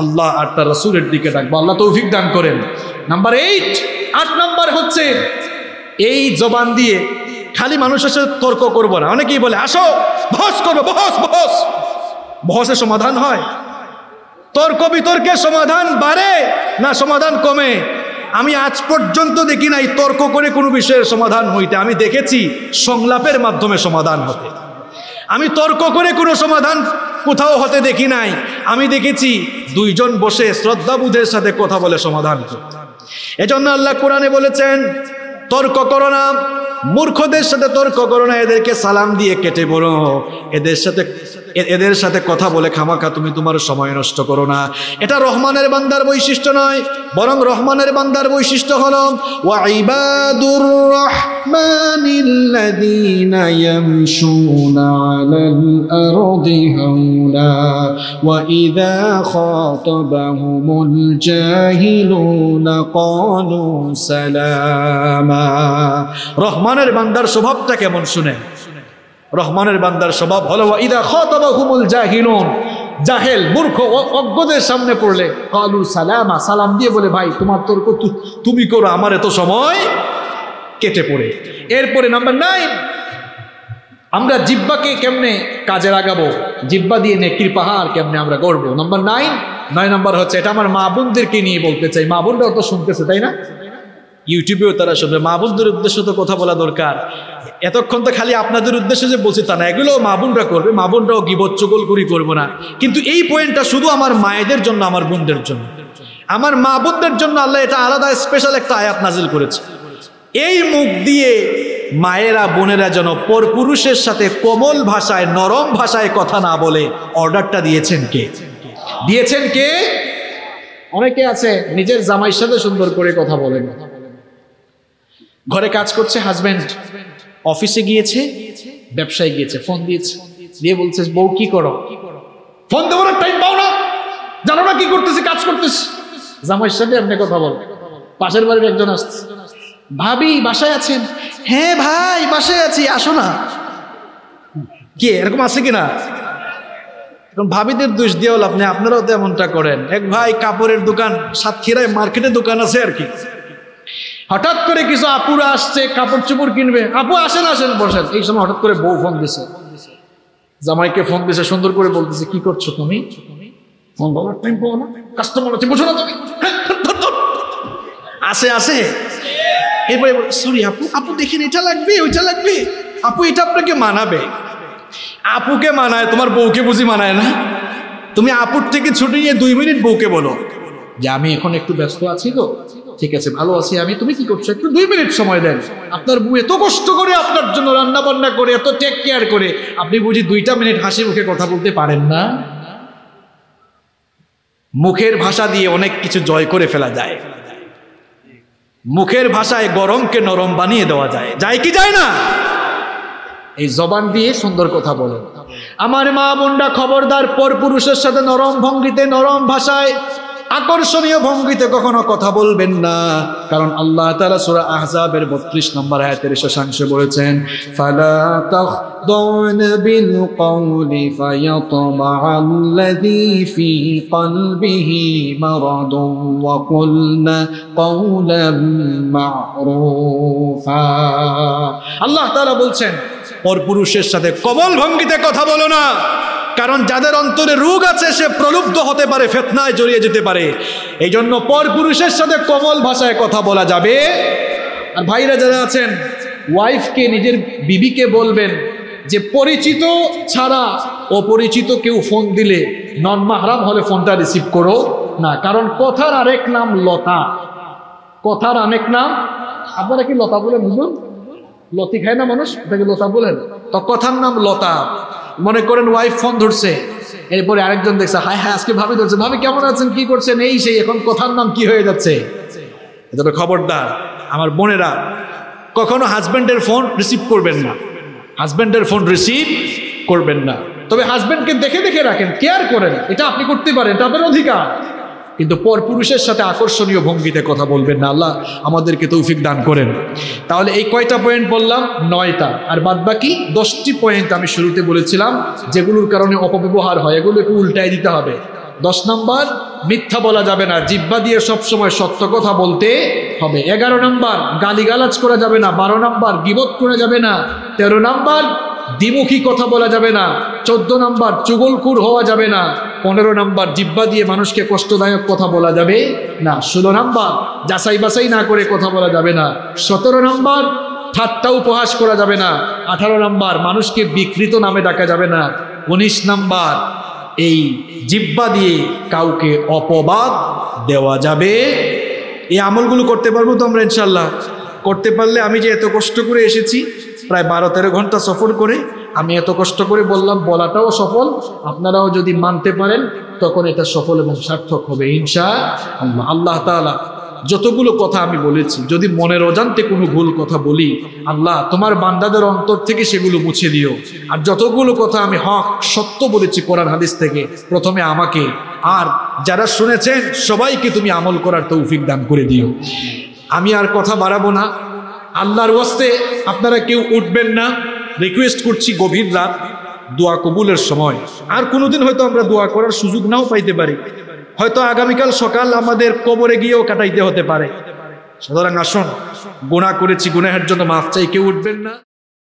আল্লাহ আর তার রাসূলের দিকে ডাকবো। আল্লাহ তৌফিক দান করেন। নাম্বার এইট, আট নাম্বার হচ্ছে এই জবান দিয়ে খালি মানুষের সাথে তর্ক করবো না। অনেকেই বলে আসো বহস করবো, বহস বহস বহসের সমাধান হয়? তর্ক বিতর্কের সমাধান বাড়ে না সমাধান কমে? আমি আজ পর্যন্ত দেখি নাই তর্ক করে কোনো বিষয়ের সমাধান হইতে, আমি দেখেছি সংলাপের মাধ্যমে সমাধান হতে। আমি তর্ক করে কোনো সমাধান কোথাও হতে দেখি নাই, আমি দেখেছি দুইজন বসে শ্রদ্ধাবোধের সাথে কথা বলে সমাধান করতে। এজন্য আল্লাহ কোরআনে বলেছেন তর্ক করো না, মূর্খদের সাথে তর্ক করো না, এদেরকে সালাম দিয়ে কেটে বলো, এদের সাথে এদের সাথে কথা বলে খামাখা তুমি তোমার সময় নষ্ট করো না। এটা রহমানের বান্দার বৈশিষ্ট্য নয়, বরং রহমানের বান্দার বৈশিষ্ট্য হলো ওয়া ইবাদুর রহমানিল্লাযীনা ইয়ামশুনা আলাল আরদি হাওলা ওয়া ইযা খাতাবাহুমুল জাহিলুনা ক্বালু সালামা। রহমানের বান্দার স্বভাবটা কেমন শুনে? রহমানের বান্দার স্বভাব হলো ইদা খাতাবাহুমুল জাহিলুন, জাহেল মূর্খ অজ্ঞদের সামনে পড়লে ক্বালু সালামা, সালাম দিয়ে বলে ভাই তোমার তর্ক তুমি করো, আমার এত সময় কেটে পড়ে। এরপরে নাম্বার নাইন, আমরা জিহ্বাকে কেমনে কাজে লাগাবো, জিহ্বা দিয়ে নেকির পাহাড় কেমনে আমরা গড়বো। নাম্বার নাইন নয় নাম্বার হচ্ছে এটা আমার মা বোনদেরকে নিয়ে বলতে চাই, মা বোনরাও তো শুনতেছে তাই না, ইউটিউবেও তারা শুনবে। মা বোনদের উদ্দেশ্যে তো কথা বলা দরকার। এতক্ষণ তো খালি আপনাদের উদ্দেশ্যে যে বলছি তা না, এগুলোও মা বোনরা করবে, মা বোনরাও গিবত চুগল করি করবো না, কিন্তু এই পয়েন্টটা শুধু আমার মায়েদের জন্য, আমার বোনদের জন্য, আমার মা বোনদের জন্য আল্লাহ এটা আলাদা স্পেশাল একটা আয়াত নাজিল করেছে। এই মুখ দিয়ে মায়েরা বোনেরা যেন পরপুরুষের সাথে কোমল ভাষায় নরম ভাষায় কথা না বলে। অর্ডারটা দিয়েছেন কে? দিয়েছেন কে? অনেকে আছে নিজের জামাইয়ের সাথে সুন্দর করে কথা বলেন, ঘরে কাজ করছে হাজব্যান্ড, অফিসে গিয়েছে, ব্যবসায় গিয়েছে, ফোন দিয়েছে, দিয়ে বলছে বউ কি করো? ফোন দেবো না, টাইম পাও না, জানো না কি করতেছি, কাজ করতেছি। জামাইয়ের সাথে আপনি কথা বল। পাশের বাড়ির একজন আসছে, ভাবি বাসায় আছেন? হ্যাঁ ভাই বাসায় আছি, আসো না। কে এরকম আছে কিনা? এরকম ভাবিদের দোষ দিয়েও লাভ নেই, আপনারাও তো এমনটা করেন। এক ভাই কাপড়ের দোকান, সাতক্ষীরায় মার্কেটের দোকান আছে আর কি, হঠাৎ করে কিছু আপুরা আসছে কাপড় চোপড় কিনবে, আপু আসেন আসেন বসেন। এই সময় হঠাৎ করে বউ ফোন দিছে, জামাইকে ফোন দিছে সুন্দর করে বলতেছে কি করছো তুমি, ফোন বলার টাইম পাও না, কাস্টমার আছে বুঝো না তুমি, আসে আসে এরপরে সরি আপু, আপু দেখেন এটা লাগবে ওইটা লাগবে, আপু এটা আপনাকে মানাবে, আপুকে মানায় তোমার বউকে বুঝি মানায় না, তুমি আপুর থেকে ছুটে নিয়ে দুই মিনিট বউকে বলো যে আমি এখন একটু ব্যস্ত আছি, তো ঠিক আছে ভালো আছি আমি, তুমি কি করছো একটু দুই মিনিট সময় দেন, আপনার বউ এত কষ্ট করে আপনার জন্য রান্না বান্না করে এত টেক কেয়ার করে, আপনি বুঝি দুইটা মিনিট হাসি মুখে কথা বলতে পারেন না। মুখের ভাষা দিয়ে অনেক কিছু জয় করে ফেলা যায়, মুখের ভাষায় গরমকে নরম বানিয়ে দেওয়া যায়, যায় কি যায় না? এই জবান দিয়ে সুন্দর কথা বলেন। আমার মা বোনরা খবরদার পর পুরুষের সাথে নরম ভঙ্গিতে নরম ভাষায় আকর্ষণীয় ভঙ্গিতে কখনো কথা বলবেন না, কারণ আল্লাহ তাআলা সূরা আহজাবের বত্রিশ নম্বর আয়াতের শেষাংশে বলেছেন ফালা তাখদুন বিল কওলি ফায়াতমা আল্লাযী ফি কলবিহি মারাদুন ওয়া কুলনা কওলাম মা'রুফা। আল্লাহ তাআলা বলছেন পরপুরুষের সাথে কবল ভঙ্গিতে কথা বলো না, কারণ যাদের অন্তরে রোগ আছে সে প্রলুব্ধ হতে পারে, ফিতনায় জড়িয়ে যেতে পারে। এই জন্য পরপুরুষের সাথে কোমল ভাষায় কথা বলা যাবে। আর ভাইরা যারা আছেন, ওয়াইফকে নিজের বিবিকে বলবেন যে পরিচিত ছাড়া অপরিচিত কেউ ফোন দিলে নন মাহরাম হলে ফোনটা রিসিভ করো না, কারণ কথার আরেক নাম লতা, কথার আরেক নাম। আপনারা কি লতা বলেন বুঝুন? লতি খায় না মানুষ, ওটাকে লতা বলেন, তো কথার নাম লতা। মনে করেন ওয়াইফ ফোন ধরছে, এরপরে আরেকজন দেখছে হাই হাই আজকে ভাবি ধরছে, ভাবি কেমন আছেন কি করছেন এই সেই, এখন কথার নাম কি হয়ে যাচ্ছে। এজন্য খবরদার আমার বোনেরা, কখনো হাজব্যান্ডের ফোন রিসিভ করবেন না, হাজব্যান্ডের ফোন রিসিভ করবেন না। তবে হাজব্যান্ডকে দেখে দেখে রাখেন, কেয়ার করেন, এটা আপনি করতে পারেন, এটা আপনার অধিকার, কিন্তু পরপুরুষের সাথে আকর্ষণীয় ভঙ্গিতে কথা বলবেন না। আল্লাহ আমাদেরকে তৌফিক দান করেন। তাহলে এই কয়টা পয়েন্ট বললাম, নয়টা, আর বাদ বাকি দশটি পয়েন্ট আমি শুরুতে বলেছিলাম যেগুলোর কারণে অপব্যবহার হয়, এগুলোকে উল্টায় দিতে হবে। দশ নম্বর, মিথ্যা বলা যাবে না, জিহ্বা দিয়ে সবসময় সত্য কথা বলতে হবে। এগারো নম্বর, গালিগালাজ করা যাবে না। বারো নম্বর, গীবত করা যাবে না। তেরো নম্বর, দ্বিমুখী কথা বলা যাবে না। চোদ্দ নম্বর, চুগলখুর হওয়া যাবে না। পনেরো নম্বর, জিহ্বা দিয়ে মানুষকে কষ্টদায়ক কথা বলা যাবে না। ষোলো নম্বর, যাচাই বাছাই না করে কথা বলা যাবে না। সতেরো নম্বর, ঠাট্টা উপহাস করা যাবে না। আঠারো নম্বর, মানুষকে বিকৃত নামে ডাকা যাবে না। উনিশ নম্বর, এই জিহ্বা দিয়ে কাউকে অপবাদ দেওয়া যাবে। এই আমলগুলো করতে পারবো তো আমরা ইনশাল্লাহ? করতে পারলে আমি যে এত কষ্ট করে এসেছি, প্রায় বারো তেরো ঘন্টা সফর করে আমি এত কষ্ট করে বললাম, বলাটাও সফল, আপনারাও যদি মানতে পারেন তখন এটা সফল এবং সার্থক হবে ইনশাআল্লাহ। আল্লাহ তাআলা যতগুলো কথা আমি বলেছি, যদি মনের অজান্তে কোনো ভুল কথা বলি, আল্লাহ তোমার বান্দাদের অন্তর থেকে সেগুলো মুছে দিও। আর যতগুলো কথা আমি হক সত্য বলেছি কোরআন হাদিস থেকে, প্রথমে আমাকে আর যারা শুনেছেন সবাইকে তুমি আমল করার তৌফিক দান করে দিও। আমি আর কথা বাড়াবো না, আল্লাহর ওয়াস্তে আপনারা কেউ উঠবেন না, রিকোয়েস্ট করছি। গভীর রাত, দোয়া কবুলের সময়, আর কোনোদিন হয়তো আমরা দোয়া করার সুযোগ নাও পাইতে পারি, হয়তো আগামীকাল সকাল আমাদের কবরে গিয়েও কাটাইতে হতে পারে। সুতরাং আসুন, গুনাহ করেছি, গুনাহের জন্য মাফ চাই, কেউ উঠবেন না।